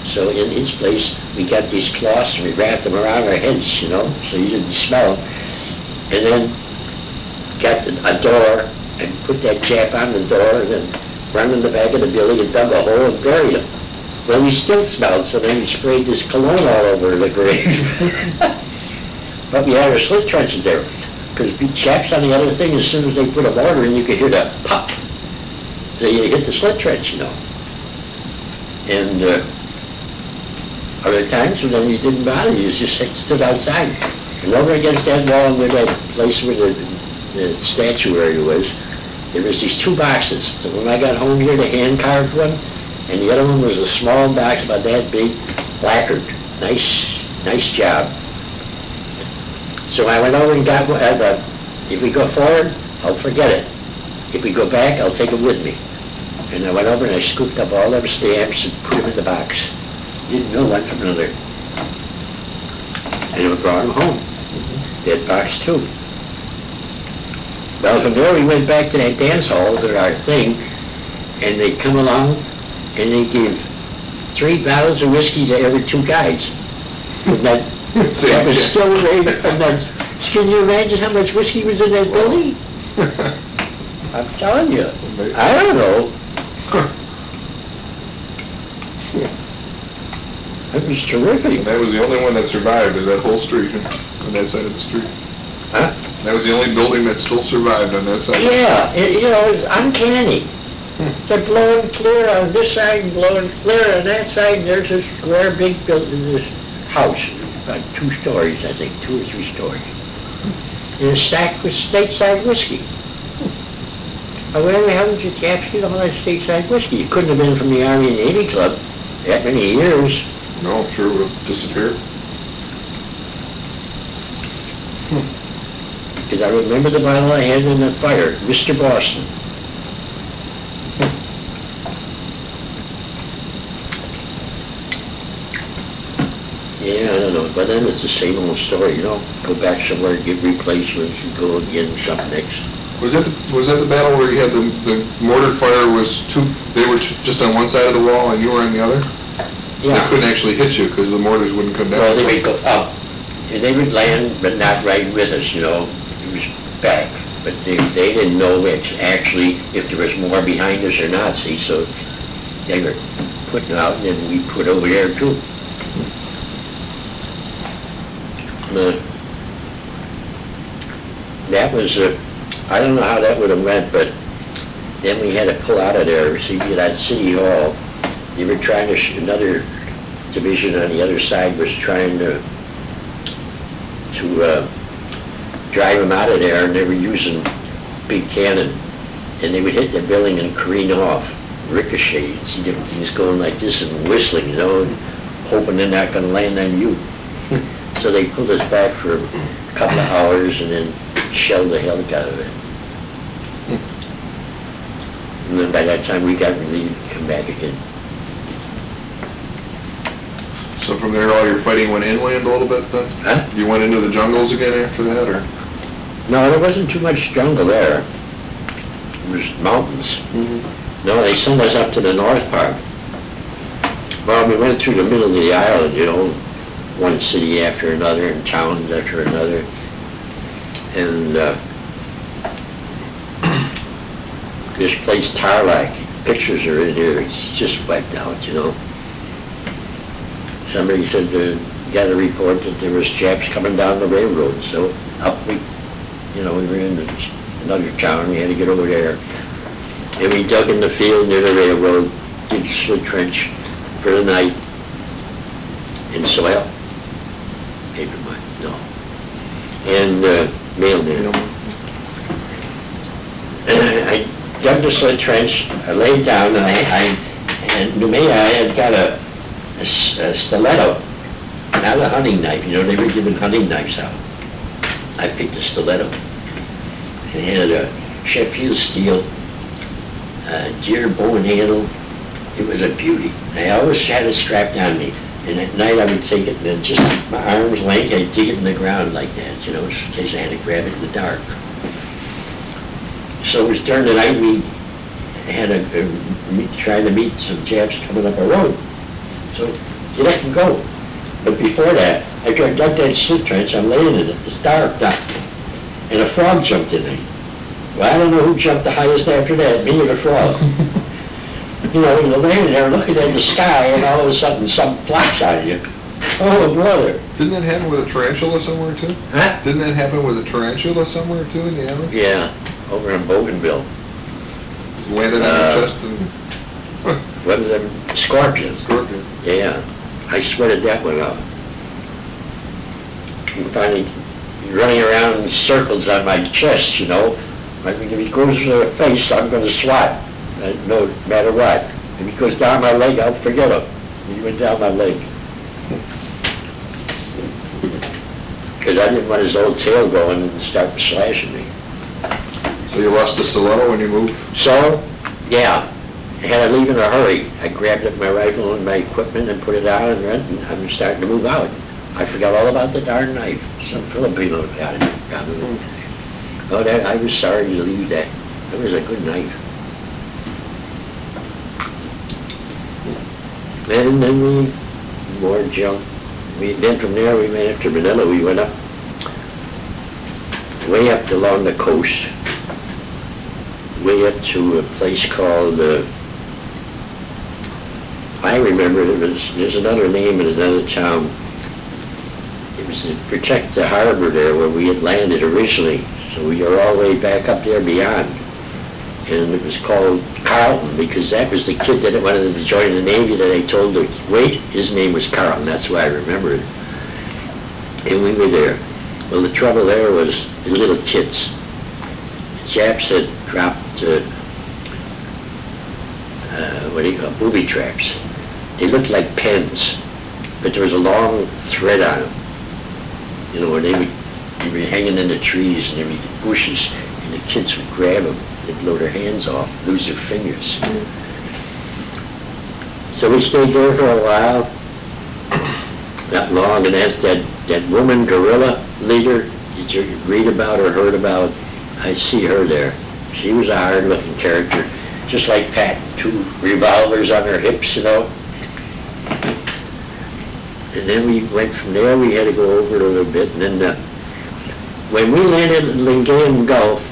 So in his place, we got these cloths and we wrapped them around our heads, you know, so you didn't smell them. And then got a door and put that chap on the door and then run in the back of the building and dug a hole and buried him. Well, he still smelled, so then we sprayed this cologne all over the grave. But we had our slit trenches there, because the chaps on the other thing, as soon as they put a mortar in, you could hear the pop. So you hit the slit trench, you know. And uh, other times, when you didn't bother, you just stood outside. And over against that wall where that place where the, the statuary was, there was these two boxes. So when I got home here, the hand-carved one, and the other one was a small box about that big, lacquered. Nice, nice job. So I went over and got one. I thought, if we go forward, I'll forget it. If we go back, I'll take them with me. And I went over and I scooped up all them stamps and put them in the box. Didn't know one from another. And we brought them home. Mm-hmm. That box too. Well, from there we went back to that dance hall, to our thing, and they come along and they give three bottles of whiskey to every two guys. And that, that was still there from that. Can you imagine how much whiskey was in that building? I'm telling you. I don't know. It was terrific. And that was the only one that survived in that whole street, on that side of the street. Huh? That was the only building that still survived on that side. Yeah, of the street. It, you know, it was uncanny. Hmm. They're blowing clear on this side and blowing clear on that side, and there's this square big building, this house, about two stories, I think, two or three stories. And it's stacked with stateside whiskey. Hmm. Where the hell did you capture all that stateside whiskey? You couldn't have been from the Army and Navy Club that many years. No, I'm sure it would have disappeared. Because hmm. I remember the bottle I had in the fire, Mister Boston. Hmm. Yeah, I don't know, but then it's the same old story, you know. Go back somewhere, get replacements, and go again something next. Was that the, was that the battle where you had the, the mortar fire was two, they were just on one side of the wall and you were on the other? Yeah. They couldn't actually hit you because the mortars wouldn't come down. Well, they would go up. And they would land, but not right with us, you know. It was back. But they, they didn't know actually if there was more behind us or not, see. So they were putting out, and then we put over there, too. Uh, that was, uh, I don't know how that would have went, but then we had to pull out of there. See, we had at City Hall. They were trying to, sh another division on the other side was trying to to uh, drive them out of there, and they were using big cannon. And they would hit the building and careen off, ricochet, and see different things going like this and whistling, you know, and hoping they're not going to land on you. So they pulled us back for a couple of hours and then shelled the hell out of it. And then by that time we got relieved and come back again. So from there, all your fighting went inland a little bit then? Huh? You went into the jungles again after that, or? No, there wasn't too much jungle there. was mountains. Mm-hmm. No, they sent us up to the north part. Well, we went through the middle of the island, you know, one city after another and towns after another. And uh, this place, Tarlac, pictures are in here, it's just wiped out, you know. Somebody said, uh, got a report that there was Japs coming down the railroad, so up we, you know, we were in another town, we had to get over there. And we dug in the field near the railroad, did a slit trench for the night in soil, paper mine, no, and uh, mailed it. I dug the slit trench, I laid down, and I, I and to me I had got a, a, a stiletto, not a hunting knife, you know, they were giving hunting knives out. I picked a stiletto, and it had a Sheffield steel, a deer bow and handle. It was a beauty. I always had it strapped on me, and at night I would take it, and then just my arm's length, I'd dig it in the ground like that, you know, just in case I had to grab it in the dark. So it was during the night we had a, a trying to meet some Japs coming up a road. So get up and go. But before that, I dug that slit trench, I'm laying in it, it's dark, dark, and a frog jumped in me. Well, I don't know who jumped the highest after that, me or the frog. You know, you're laying there looking at the sky, and all of a sudden something flops on you. Oh, brother. Didn't that happen with a tarantula somewhere, too? Huh? Didn't that happen with a tarantula somewhere, too, in the islands? Yeah, over in Bougainville. Just landed on uh, your chest and... Huh. What are them? Scorpions. Scorpions. Yeah. I sweated that one out. And finally, running around in circles on my chest, you know. I mean, if he goes to the face, I'm going to swat. Uh, no matter what. If he goes down my leg, I'll forget him. He went down my leg. Because I didn't want his old tail going and start slashing me. So you lost the stiletto when you moved? So, yeah. I had to leave in a hurry. I grabbed up my rifle and my equipment and put it on and run, and I'm starting to move out. I forgot all about the darn knife. Some Filipino got it. Got it. Oh, that, I was sorry to leave that. It was a good knife. And then we, more junk. We, then from there we went after Manila, we went up, way up along the coast, way up to a place called, uh, I remember it was, there's another name in another town. It was to protect the harbor there where we had landed originally. So we were all the way back up there beyond. And it was called Carlton because that was the kid that wanted to join the Navy that I told to wait. His name was Carlton, that's why I remember it. And we were there. Well, the trouble there was the little kids. The Japs had dropped, uh, uh, what do you call it, booby traps. They looked like pens, but there was a long thread on them. You know, where they would they were hanging in the trees and there were the bushes, and the kids would grab them. They blow their hands off, lose their fingers. Mm-hmm. So we stayed there for a while, not long, and that's that, that woman guerrilla leader that you read about or heard about, I see her there. She was a hard-looking character, just like Pat, two revolvers on her hips, you know. And then we went from there, we had to go over it a little bit, and then uh, when we landed in Lingayen Gulf,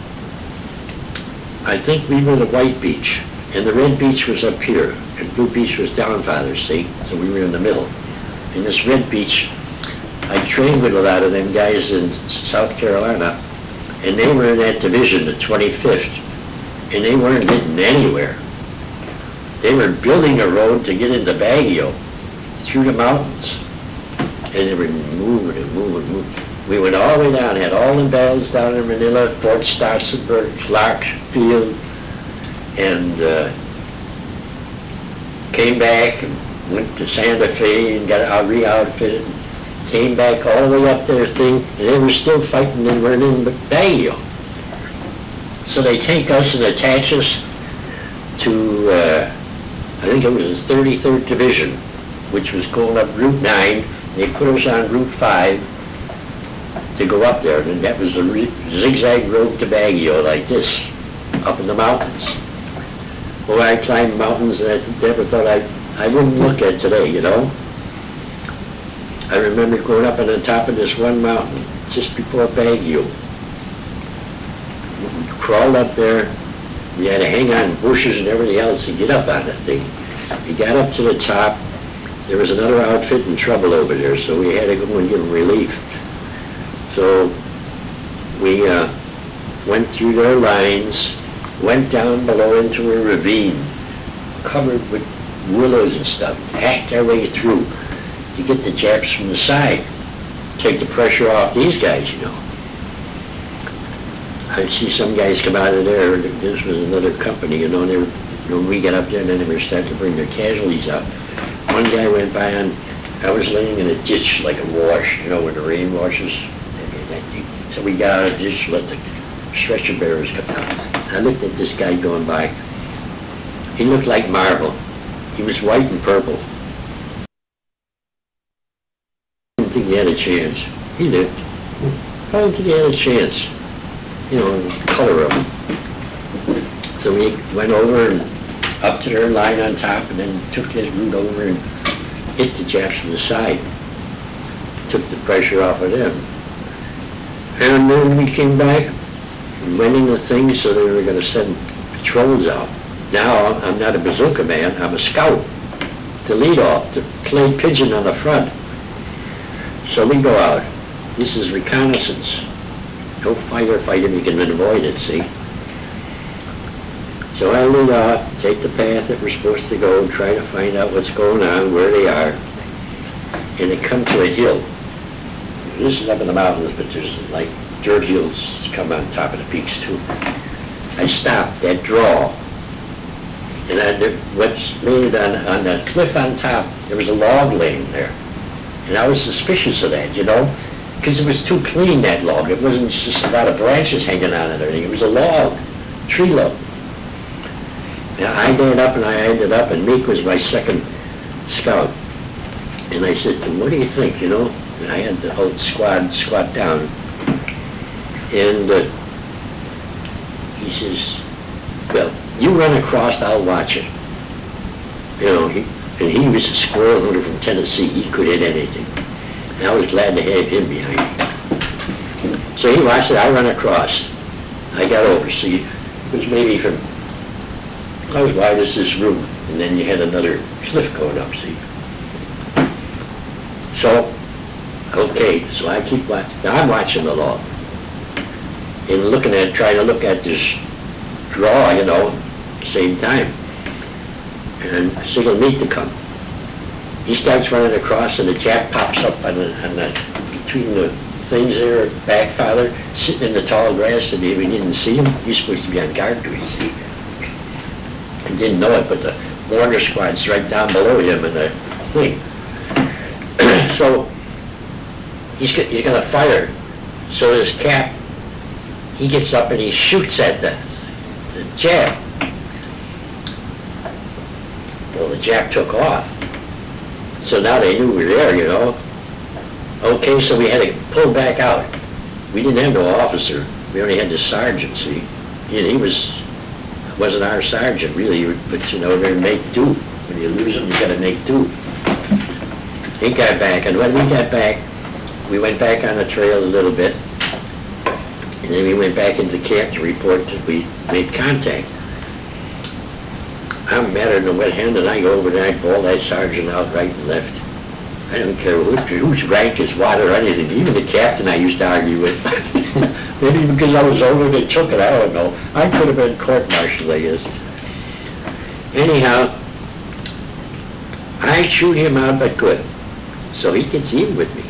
I think we were the white beach, and the red beach was up here, and blue beach was down farther, see? So we were in the middle. And this red beach, I trained with a lot of them guys in South Carolina, and they were in that division, the twenty-fifth, and they weren't getting anywhere. They were building a road to get into Baguio, through the mountains, and they were moving and moving and moving. We went all the way down, had all the battles down in Manila, Fort Stossenberg, Clark Field, and uh, came back and went to Santa Fe and got re-outfitted, came back all the way up their thing, and they were still fighting and weren't in Baguio. So they take us and attach us to, uh, I think it was the thirty-third Division, which was going up Route nine. They put us on Route five. To go up there, and that was the Zigzag Road to Baguio, like this. up in the mountains. Well, I climbed mountains that I never thought I, I wouldn't look at today, you know. I remember going up on the top of this one mountain just before Baguio. We crawled up there. We had to hang on bushes and everything else to get up on the thing. We got up to the top. There was another outfit in trouble over there, so we had to go and give them relief. So we uh, went through their lines, went down below into a ravine, covered with willows and stuff, hacked our way through to get the Japs from the side, take the pressure off these guys, you know. I see some guys come out of there, and this was another company, you know, and they were, when we got up there, and then they were starting to bring their casualties out. One guy went by, and I was laying in a ditch like a wash, you know, when the rain washes. So we got out of the ditch, let the stretcher bearers come out. I looked at this guy going by. He looked like marble. He was white and purple. I didn't think he had a chance. He lived. I don't think he had a chance. You know, the color of them. So we went over and up to their line on top, and then took this route over and hit the Japs from the side. Took the pressure off of them. And then we came back, running the thing, so they were going to send patrols out. Now, I'm not a bazooka man, I'm a scout, the lead-off, the clay pigeon on the front. So we go out. This is reconnaissance. No fighter fight if you can avoid it, see? So I lead off, take the path that we're supposed to go, try to find out what's going on, where they are, and they come to a hill. This is up in the mountains, but there's like dirt hills come on top of the peaks too. I stopped that draw, and I, what's made on, on that cliff on top, there was a log laying there, and I was suspicious of that, you know, because it was too clean, that log. It wasn't just a lot of branches hanging on it or anything. It was a log, tree log. And I got up and I ended up, and Meek was my second scout, and I said to him, "What do you think, you know?" And I had the whole squad squat down. And uh, he says, "Well, you run across, I'll watch it." You know, he, and he was a squirrel hunter from Tennessee. He could hit anything. And I was glad to have him behind me. So he watched it, I run across. I got over, see, it was maybe from, I was wide as this room. And then you had another cliff going up, see. So, okay, so I keep watching. Now I'm watching the log. And looking at, trying to look at this draw, you know, same time. And I said, "He'll need to come." He starts running across, and the Jap pops up on the, on the, between the things there, back father, sitting in the tall grass, and we didn't see him. He's supposed to be on guard duty, see. I didn't know it, but the mortar squad's right down below him in the thing. So he's, he's going to fire. So this cap, he gets up and he shoots at the, the Jap. Well, the Jap took off. So now they knew we were there, you know. Okay, so we had to pull back out. We didn't have no officer. We only had the sergeant, see. And he was, wasn't our sergeant, really. But, you know, they're make do. When you lose them, you got to make do. He got back, and when we got back, we went back on the trail a little bit. And then we went back into camp to report that we made contact. I'm madder than a wet hen, and I go over there and I ball that sergeant out right and left. I don't care whose, whose rank is what or anything. Even the captain I used to argue with. Maybe because I was older they took it, I don't know. I could have been court-martialed, I guess. Anyhow, I chewed him out, but good. So he gets even with me.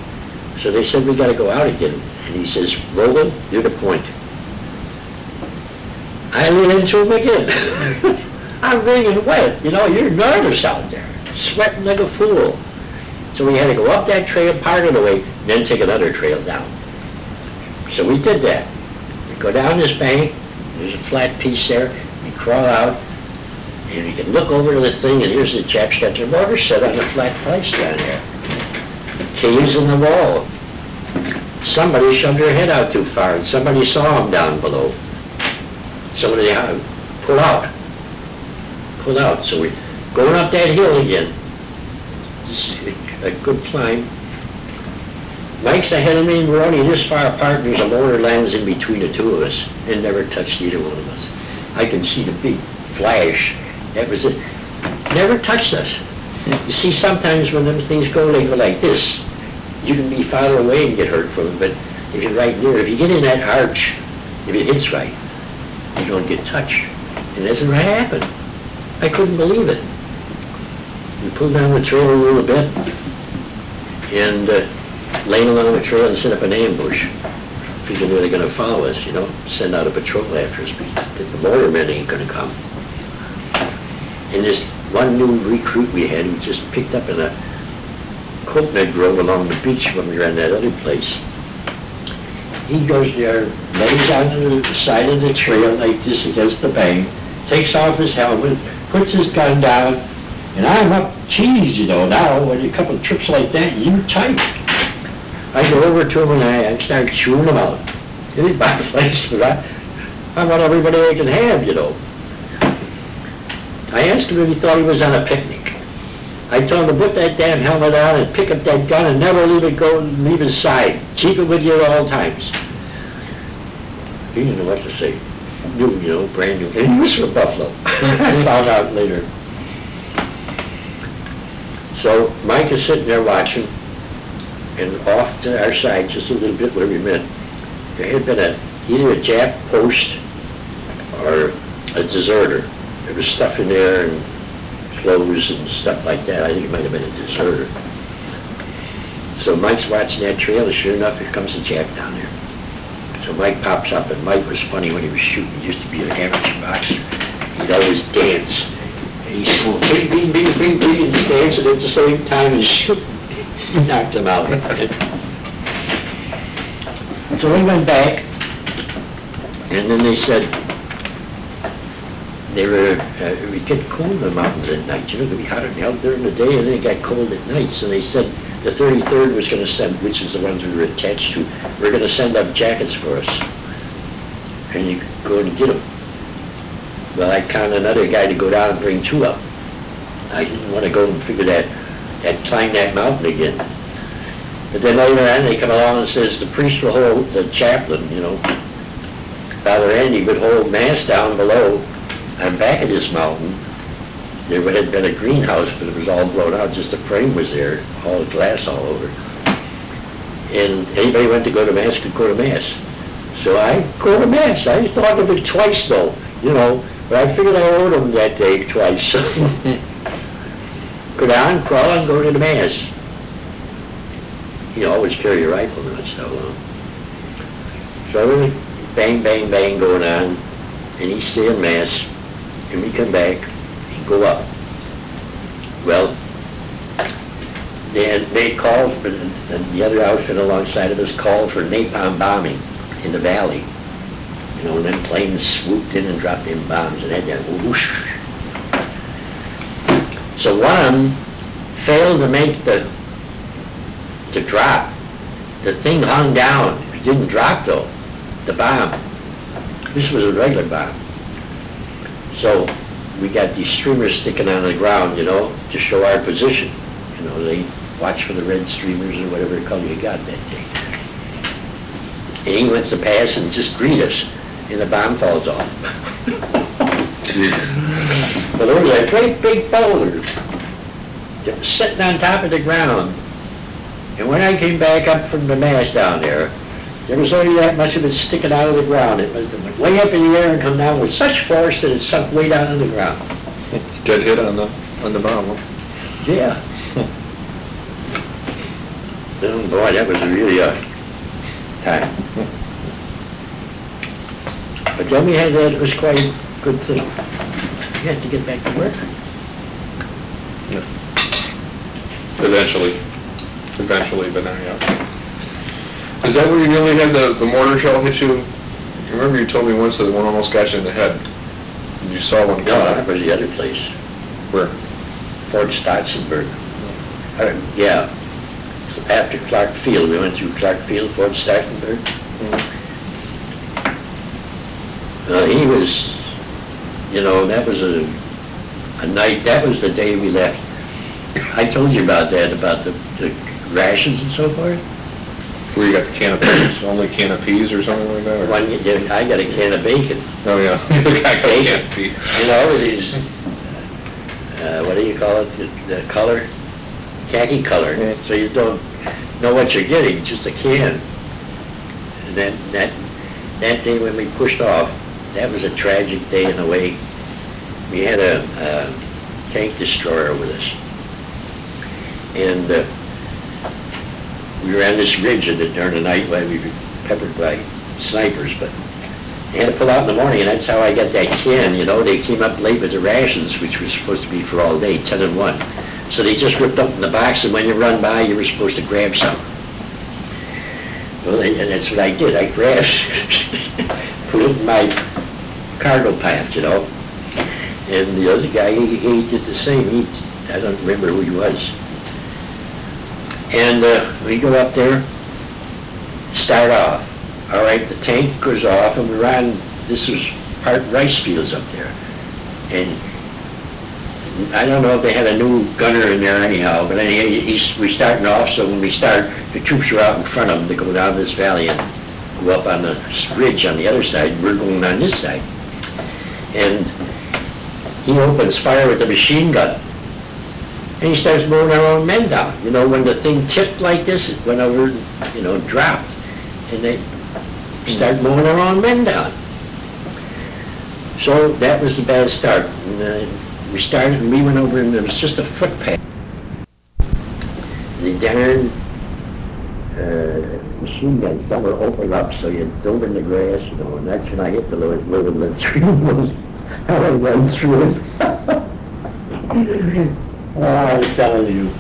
So they said, "We got to go out again." And he says, "Roland, you're the point." I lean into him again. I'm wringing wet. You know, you're nervous out there, sweating like a fool. So we had to go up that trail part of the way, then take another trail down. So we did that. We go down this bank. There's a flat piece there. We crawl out, and you can look over to the thing, and here's the Japs got their mortar set on a flat place down there. Caves in the wall. Somebody shoved their head out too far, and somebody saw him down below. so they had to pull out, pull out. So we're going up that hill again. This is a good climb. Mike's ahead of me, and we're only this far apart, and there's a lower lands in between the two of us. It never touched either one of us. I can see the big flash. That was it. Never touched us. You see, sometimes when them things go, they go like this. You can be far away and get hurt from it, but if you're right near, if you get in that arch, if it hits right, you don't get touched. And that's what happened. I couldn't believe it. We pulled down the trail a little bit and uh, laying along the trail and set up an ambush. People knew they were going to follow us, you know, send out a patrol after us. The motormen ain't going to come. And this one new recruit we had, who just picked up in a coconut grove along the beach when we were in that other place. He goes there, lays on the side of the trail like this against the bank, takes off his helmet, puts his gun down, and I'm up, cheese, you know, now, with a couple of trips like that, you're tight. I go over to him and I, I start chewing him out. It ain't my place, but I, I want everybody I can have, you know. I asked him if he thought he was on a picnic. I told him to put that damn helmet on and pick up that gun and never leave it go and leave his side. Keep it with you at all times. He didn't know what to say. New, you know, brand new. And he was from Buffalo. I found out later. So Mike is sitting there watching, and off to our side, just a little bit where we met, there had been a, either a Jap post or a deserter. There was stuff in there and clothes and stuff like that. I think it might have been a deserter. So Mike's watching that trail, and sure enough, here comes a Jap down there. So Mike pops up, and Mike was funny when he was shooting. He used to be an amateur boxer. He'd always dance. And he'd go bing, bing, bing, bing, bing, and he's dancing at the same time and shooting. He knocked him out. So we went back, and then they said, They were, uh, we get cold in the mountains at night. You know, it could be hot out during the day, and then it got cold at night. So they said the thirty-third was going to send, which is the ones we were attached to, were going to send up jackets for us. And you could go and get them. Well, I conned another guy to go down and bring two up. I didn't want to go and figure that, and climb that mountain again. But then later on, they come along and says, the priest will hold, the chaplain, you know, Father Andy would hold mass down below. I'm back at this mountain. There had been a greenhouse, but it was all blown out. Just the frame was there, all the glass all over. And anybody went to go to Mass could go to Mass. So I go to Mass. I thought of it twice, though, you know. But I figured I owed them that day twice. Go down, crawl, and go to the Mass. You always carry a rifle, not so long. So really, bang, bang, bang going on. And he's saying Mass. And we come back and go up. Well, then they called for, and the other outfit alongside of us called for napalm bombing in the valley. You know, and then planes swooped in and dropped in bombs and had that whoosh. So one of them failed to make the, the drop. The thing hung down. It didn't drop though, the bomb. This was a regular bomb. So we got these streamers sticking on the ground, you know, to show our position. You know, they watch for the red streamers or whatever color you got that day. And he went to pass and just greet us, and the bomb falls off. But there was a great big boulder that was sitting on top of the ground. And when I came back up from the Mass down there, there was only that much of it sticking out of the ground. It went way up in the air and come down with such force that it sunk way down in the ground. Got hit on the on the bomb. Yeah. Oh boy, that was really a time. But then we had that. It was quite a good thing. We had to get back to work. Yeah. Eventually. Eventually, but not yet. Is that where you really had the, the mortar shell hit you? I remember you told me once that one almost got you in the head. And you saw one. No, that was the other place. Where? Fort Stotzenburg. Uh, yeah. After Clark Field, we went through Clark Field, Fort Stotzenburg. Mm-hmm. Uh, he was, you know, that was a, a night, that was the day we left. I told you about that, about the, the rations and so forth. Where you got the can of peas, only can of peas or something like that? Or? One, I got a can of bacon. Oh yeah, I got bacon. A can of peas. You know, these, uh, what do you call it, the, the color? Khaki color, yeah. So you don't know what you're getting, just a can. And then that, that day when we pushed off, that was a tragic day in a way. We had a, a tank destroyer with us. And uh, we were on this ridge at it during the night while we were peppered by snipers, but they had to pull out in the morning, and that's how I got that can, you know. They came up late with the rations, which was supposed to be for all day, ten and one. So they just ripped up in the box, and when you run by, you were supposed to grab some. Well, and that's what I did. I grabbed, put it in my cargo pants, you know. And the other guy, he, he did the same. He, I don't remember who he was. And uh, we go up there, start off. All right, the tank goes off, and we're on, this was part rice fields up there. And I don't know if they had a new gunner in there anyhow, but anyhow, he's, we're starting off, so when we start, the troops are out in front of them. They go down this valley and go up on the ridge on the other side. We're going on this side. And he opens fire with the machine gun. And he starts blowing our own men down. You know, when the thing tipped like this, it went over, you know, dropped. And they start blowing our own men down. So that was the bad start. And, uh, we started and we went over and there was just a footpath. The darn uh, machine gun cover opened up, so you dove in the grass, you know, and that's when I hit the lower and went through it. I went through it. Oh, I was telling you.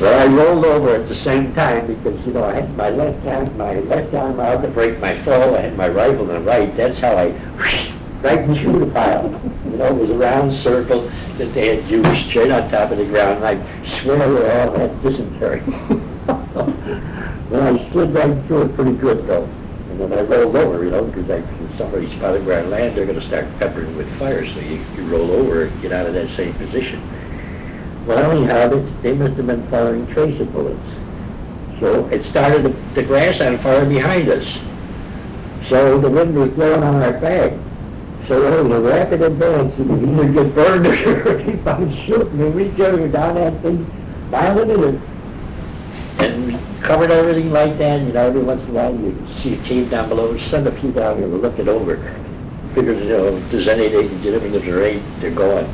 Well, I rolled over at the same time because, you know, I had my left hand, my left arm out to break my fall. I had my rifle in the right. That's how I, whoosh, right through the pile. You know, it was a round circle that they had used straight on top of the ground. And I swear we all had dysentery. Well, I slid right through it pretty good, though. And then I rolled over, you know, because I, if somebody spotted where I land, they're going to start peppering with fire. So you, you roll over and get out of that same position. Well, anyhow, they, they must have been firing tracer bullets. So it started the, the grass on fire behind us. So the wind was blowing on our back. So there was a rapid advance, and we either get burned or keep on shooting, and we go down that thing, mile a minute. And we covered everything like that, you know, every once in a while you see a team down below, send a few down here to look it over. Figure, you know, if there's any they can get them in the terrain, they're going.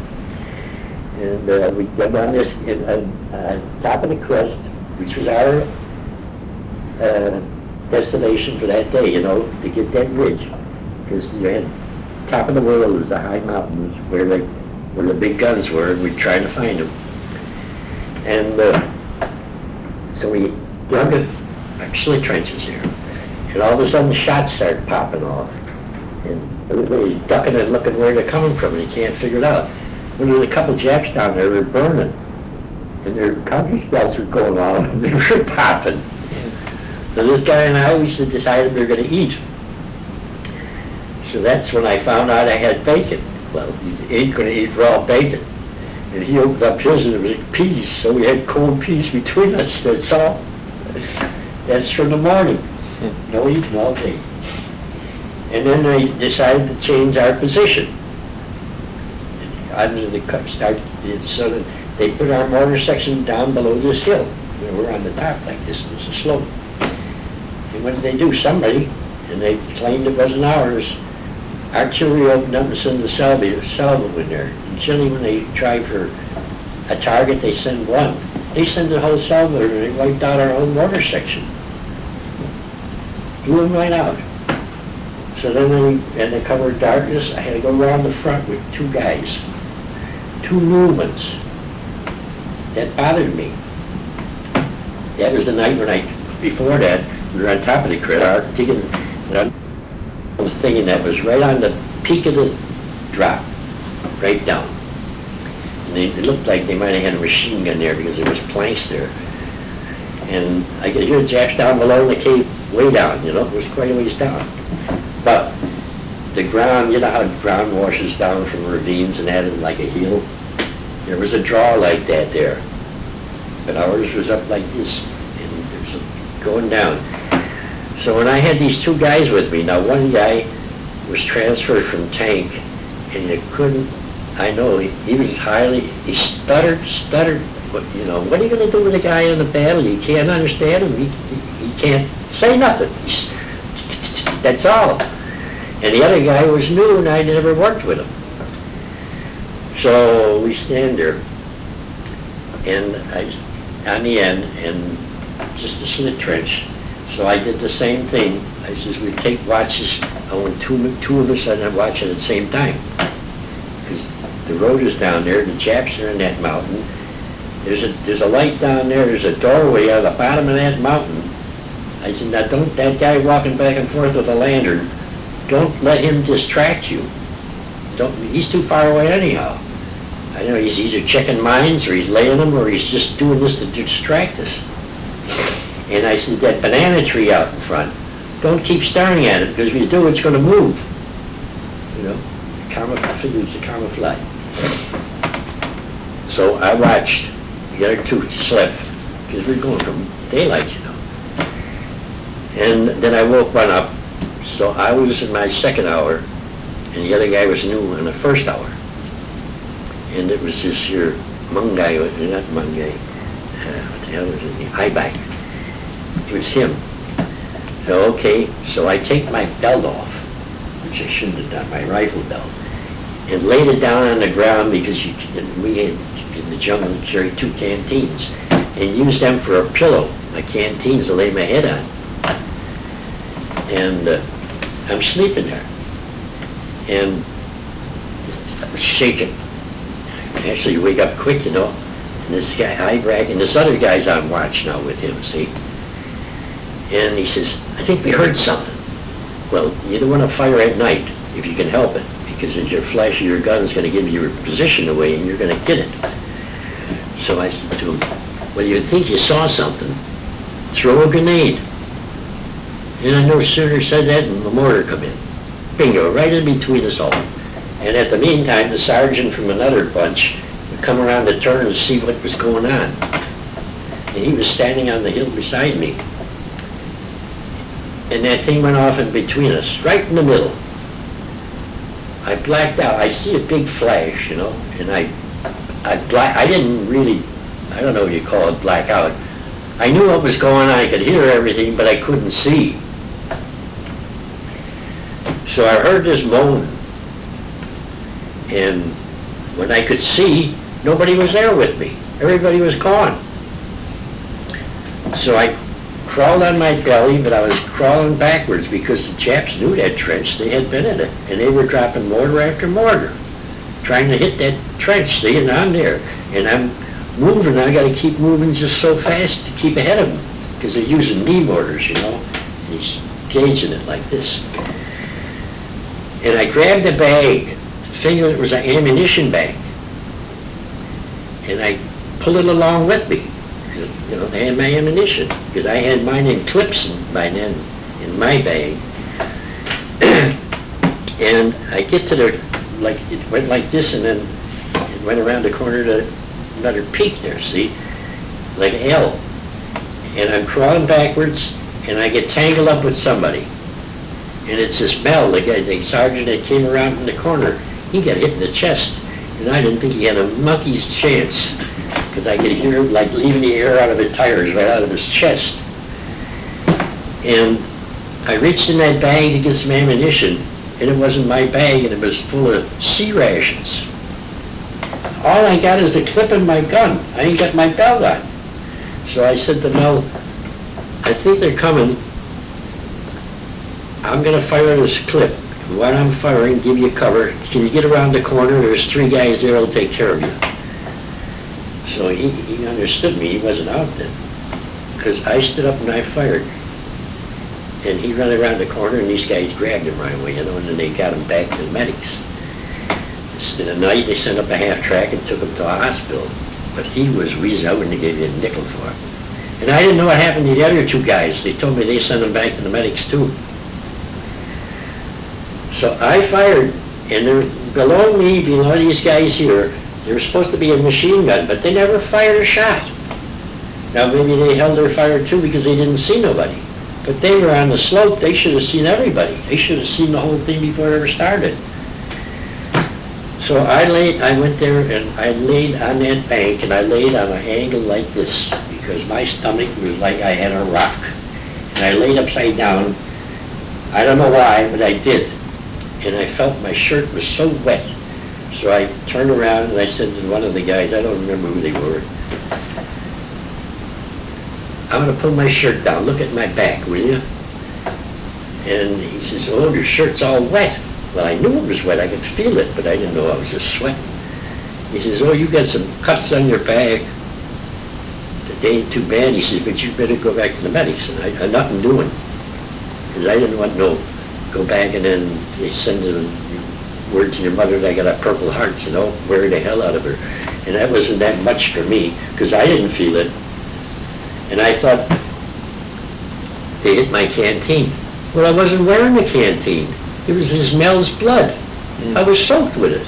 And uh, we went on this in, uh, uh, top of the crest, which was our uh, destination for that day, you know, to get that ridge. Because you had top of the world, was the high mountains where the, where the big guns were, and we tried to find them. And uh, so we dug it, actually trenches here. And all of a sudden shots started popping off. And everybody's ducking and looking where they're coming from, and they can't figure it out. Well, there was a couple jacks down there were burning, and their counter spells were going on, and they were popping. Yeah. So this guy and I, we decided we were going to eat. So that's when I found out I had bacon. Well, you ain't going to eat raw bacon. And he opened up his, and it was like peas, so we had cold peas between us, that's all. That's from the morning. No eating all day. And then they decided to change our position. Under the cut start, so that they put our mortar section down below this hill. We were on the top like this, and it was a slope. And what did they do? Somebody, and they claimed it wasn't ours, artillery opened up and sent the salvo, salvo in there. And generally when they try for a target, they send one. They send the whole salvo and they wiped out our own mortar section. Blew them right out. So then they, in the cover of darkness, I had to go around the front with two guys. Two movements. That bothered me. That was the night when I, before that, we were on top of the crest, our ticket, and the thing, and that was right on the peak of the drop, right down. And they, it looked like they might have had a machine gun there because there was planks there. And I could hear jacks down below in the cave, way down, you know, it was quite a ways down. But the ground, you know how ground washes down from ravines and that, and like a hill? There was a draw like that there. But ours was up like this, and there's a going down. So when I had these two guys with me, now one guy was transferred from tank, and you couldn't, I know, he, he was highly, he stuttered, stuttered, but, you know, what are you going to do with a guy in the battle? You can't understand him, he, he, he can't say nothing. He's, that's all. And the other guy was new, and I never worked with him. So we stand there, and I, on the end, and just a slit trench. So I did the same thing. I says, we take watches. I want two, two of us on a watch at the same time. Because the road is down there, the Japs are in that mountain. There's a, there's a light down there, there's a doorway out of the bottom of that mountain. I said, now don't, that guy walking back and forth with a lantern, don't let him distract you. Don't, he's too far away anyhow. I know he's either checking mines, or he's laying them, or he's just doing this to distract us. And I said, that banana tree out in front, don't keep staring at it, because if you do, it's going to move. You know, I figured it's a camouflage. So I watched, the other two slept, because we're going from daylight, you know. And then I woke one up, so I was in my second hour, and the other guy was new in the first hour. And it was this here Mungay, not Mungay, uh, what the hell was it, Highback. It was him. So, okay, so I take my belt off, which I shouldn't have done, my rifle belt, and laid it down on the ground, because you, we had, in the jungle, carried two canteens, and used them for a pillow, my canteens to lay my head on. And uh, I'm sleeping there, and I was shaking. I actually wake up quick, you know, and this guy, Ibrag, and this other guy's on watch now with him, see? And he says, I think we heard something. Well, you don't want to fire at night if you can help it, because if your flash of your gun is going to give your position away and you're going to get it. So I said to him, well, you think you saw something, throw a grenade. And I no sooner said that than the mortar come in. Bingo, right in between us all. And at the meantime, the sergeant from another bunch would come around the turn to see what was going on. And he was standing on the hill beside me. And that thing went off in between us, right in the middle. I blacked out. I see a big flash, you know, and I, I black. I didn't really, I don't know what you call it, blackout. I knew what was going on. I could hear everything, but I couldn't see. So I heard this moan, and when I could see, nobody was there with me. Everybody was gone. So I crawled on my belly, but I was crawling backwards because the Japs knew that trench. They had been in it, and they were dropping mortar after mortar, trying to hit that trench, see, and I'm there. And I'm moving, I gotta keep moving just so fast to keep ahead of them, because they're using knee mortars, you know. And he's gauging it like this. And I grabbed a bag, figured it was an ammunition bag, and I pulled it along with me, you know, they had my ammunition, because I had mine in clips and by then in my bag. And I get to the, like, it went like this, and then it went around the corner to another peak there, see, like an L. And I'm crawling backwards, and I get tangled up with somebody. And it's this bell, the guy, the sergeant that came around in the corner, he got hit in the chest, and I didn't think he had a monkey's chance, because I could hear him like leaving the air out of his tires, right out of his chest. And I reached in that bag to get some ammunition, and it wasn't my bag, and it was full of sea rations. All I got is the clip in my gun. I ain't got my belt on. So I said to Mel, I think they're coming. I'm going to fire this clip. While I'm firing, give you cover. Can you get around the corner? There's three guys there that'll take care of you. So he, he understood me. He wasn't out then. Because I stood up and I fired. And he ran around the corner, and these guys grabbed him right away, you know, and then they got him back to the medics. In the night, they sent up a half-track and took him to a hospital. But he was wheezing. I wouldn't have given you a nickel for it. And I didn't know what happened to the other two guys. They told me they sent him back to the medics, too. So I fired, and there, below me, below these guys here, there was supposed to be a machine gun, but they never fired a shot. Now maybe they held their fire too because they didn't see nobody. But they were on the slope, they should have seen everybody. They should have seen the whole thing before it ever started. So I laid, I went there and I laid on that bank, and I laid on an angle like this because my stomach was like I had a rock. And I laid upside down. I don't know why, but I did. And I felt my shirt was so wet. So I turned around and I said to one of the guys, I don't remember who they were, I'm going to pull my shirt down. Look at my back, will you? And he says, oh, your shirt's all wet. Well, I knew it was wet. I could feel it, but I didn't know I was just sweating. He says, oh, you got some cuts on your back. That ain't too bad. He says, but you better go back to the medics. And I had nothing doing. Because I didn't want no go back and then they send the word to your mother that I got a Purple Heart. So no, wear the hell out of her. And that wasn't that much for me because I didn't feel it. And I thought, they hit my canteen. Well, I wasn't wearing the canteen. It was Ismail's blood. Mm. I was soaked with it.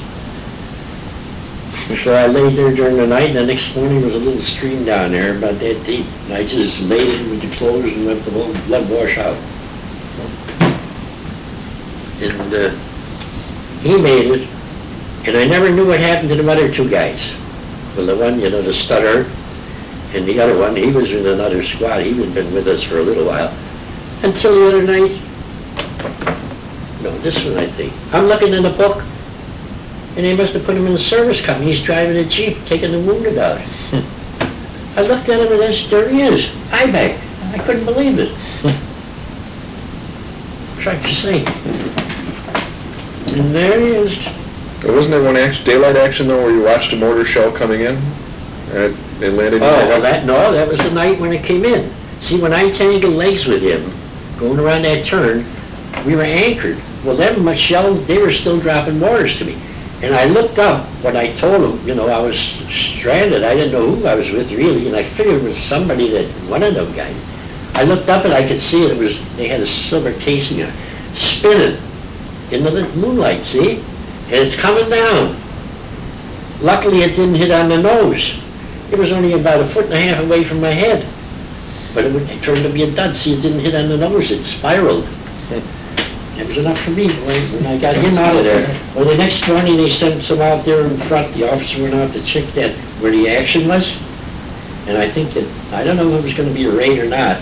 So I laid there during the night, and the next morning there was a little stream down there about that deep. And I just laid it with the clothes and let the whole blood wash out. And uh, he made it. And I never knew what happened to the other two guys. Well, the one, you know, the stutter. And the other one, he was in another squad. He had been with us for a little while. Until the other night, no, this one I think. I'm looking in the book, and they must have put him in the service company. He's driving a Jeep, taking the wounded out. I looked at him and I said, there he is, I B A C. I couldn't believe it. Trying to see. And there he is. Well, wasn't there one action, daylight action though, where you watched a mortar shell coming in? And they landed. Oh, well that, no, that was the night when it came in. See, when I tangled legs with him, going around that turn, we were anchored. Well, them shells, they were still dropping mortars to me. And I looked up when I told them, you know, I was stranded. I didn't know who I was with, really, and I figured it was somebody that, one of them guys. I looked up and I could see it, it was, they had a silver casing on, spinning in the moonlight, see? And it's coming down. Luckily, it didn't hit on the nose. It was only about a foot and a half away from my head. But it, would, it turned to be a dud, see, it didn't hit on the nose, it spiraled. It was enough for me when I got him out of there. Well, the next morning they sent some out there in front. The officer went out to check that, where the action was. And I think that, I don't know if it was going to be a raid or not,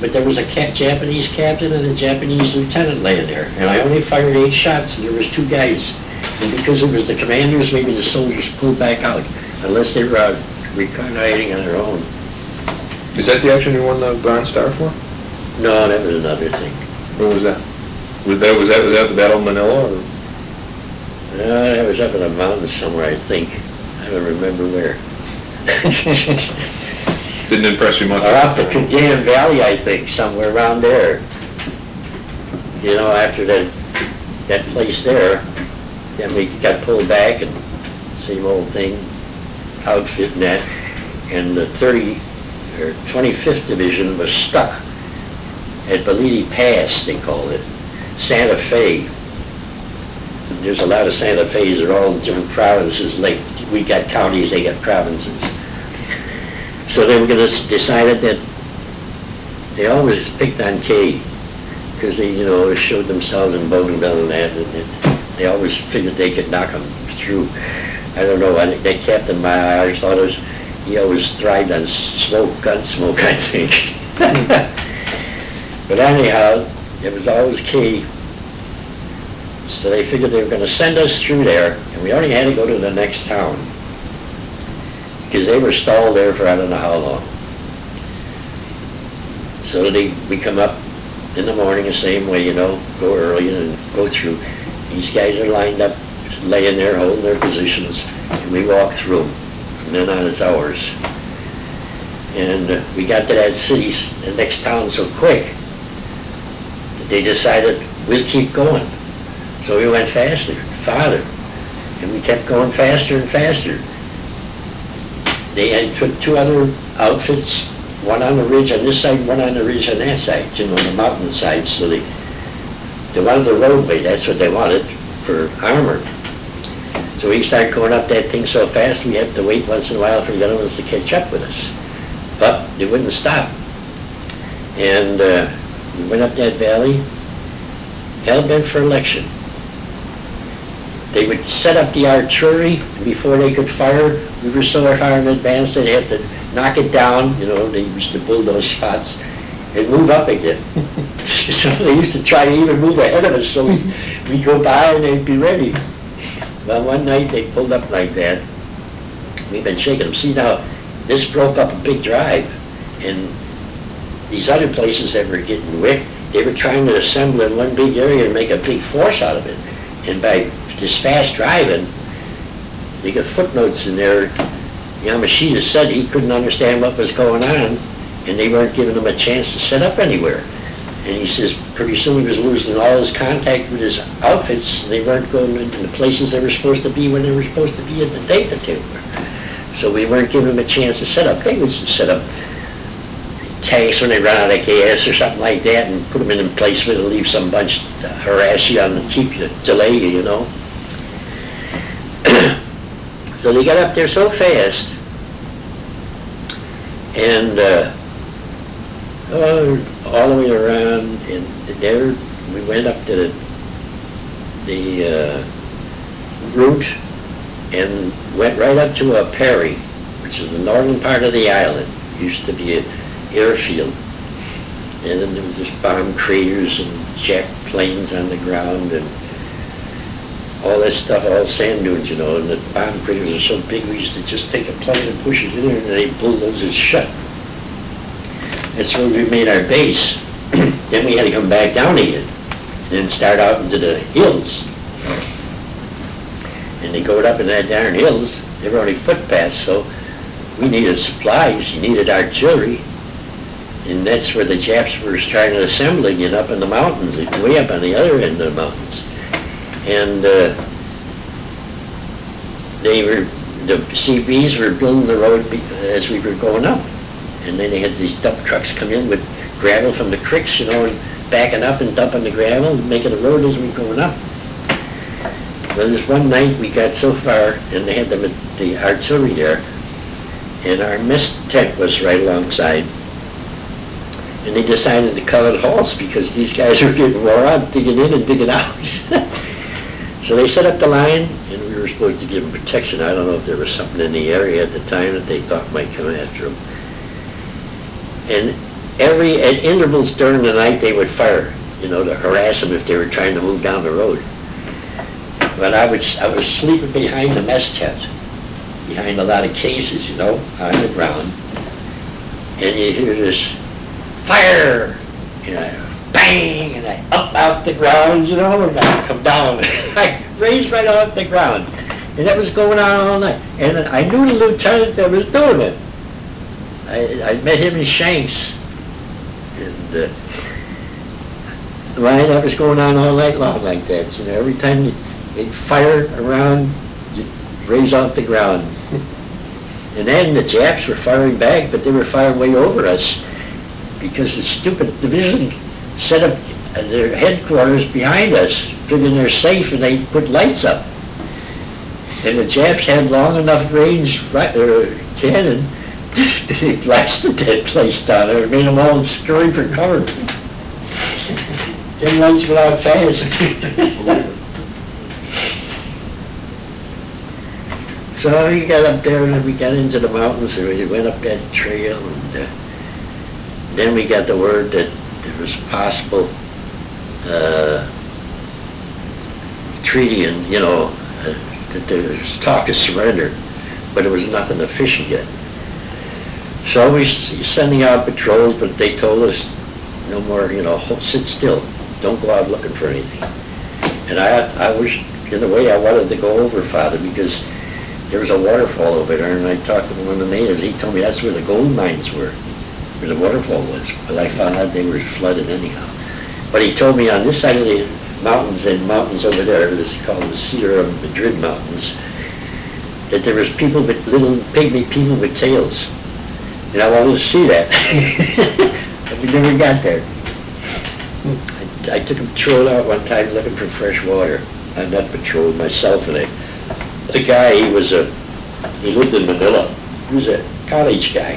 but there was a cap, Japanese captain and a Japanese lieutenant laying there. And I only fired eight shots, and there was two guys. And because it was the commanders, maybe the soldiers pulled back out, unless they were out reconnoitering on their own. Is that the action you won the Bronze Star for? No, that was another thing. What was that? Was that was that, was that the Battle of Manila? Or? Uh, that was up in the mountains somewhere, I think. I don't remember where. Didn't impress you much. Or up the Cagayan Valley, I think, somewhere around there. You know, after that that place there, then we got pulled back and same old thing, outfit and that, and the thirty or twenty-fifth Division was stuck at Beliti Pass, they call it, Santa Fe. And there's a lot of Santa Fe's in all different provinces, like we got counties, they got provinces. So they were going to decided that they always picked on K because they, you know, showed themselves in Bougainville and that, and they always figured they could knock them through. I don't know, I think that Captain Myers thought it was, he always thrived on smoke, gun smoke, I think. But anyhow, it was always key. So they figured they were going to send us through there, and we only had to go to the next town. Because they were stalled there for I don't know how long. So they, we come up in the morning the same way, you know, go early and go through. These guys are lined up, laying there, holding their positions, and we walk through them. From then on, it's ours. And uh, we got to that city, the next town, so quick. They decided we'll keep going. So we went faster, farther, and we kept going faster and faster. They took two other outfits, one on the ridge on this side, one on the ridge on that side, you know, on the mountain side. So they, They wanted the roadway, that's what they wanted, for armored. So we started going up that thing so fast, we had to wait once in a while for the other ones to catch up with us. But they wouldn't stop. And uh, we went up that valley, hell-bent for election. They would set up the artillery before they could fire. We were so far in advance that they had to knock it down, you know, they used to bulldoze shots, and move up again. So they used to try to even move ahead of us, so we'd, we'd go by and they'd be ready. Well, one night they pulled up like that. We've been shaking them. See now, this broke up a big drive, and these other places that were getting wet, they were trying to assemble in one big area and make a big force out of it. And by this fast driving, they got footnotes in there. Yamashita said he couldn't understand what was going on, and they weren't giving him a chance to set up anywhere. And he says pretty soon he was losing all his contact with his outfits. They weren't going into the places they were supposed to be when they were supposed to be at the date that they were. So we weren't giving them a chance to set up. They would set up tanks when they run out of gas or something like that and put them in a place where they'll leave some bunch to harass you on the keep you, delay you, you know. So they got up there so fast, and uh, oh, all the way around, and there we went up to the, the uh, route and went right up to a Perry, which is the northern part of the island. It used to be a airfield, and then there was just bomb craters and jet planes on the ground and all that stuff, all sand dunes, you know, and the bomb craters are so big we used to just take a plane and push it in there and they bulldozed it shut. That's where we made our base. Then we had to come back down again and then start out into the hills. And they go up in that darn hills, they were only footpaths, so we needed supplies, you needed artillery. And that's where the Japs were trying to assemble again, up in the mountains, way up on the other end of the mountains. And uh, they were, the C Bs were building the road be as we were going up. And then they had these dump trucks come in with gravel from the creeks, you know, and backing up and dumping the gravel and making a road as we were going up. Well, this one night we got so far, and they had the, the artillery there, and our mess tent was right alongside. And they decided to call it halts because these guys were getting wore out, digging in and digging out. So they set up the line, and we were supposed to give them protection. I don't know if there was something in the area at the time that they thought might come after them. And every, at intervals during the night, they would fire, you know, to harass them if they were trying to move down the road. But I was, I was sleeping behind the mess tent, behind a lot of cases, you know, on the ground. And you hear this, fire! And I bang! And I up out the ground, you know, and I come down. I raised right off the ground. And that was going on all night. And I knew the lieutenant that was doing it. I, I met him in Shanks. And uh, right, that was going on all night long like that. You know, every time you, they'd fire around, you'd raise off the ground. And then the Japs were firing back, but they were firing way over us, because the stupid division set up their headquarters behind us, figuring they're safe, and they put lights up. And the Japs had long enough range right, er, cannon, they blasted that place down there, made them all scurry for cover. Them lights went out fast. So we got up there and we got into the mountains and we went up that trail. And, uh, then we got the word that there was a possible uh, treaty, and, you know, uh, that there was talk of surrender, but it was nothing official yet. So we were sending out patrols, but they told us no more, you know, sit still, don't go out looking for anything. And I, I was, in a way, I wanted to go over, Father, because there was a waterfall over there, and I talked to one of the natives, he told me that's where the gold mines were. Where the waterfall was, but I found out they were flooded anyhow. But he told me on this side of the mountains and mountains over there, this is called the Sierra Madrid Mountains, that there was people with little pygmy people with tails. And I wanted to see that. But we never got there. I I took a patrol out one time looking for fresh water. I not patrolled myself, and I, the guy, he was a, he lived in Manila. He was a college guy.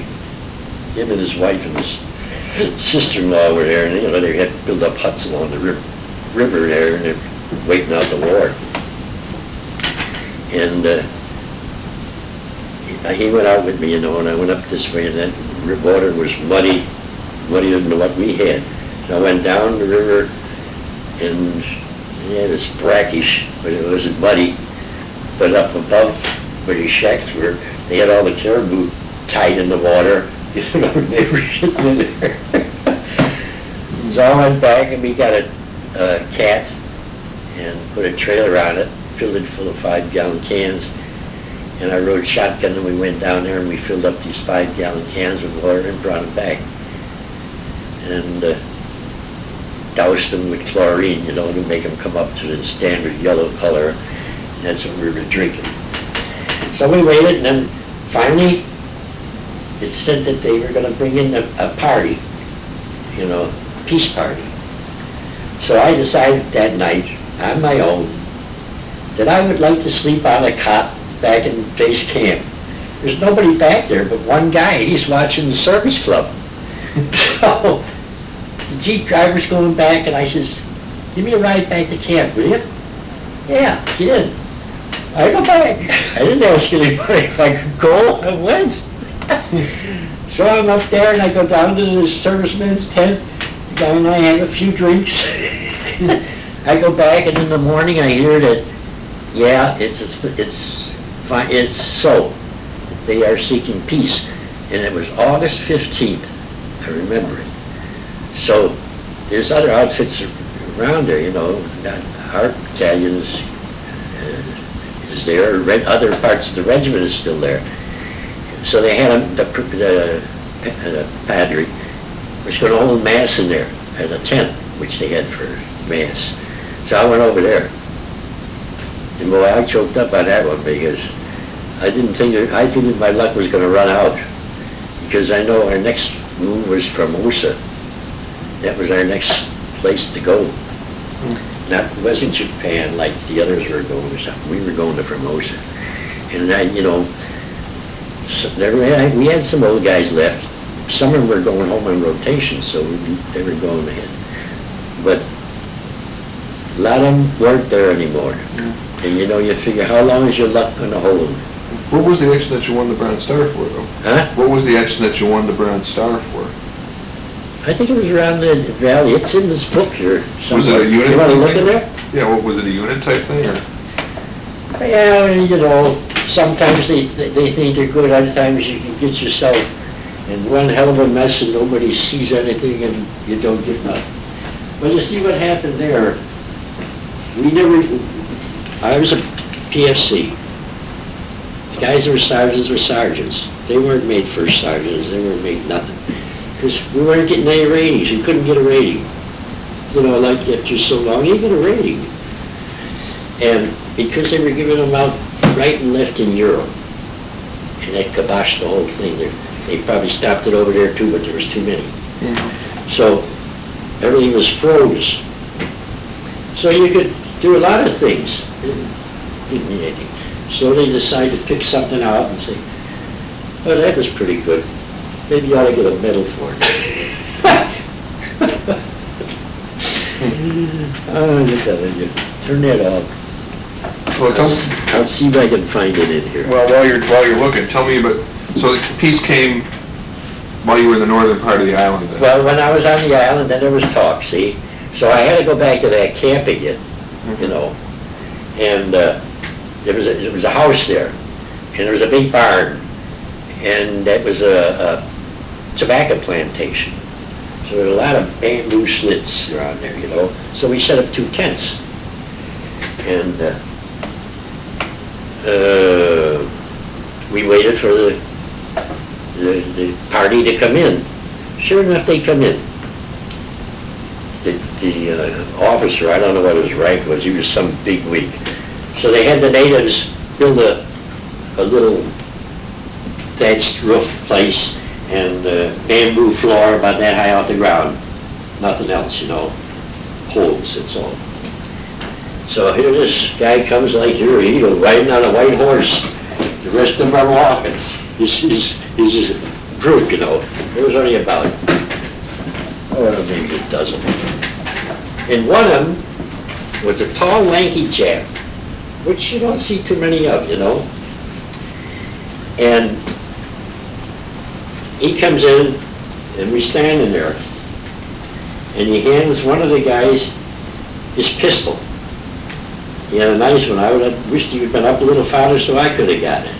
Him and his wife and his sister-in-law were there, and you know, they had built up huts along the river, river there, and they're waiting out the war. And uh, he went out with me, you know, and I went up this way, and that water was muddy, muddier than what we had. So I went down the river, and yeah, it was brackish, but it wasn't muddy. But up above where these shacks were, they had all the caribou tied in the water. You know, they were sitting in there. So I went back, and we got a, a cat and put a trailer on it, filled it full of five-gallon cans. And I rode shotgun, and we went down there, and we filled up these five-gallon cans with water and brought them back. And uh, doused them with chlorine, you know, to make them come up to the standard yellow color. And that's what we were drinking. So we waited, and then finally, it said that they were going to bring in a, a party, you know, a peace party. So I decided that night, on my own, that I would like to sleep on a cot back in base camp. There's nobody back there but one guy. He's watching the service club. So the jeep driver's going back, and I says, give me a ride back to camp, will you? Yeah, he did. I go back. I didn't ask anybody if I could go. I went. So I'm up there, and I go down to the serviceman's tent. The guy and I had a few drinks. I go back, and in the morning I hear that, yeah, it's it's it's so. They are seeking peace. And it was August fifteenth. I remember it. So there's other outfits around there, you know. Our battalion is, uh, is there. Red, other parts of the regiment is still there. So they had a, the, the, the padre was going to hold mass in there at a tent, which they had for mass. So I went over there. And boy, I choked up on that one because I didn't think, that, I figured my luck was going to run out because I know our next move was Formosa. That was our next place to go. Mm. Now, it wasn't Japan like the others were going or something. We were going to Formosa. And I, you know, So there, we had some old guys left. Some of them were going home on rotation, so we, they were going ahead. But a lot of them weren't there anymore. Yeah. And you know, you figure, how long is your luck going to hold? What was the action that you won the Brown Star for, though? Huh? What was the action that you won the Brown Star for? I think it was around the valley. It's in this book here somewhere. Was it a unit? You want to look in there? Yeah. What was it? A unit type thing? Or? Yeah, you know, sometimes they, they think they're good, other times you can get yourself in one hell of a mess and nobody sees anything and you don't get nothing. But you see what happened there. We never, I was a P F C. The guys that were sergeants were sergeants. They weren't made first sergeants, they weren't made nothing. Because we weren't getting any ratings, we couldn't get a rating. You know, like after so long, you get a rating. And because they were giving them out right and left in Europe, and that kiboshed the whole thing. They, they probably stopped it over there too, but there was too many. Yeah. So everything was froze. So you could do a lot of things. It didn't mean anything. So they decided to pick something out and say, "Oh, that was pretty good. Maybe you ought to get a medal for it." Oh, look at you. Turn that off. Well, I'll, I'll see if I can find it in here. Well, while you're while you're looking, tell me about. So the peace came while you were in the northern part of the island. Then. Well, when I was on the island, then there was talk. See, so I had to go back to that camp again, mm-hmm. you know. And uh, there was a, there was a house there, and there was a big barn, and that was a, a tobacco plantation. So there were a lot of bamboo slits around there, you know. So we set up two tents, and. Uh, Uh, we waited for the, the the party to come in. Sure enough, they come in. The, the uh, officer, I don't know what his rank was, he was some bigwig. So they had the natives build a, a little thatched roof place and uh, bamboo floor about that high off the ground. Nothing else, you know. clothes, that's all. So here this guy comes like here, he was riding on a white horse. The rest of them are walking. This is his group, you know. There was only about, oh, maybe a dozen. And one of them was a tall, lanky chap, which you don't see too many of, you know. And he comes in, and we're standing there. And he hands one of the guys his pistol. He had a nice one. I would have wished he had been up a little farther so I could have got it.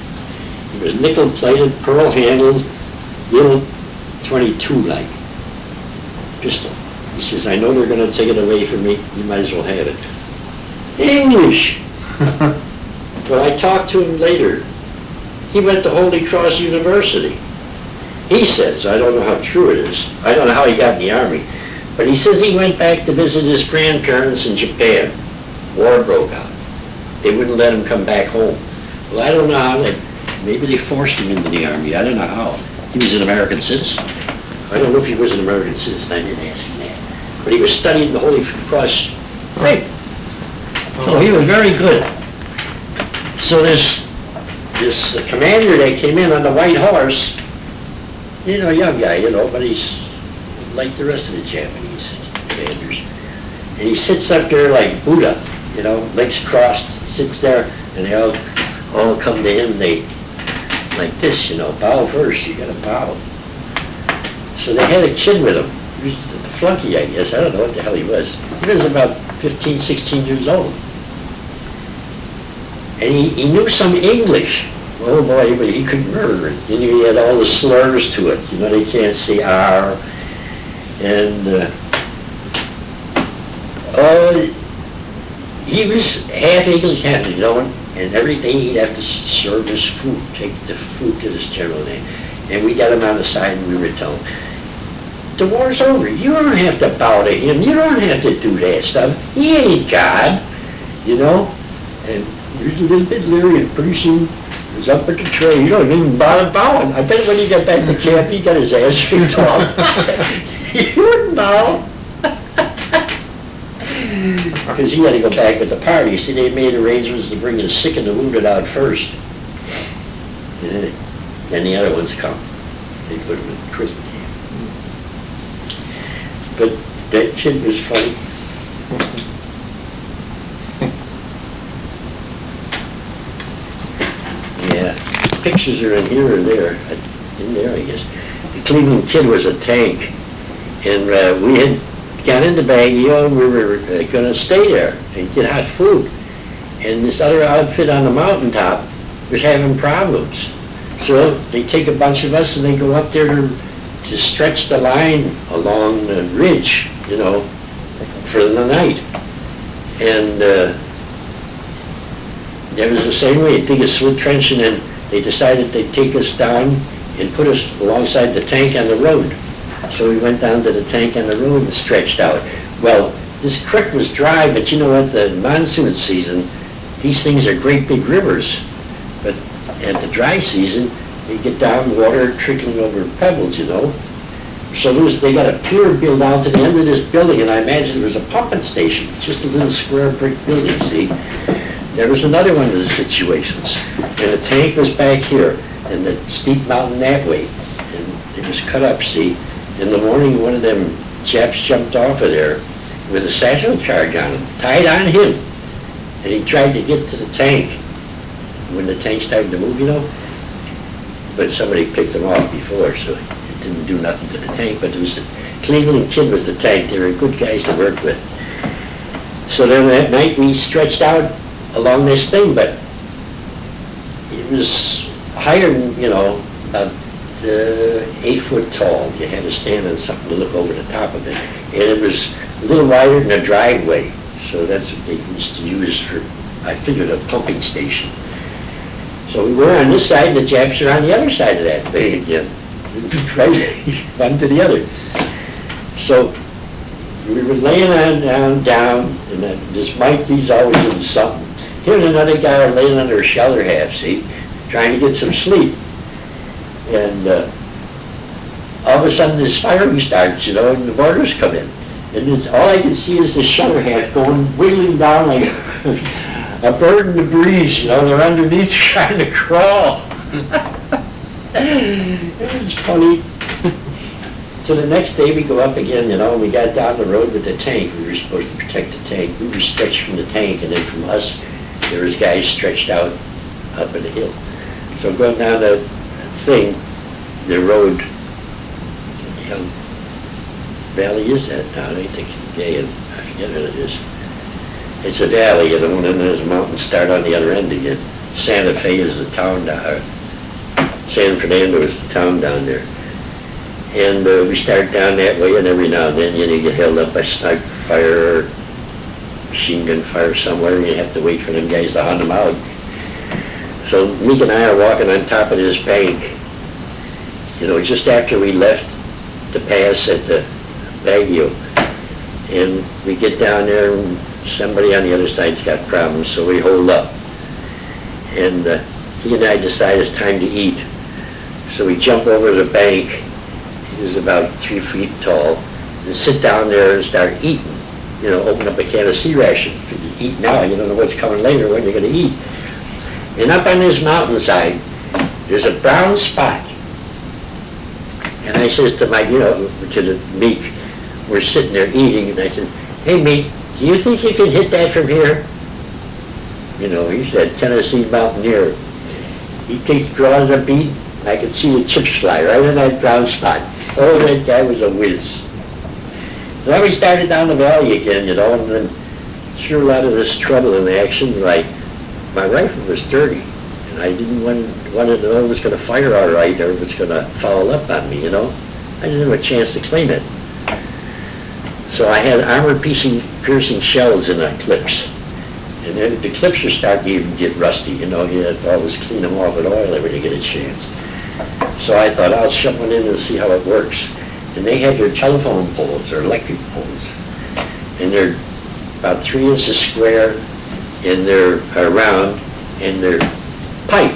It was nickel-plated, pearl-handled, little twenty-two like pistol. He says, I know they're going to take it away from me. You might as well have it. English! But I talked to him later. He went to Holy Cross University. He says, I don't know how true it is. I don't know how he got in the Army. But he says he went back to visit his grandparents in Japan. War broke out. They wouldn't let him come back home. Well, I don't know how they, maybe they forced him into the Army. I don't know how. He was an American citizen. I don't know if he was an American citizen. I didn't ask him that. But he was studying the Holy Cross thing. So he was very good. So this, this commander that came in on the white horse, you know, young guy, you know, but he's like the rest of the Japanese commanders. And he sits up there like Buddha, you know, legs crossed, sits there, and they all, all come to him, they, like this, you know, bow first, you gotta bow. So they had a kid with him. He was a flunky, I guess, I don't know what the hell he was. He was about fifteen, sixteen years old. And he, he knew some English. Oh boy, but he couldn't remember it. And he had all the slurs to it. You know, they can't say R. And, uh, oh, he was half English, half, you know, and every day he'd have to serve his food, take the food to this general name. And we got him on the side and we were telling him, the war's over. You don't have to bow to him. You don't have to do that stuff. He ain't God, you know. And he was a little bit leery, and pretty soon he was up at the tray. You don't even bother bowing. I bet when he got back to camp, he got his ass kicked off. He wouldn't bow. Because he had to go back with the party. See, they made arrangements to bring the sick and the wounded out first. And then, it, then the other ones come. They put them in prison. But that kid was funny. Yeah, pictures are in here or there. In there, I guess. The Cleveland kid was a tank. And uh, we had got into Baguio and we were uh, going to stay there and get hot food. And this other outfit on the mountaintop was having problems. So they take a bunch of us and they go up there to, to stretch the line along the ridge, you know, for the night. And uh, it was the same way. They dig a slit trench and then they decided they'd take us down and put us alongside the tank on the road. So we went down to the tank and the road was stretched out. Well, this creek was dry, but you know what, the monsoon season, these things are great big rivers. But at the dry season, you get down water trickling over pebbles, you know. So was, they got a pier built out to the end of this building, and I imagine there was a pumping station, just a little square brick building, see. There was another one of the situations. And the tank was back here, and the steep mountain that way. And it was cut up, see. In the morning, one of them chaps jumped off of there with a satchel charge on him, tied on him, and he tried to get to the tank when the tank started to move, you know. But somebody picked him off before, so it didn't do nothing to the tank. But it was the Cleveland kid was the tank. They were good guys to work with. So then that night we stretched out along this thing, but it was higher, you know, about Uh, eight foot tall. You had to stand on something to look over the top of it. And it was a little wider than a driveway. So that's what they used to use for, I figured, a pumping station. So we were on this side and the Japs are on the other side of that thing again. Right, one to the other. So we were laying on down, down, and then this Mike, he's always in something. Here and another guy are laying under a shelter half, see, trying to get some sleep. And uh, all of a sudden this firing starts, you know, and the boarders come in. and it's, all I can see is the shutter hat going wiggling down like a, a bird in the breeze. You know, they're underneath trying to crawl. It was funny. So the next day we go up again, you know, and we got down the road with the tank. We were supposed to protect the tank. We were stretched from the tank, and then from us, there was guys stretched out up at the hill. So going down the thing, the road, what the hell valley is that now? I think it's gay, and I forget what it is. It's a valley, you know, and then there's mountains start on the other end again. Santa Fe is the town down there. San Fernando is the town down there. And uh, we start down that way, and every now and then, you know, you get held up by sniper fire or machine gun fire somewhere, and you have to wait for them guys to hunt them out. So Meek and I are walking on top of this bank, you know, just after we left the pass at the Baguio. And we get down there, and somebody on the other side's got problems, so we hold up. And uh, he and I decide it's time to eat. So we jump over the bank. It was about three feet tall, and sit down there and start eating. You know, open up a can of sea ration. You eat now, you don't know what's coming later, when you're going to eat. And up on this mountainside, there's a brown spot. And I says to my, you know, to the Meek, we're sitting there eating, and I said, "Hey Meek, do you think you can hit that from here?" You know, he's that Tennessee mountaineer. He takes draws a beat, and I can see the chips fly right in that brown spot. Oh, that guy was a whiz. And then we started down the valley again, you know, and then sure a lot of this trouble in the action, like my rifle was dirty, and I didn't want, wanted to know if it was going to fire all right or if it was going to foul up on me, you know. I didn't have a chance to clean it. So I had armor-piercing shells in the clips. And then the clips were starting to even get rusty, you know, you had to always clean them off with oil every time you get a chance. So I thought, I'll shove one in and see how it works. And they had their telephone poles, their electric poles. And they're about three inches square, and they're round, and they're pipe.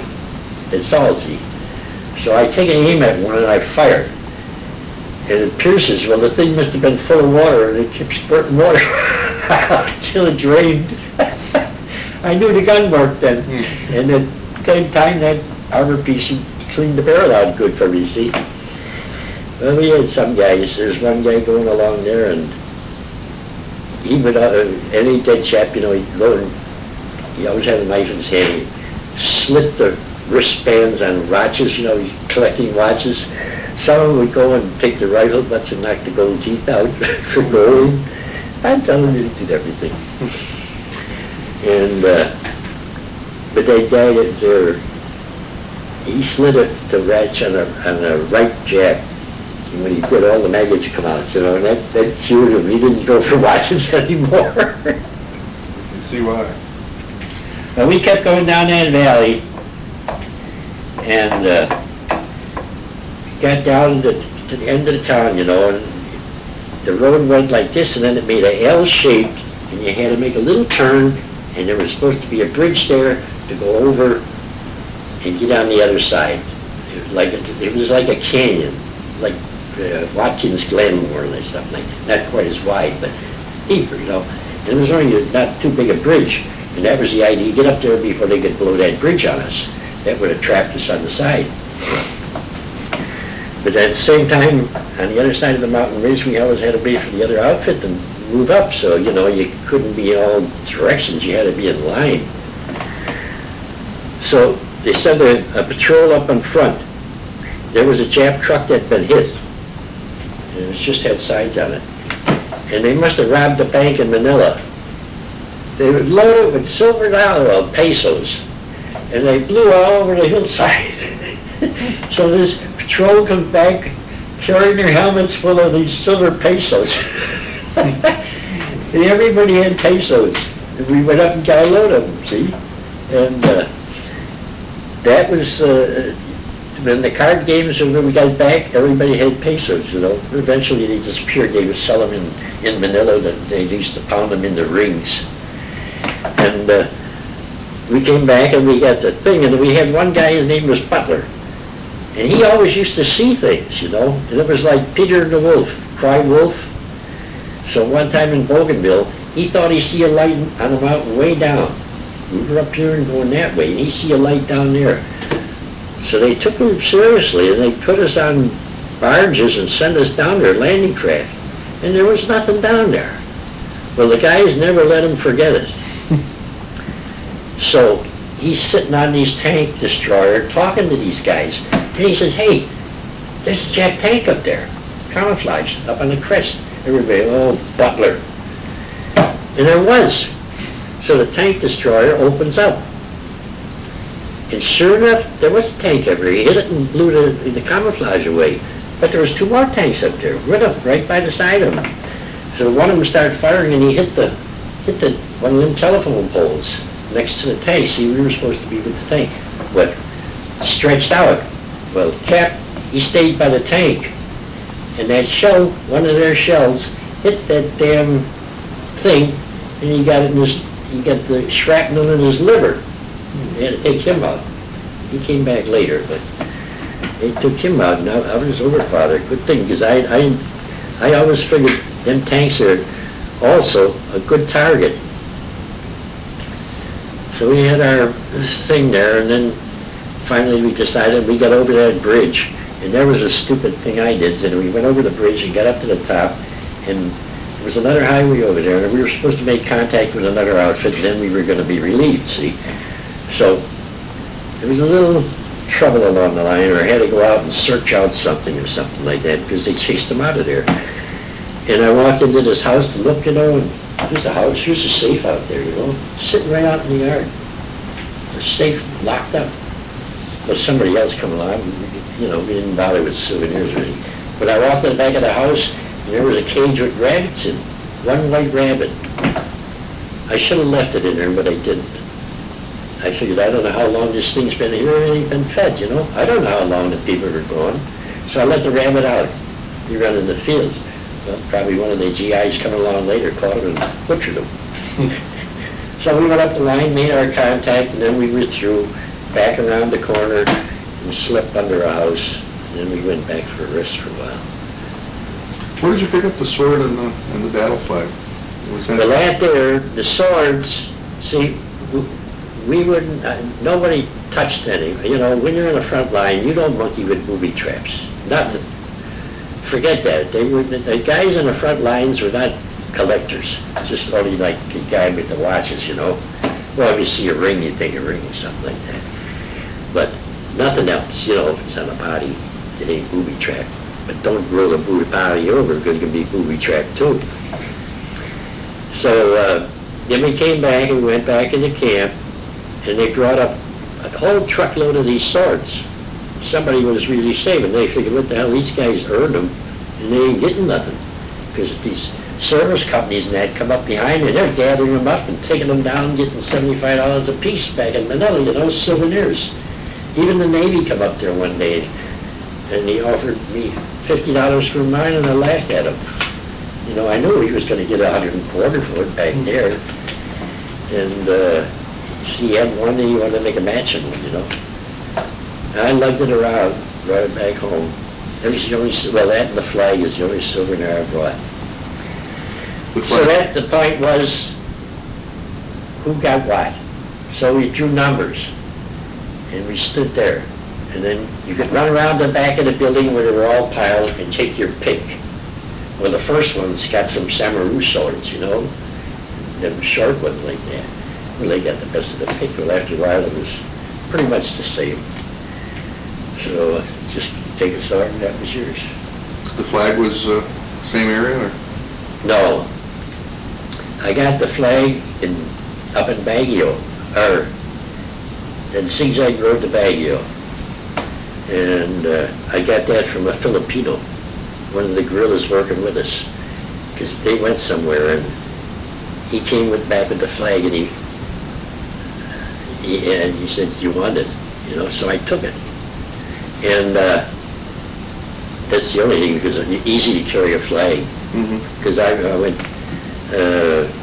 It's salty. So I take an aim at one and I fire. And it pierces. Well, the thing must have been full of water, and it kept spurting water until it drained. I knew the gun worked then. Mm. And at the same time, that armor piece cleaned the barrel out good for me, see? Well, we had some guys. There's one guy going along there, and he would, uh, any dead chap, you know, he'd go and he always had a knife in his hand. He'd slit the wristbands on watches, you know, he's collecting watches. Some of them would go and take the rifle butts and knock the gold teeth out for gold. I'd tell him he did everything. And, uh, but they died at their, he slid it to ratch on a, on a right jab. And when he did, all the maggots come out, you know, and that, that cured him. He didn't go for watches anymore. You see why. Well, we kept going down that valley, and uh, we got down to, to the end of the town, you know, and the road went like this, and then it made an L shape, and you had to make a little turn, and there was supposed to be a bridge there to go over and get on the other side. It was like a, it was like a canyon, like Uh, Watkins Glen more or less, something like that. Not quite as wide, but deeper, you know. And it was only not too big a bridge, and that was the idea. Get up there before they could blow that bridge on us. That would have trapped us on the side. But at the same time, on the other side of the mountain ridge, we always had to wait for the other outfit to move up, so, you know, you couldn't be in all directions. You had to be in line. So they sent a, a patrol up in front. There was a Jap truck that had been hit. And it just had signs on it. And they must have robbed a bank in Manila. They would load it with silver dollar pesos. And they blew all over the hillside. So this patrol comes back carrying their helmets full of these silver pesos. And everybody had pesos. And we went up and got a load of them, see? And uh, that was, uh, when the card games, and when we got back, everybody had pesos, you know. Eventually they disappeared. They would sell them in, in Manila. They used to pound them into rings. And uh, we came back and we got the thing, and we had one guy, his name was Butler. And he always used to see things, you know. And it was like Peter and the Wolf, Cry Wolf. So one time in Bougainville, he thought he see a light on the mountain way down. We were up here and going that way, and he see a light down there. So they took him seriously, and they put us on barges and sent us down there, landing craft. And there was nothing down there. Well, the guys never let him forget it. So he's sitting on his tank destroyer talking to these guys. And he says, hey, there's a Jack tank up there, camouflaged up on the crest. Everybody, oh, Butler. And there was. So the tank destroyer opens up. And sure enough, there was a tank up there. He hit it and blew the, the camouflage away. But there was two more tanks up there, right up, right by the side of him. So one of them started firing, and he hit the, hit the one of them telephone poles next to the tank. See, we were supposed to be with the tank, but stretched out. Well, Cap, he stayed by the tank, and that shell, one of their shells, hit that damn thing, and he got it in his, he got the shrapnel in his liver. They had to take him out. He came back later, but they took him out, and I, I was over father. Good thing, because I, I, I always figured them tanks are also a good target. So we had our thing there, and then finally we decided we got over that bridge. And there was a stupid thing I did, and we went over the bridge and got up to the top, and there was another highway over there, and we were supposed to make contact with another outfit, and then we were going to be relieved, see. So there was a little trouble along the line, or I had to go out and search out something or something like that, because they chased them out of there. And I walked into this house to look, you know, and here's the house, here's the safe out there, you know, sitting right out in the yard. The safe locked up. Well, somebody else come along, you know, we didn't bother with souvenirs or anything. But I walked in the back of the house, and there was a cage with rabbits in, one white rabbit. I should have left it in there, but I didn't. I figured, I don't know how long this thing's been here or ain't been fed, you know? I don't know how long the people were gone. So I let the rabbit out. He ran in the fields. Well, probably one of the G Is coming along later caught him and butchered him. So we went up the line, made our contact, and then we were through, back around the corner, and slept under a house. And then we went back for a rest for a while. Where did you pick up the sword and the, and the battle flag? Was that well, out there, the swords, see, we wouldn't, uh, nobody touched any. You know, when you're on the front line, you don't monkey with booby traps. Nothing. Forget that. They were, the guys on the front lines were not collectors. Just only like the guy with the watches, you know. Well, if you see a ring, you think a ring or something like that. But nothing else, you know, if it's on a body, it ain't booby trap. But don't roll a booby body over, because it can be booby trap too. So uh, then we came back and went back into camp. And they brought up a whole truckload of these swords. Somebody was really saving. They figured, what the hell, these guys earned them, and they ain't getting nothing. Because these service companies and that come up behind and they're gathering them up and taking them down, getting seventy-five dollars a piece back in Manila, you know, souvenirs. Even the Navy come up there one day, and he offered me fifty dollars for mine, and I laughed at him. You know, I knew he was going to get a hundred and a quarter for it back there. And, uh, he had one that he wanted to make a matching one, you know. And I lugged it around, brought it back home. That was the only, well, that and the flag is the only souvenir I brought. So that, the point was, who got what? So we drew numbers, and we stood there. And then you could run around the back of the building where they were all piled and take your pick. Well, the first one's got some Samaru swords, you know, them short ones like that. Well, they got the best of the pick. Well, after a while, it was pretty much the same. So uh, just take a sword, and that was yours. The flag was uh, same area, or? No. I got the flag in up in Baguio, or in Zigzag Road to Baguio, and uh, I got that from a Filipino, one of the guerrillas working with us, because they went somewhere, and he came with back with the flag, and he. He, and he said, you want it, you know, so I took it. And uh, that's the only thing, because it's easy to carry a flag. Because mm-hmm. I, I went, uh,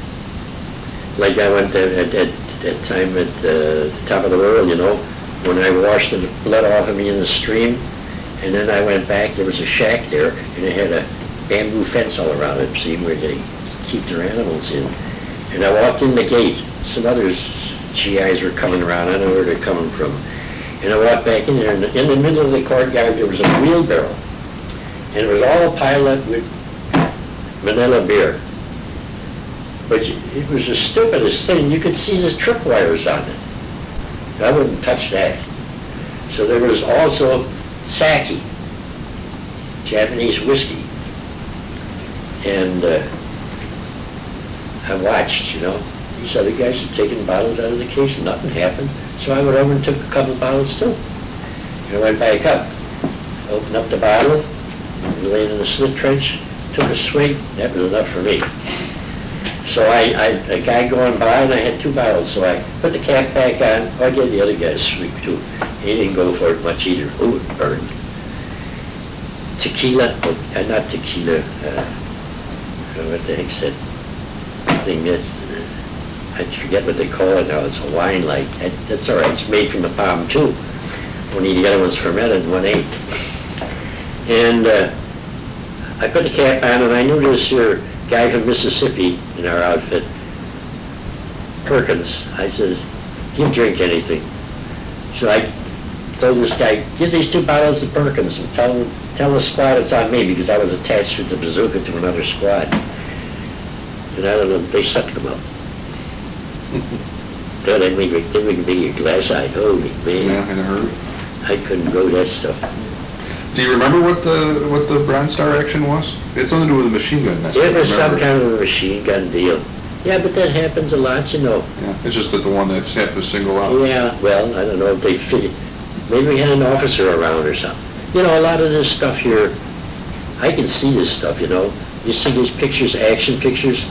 like I went to, at that, that time at uh, the top of the world, you know, when I washed the blood off of me in the stream, and then I went back, there was a shack there, and it had a bamboo fence all around it, see, where they keep their animals in. And I walked in the gate. Some other G Is were coming around. I don't know where they're coming from. And I walked back in there, and in the middle of the courtyard, there was a wheelbarrow. And it was all piled up with Manila beer. But it was the stupidest thing. You could see the tripwires on it. I wouldn't touch that. So there was also sake, Japanese whiskey. And uh, I watched, you know. These other guys had taken bottles out of the case and nothing happened. So I went over and took a couple of bottles too. And I went back up, opened up the bottle, laid in the slit trench, took a swig. That was enough for me. So I, I, a guy going by, and I had two bottles, so I put the cap back on. I gave the other guy a swig too. He didn't go for it much either. Oh, it burned. Tequila, uh, not tequila, uh, what the heck's that thing that's, uh, I forget what they call it now, it's a wine like, that, that's all right, it's made from the palm too. Only the other one's fermented and one ate. And uh, I put the cap on, and I knew this here guy from Mississippi in our outfit, Perkins. I says, he'll drink anything. So I told this guy, give these two bottles to Perkins and tell him, tell the squad it's on me, because I was attached with the bazooka to another squad. And I don't know, they sucked them up. God, they make me glass-eyed. Holy man. Yeah, in a hurry. I couldn't go that stuff. Do you remember what the what the Bronze Star action was? It's something to do with a machine gun nest. It was some kind of a machine gun deal. Yeah, but that happens a lot, you know. Yeah, it's just that the one that's had to single out. Yeah, well, I don't know if they figured. Maybe we had an officer around or something. You know, a lot of this stuff here, I can see this stuff, you know. You see these pictures, action pictures.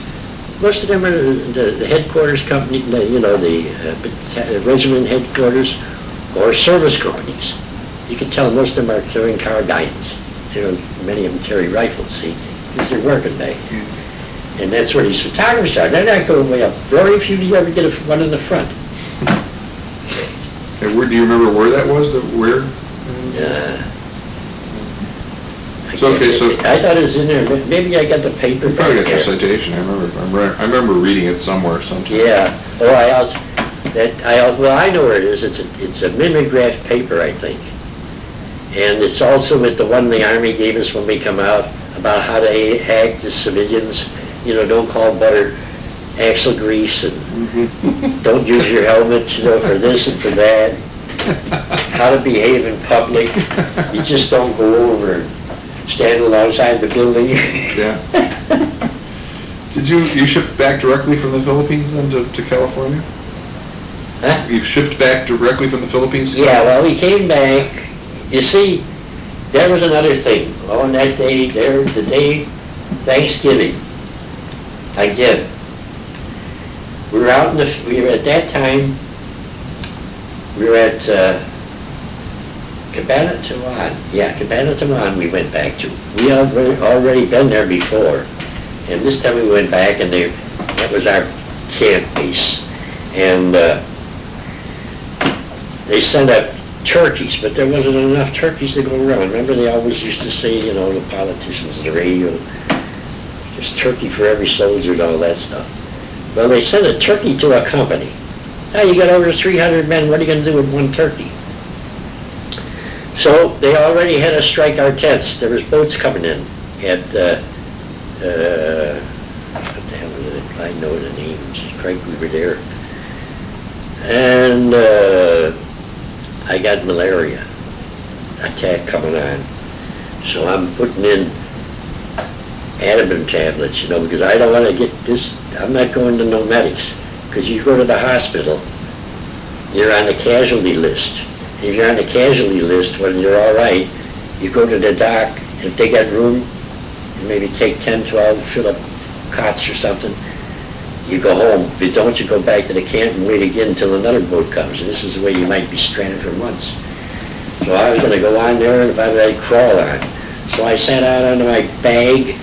Most of them are the, the, the headquarters company, the, you know, the uh, regiment headquarters or service companies. You can tell most of them are carrying carbines. You know, many of them carry rifles, see, because they're working day. Mm-hmm. And that's where these photographers are. They're not going way up. Very few do you ever get a, one in the front. And where, do you remember where that was? The, where? Uh, so, okay, so I thought it was in there. Maybe I got the paper. You probably got your citation. I remember. I remember, I remember reading it somewhere sometime. Yeah. Oh, I also, that I well, I know where it is. It's a, it's a mimeograph paper, I think. And it's also with the one the Army gave us when we come out about how to act as civilians. You know, don't call butter axle grease, and mm-hmm. don't use your helmet, you know, for this and for that. How to behave in public. You just don't go over and stand outside the building. Yeah. Did you, you ship back directly from the Philippines then to, to California? Huh? You shipped back directly from the Philippines to California? Yeah, well, we came back. You see, there was another thing. On that day, there, the day, Thanksgiving, again, we were out in the, we were at that time, we were at uh, Cabana Turan. Yeah, Cabana Turan we went back to. We had already been there before. And this time we went back, and they, that was our camp base. And uh, they sent up turkeys, but there wasn't enough turkeys to go around. Remember, they always used to say, you know, the politicians, the radio, there's turkey for every soldier and all that stuff. Well, they sent a turkey to a company. Now you got over three hundred men, what are you going to do with one turkey? So they already had us strike our tents. There was boats coming in at, uh, uh, what the hell was it? I know the names. Craig, we were there. And, uh, I got malaria attack coming on. So I'm putting in Adamant tablets, you know, because I don't want to get this, I'm not going to no medics. Because you go to the hospital, you're on the casualty list. If you're on the casualty list, when you're all right, you go to the doc, if they got room, you maybe take ten, twelve, fill up cots or something. You go home, but don't you go back to the camp and wait again until another boat comes. And this is the way you might be stranded for months. So I was going to go on there, and if I would crawl on. So I sat out on my bag,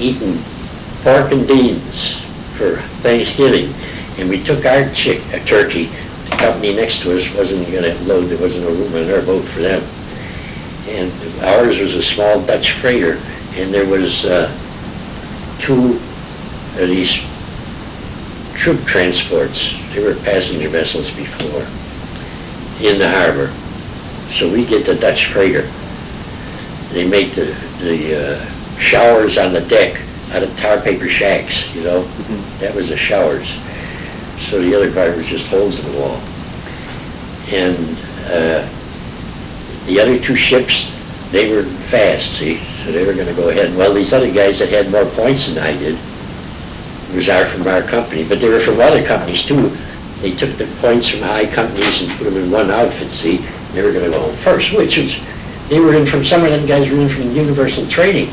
eating pork and beans for Thanksgiving. And we took our chick, a turkey. The company next to us wasn't going to load, there wasn't no room on their boat for them. And ours was a small Dutch freighter, and there was uh, two are these troop transports. They were passenger vessels before in the harbor. So we get the Dutch freighter. They make the, the uh, showers on the deck out of tar paper shacks, you know. Mm-hmm. That was the showers. So the other part was just holes in the wall. And uh, the other two ships, they were fast, see, so they were going to go ahead. Well, these other guys that had more points than I did, was our from our company, but they were from other companies too. They took the points from high companies and put them in one outfit, see, and they were going to go home first, which was, they were in from, some of them guys were in from Universal Trading.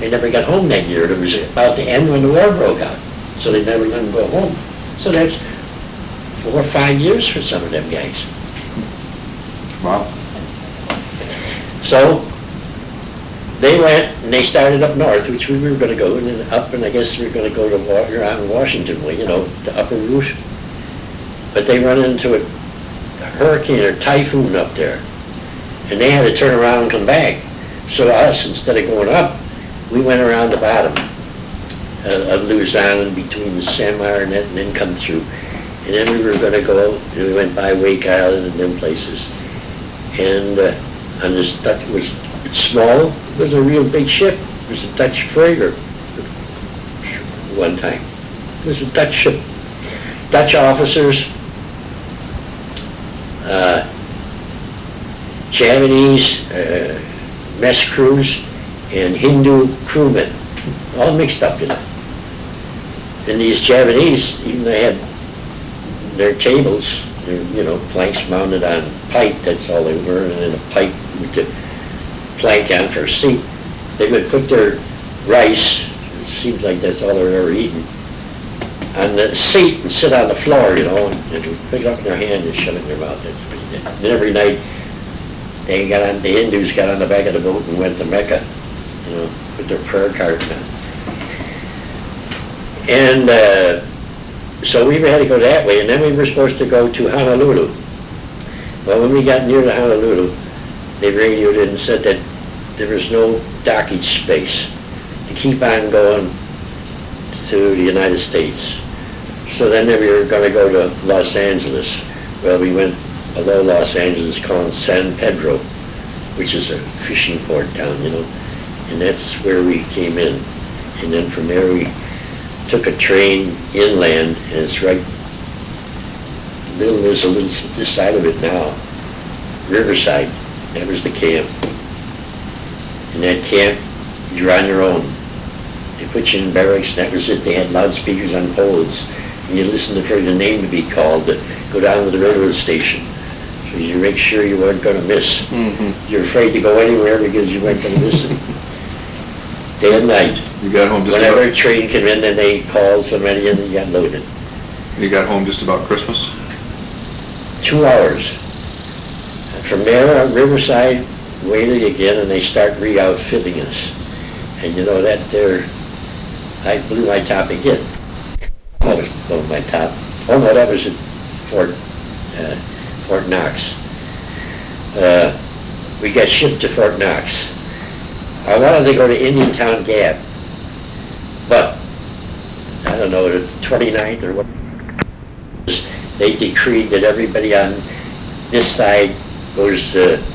They never got home that year. It was about to end when the war broke out, so they never let them go home. So that's four or five years for some of them guys. Wow. So they went and they started up north, which we were going to go, and then up, and I guess we were going to go to Wa around Washington, you know, the upper route. But they run into a hurricane or typhoon up there, and they had to turn around and come back. So us, instead of going up, we went around the bottom uh, of Luzon and between the San Marinette and then come through. And then we were going to go, and we went by Wake Island and them places. And uh, on this Dutch, was small, it was a real big ship. It was a Dutch freighter one time. It was a Dutch ship. Dutch officers, uh, Japanese uh, mess crews, and Hindu crewmen, all mixed up, you know. And these Japanese, even they had their tables, their, you know, planks mounted on pipe, that's all they were, and then a pipe with the plank on for a seat. They would put their rice, it seems like that's all they were ever eating, on the seat and sit on the floor, you know, and, and pick it up in their hand and shove it in their mouth. That's what they did. And every night, they got on, the Hindus got on the back of the boat and went to Mecca, you know, with their prayer cards on. And uh, so we had to go that way, and then we were supposed to go to Honolulu. Well, when we got near to Honolulu, they radioed in and said that there was no dockage space to keep on going to the United States. So then we were going to go to Los Angeles. Well, we went below Los Angeles called San Pedro, which is a fishing port town, you know, and that's where we came in. And then from there we took a train inland, and it's right, little, there's a little, this side of it now, Riverside, that was the camp. And that camp, you're on your own. They put you in barracks, and that was it. They had loudspeakers on poles, and you listened for the name to be called, to go down to the railroad station. So you make sure you weren't going to miss. Mm-hmm. You're afraid to go anywhere because you weren't going to miss it. Day and night. You got home just whenever about a train came in, then they called somebody and you got loaded. You got home just about Christmas? Two hours. And from there on Riverside, waited again, and they start re-outfitting us. And you know that there, I blew my top again. I was blowing my top. Oh no, that was at Fort. Uh, Fort Knox. Uh, we got shipped to Fort Knox. I wanted to go to Indiantown Gap, but I don't know, the twenty-ninth or what, they decreed that everybody on this side goes to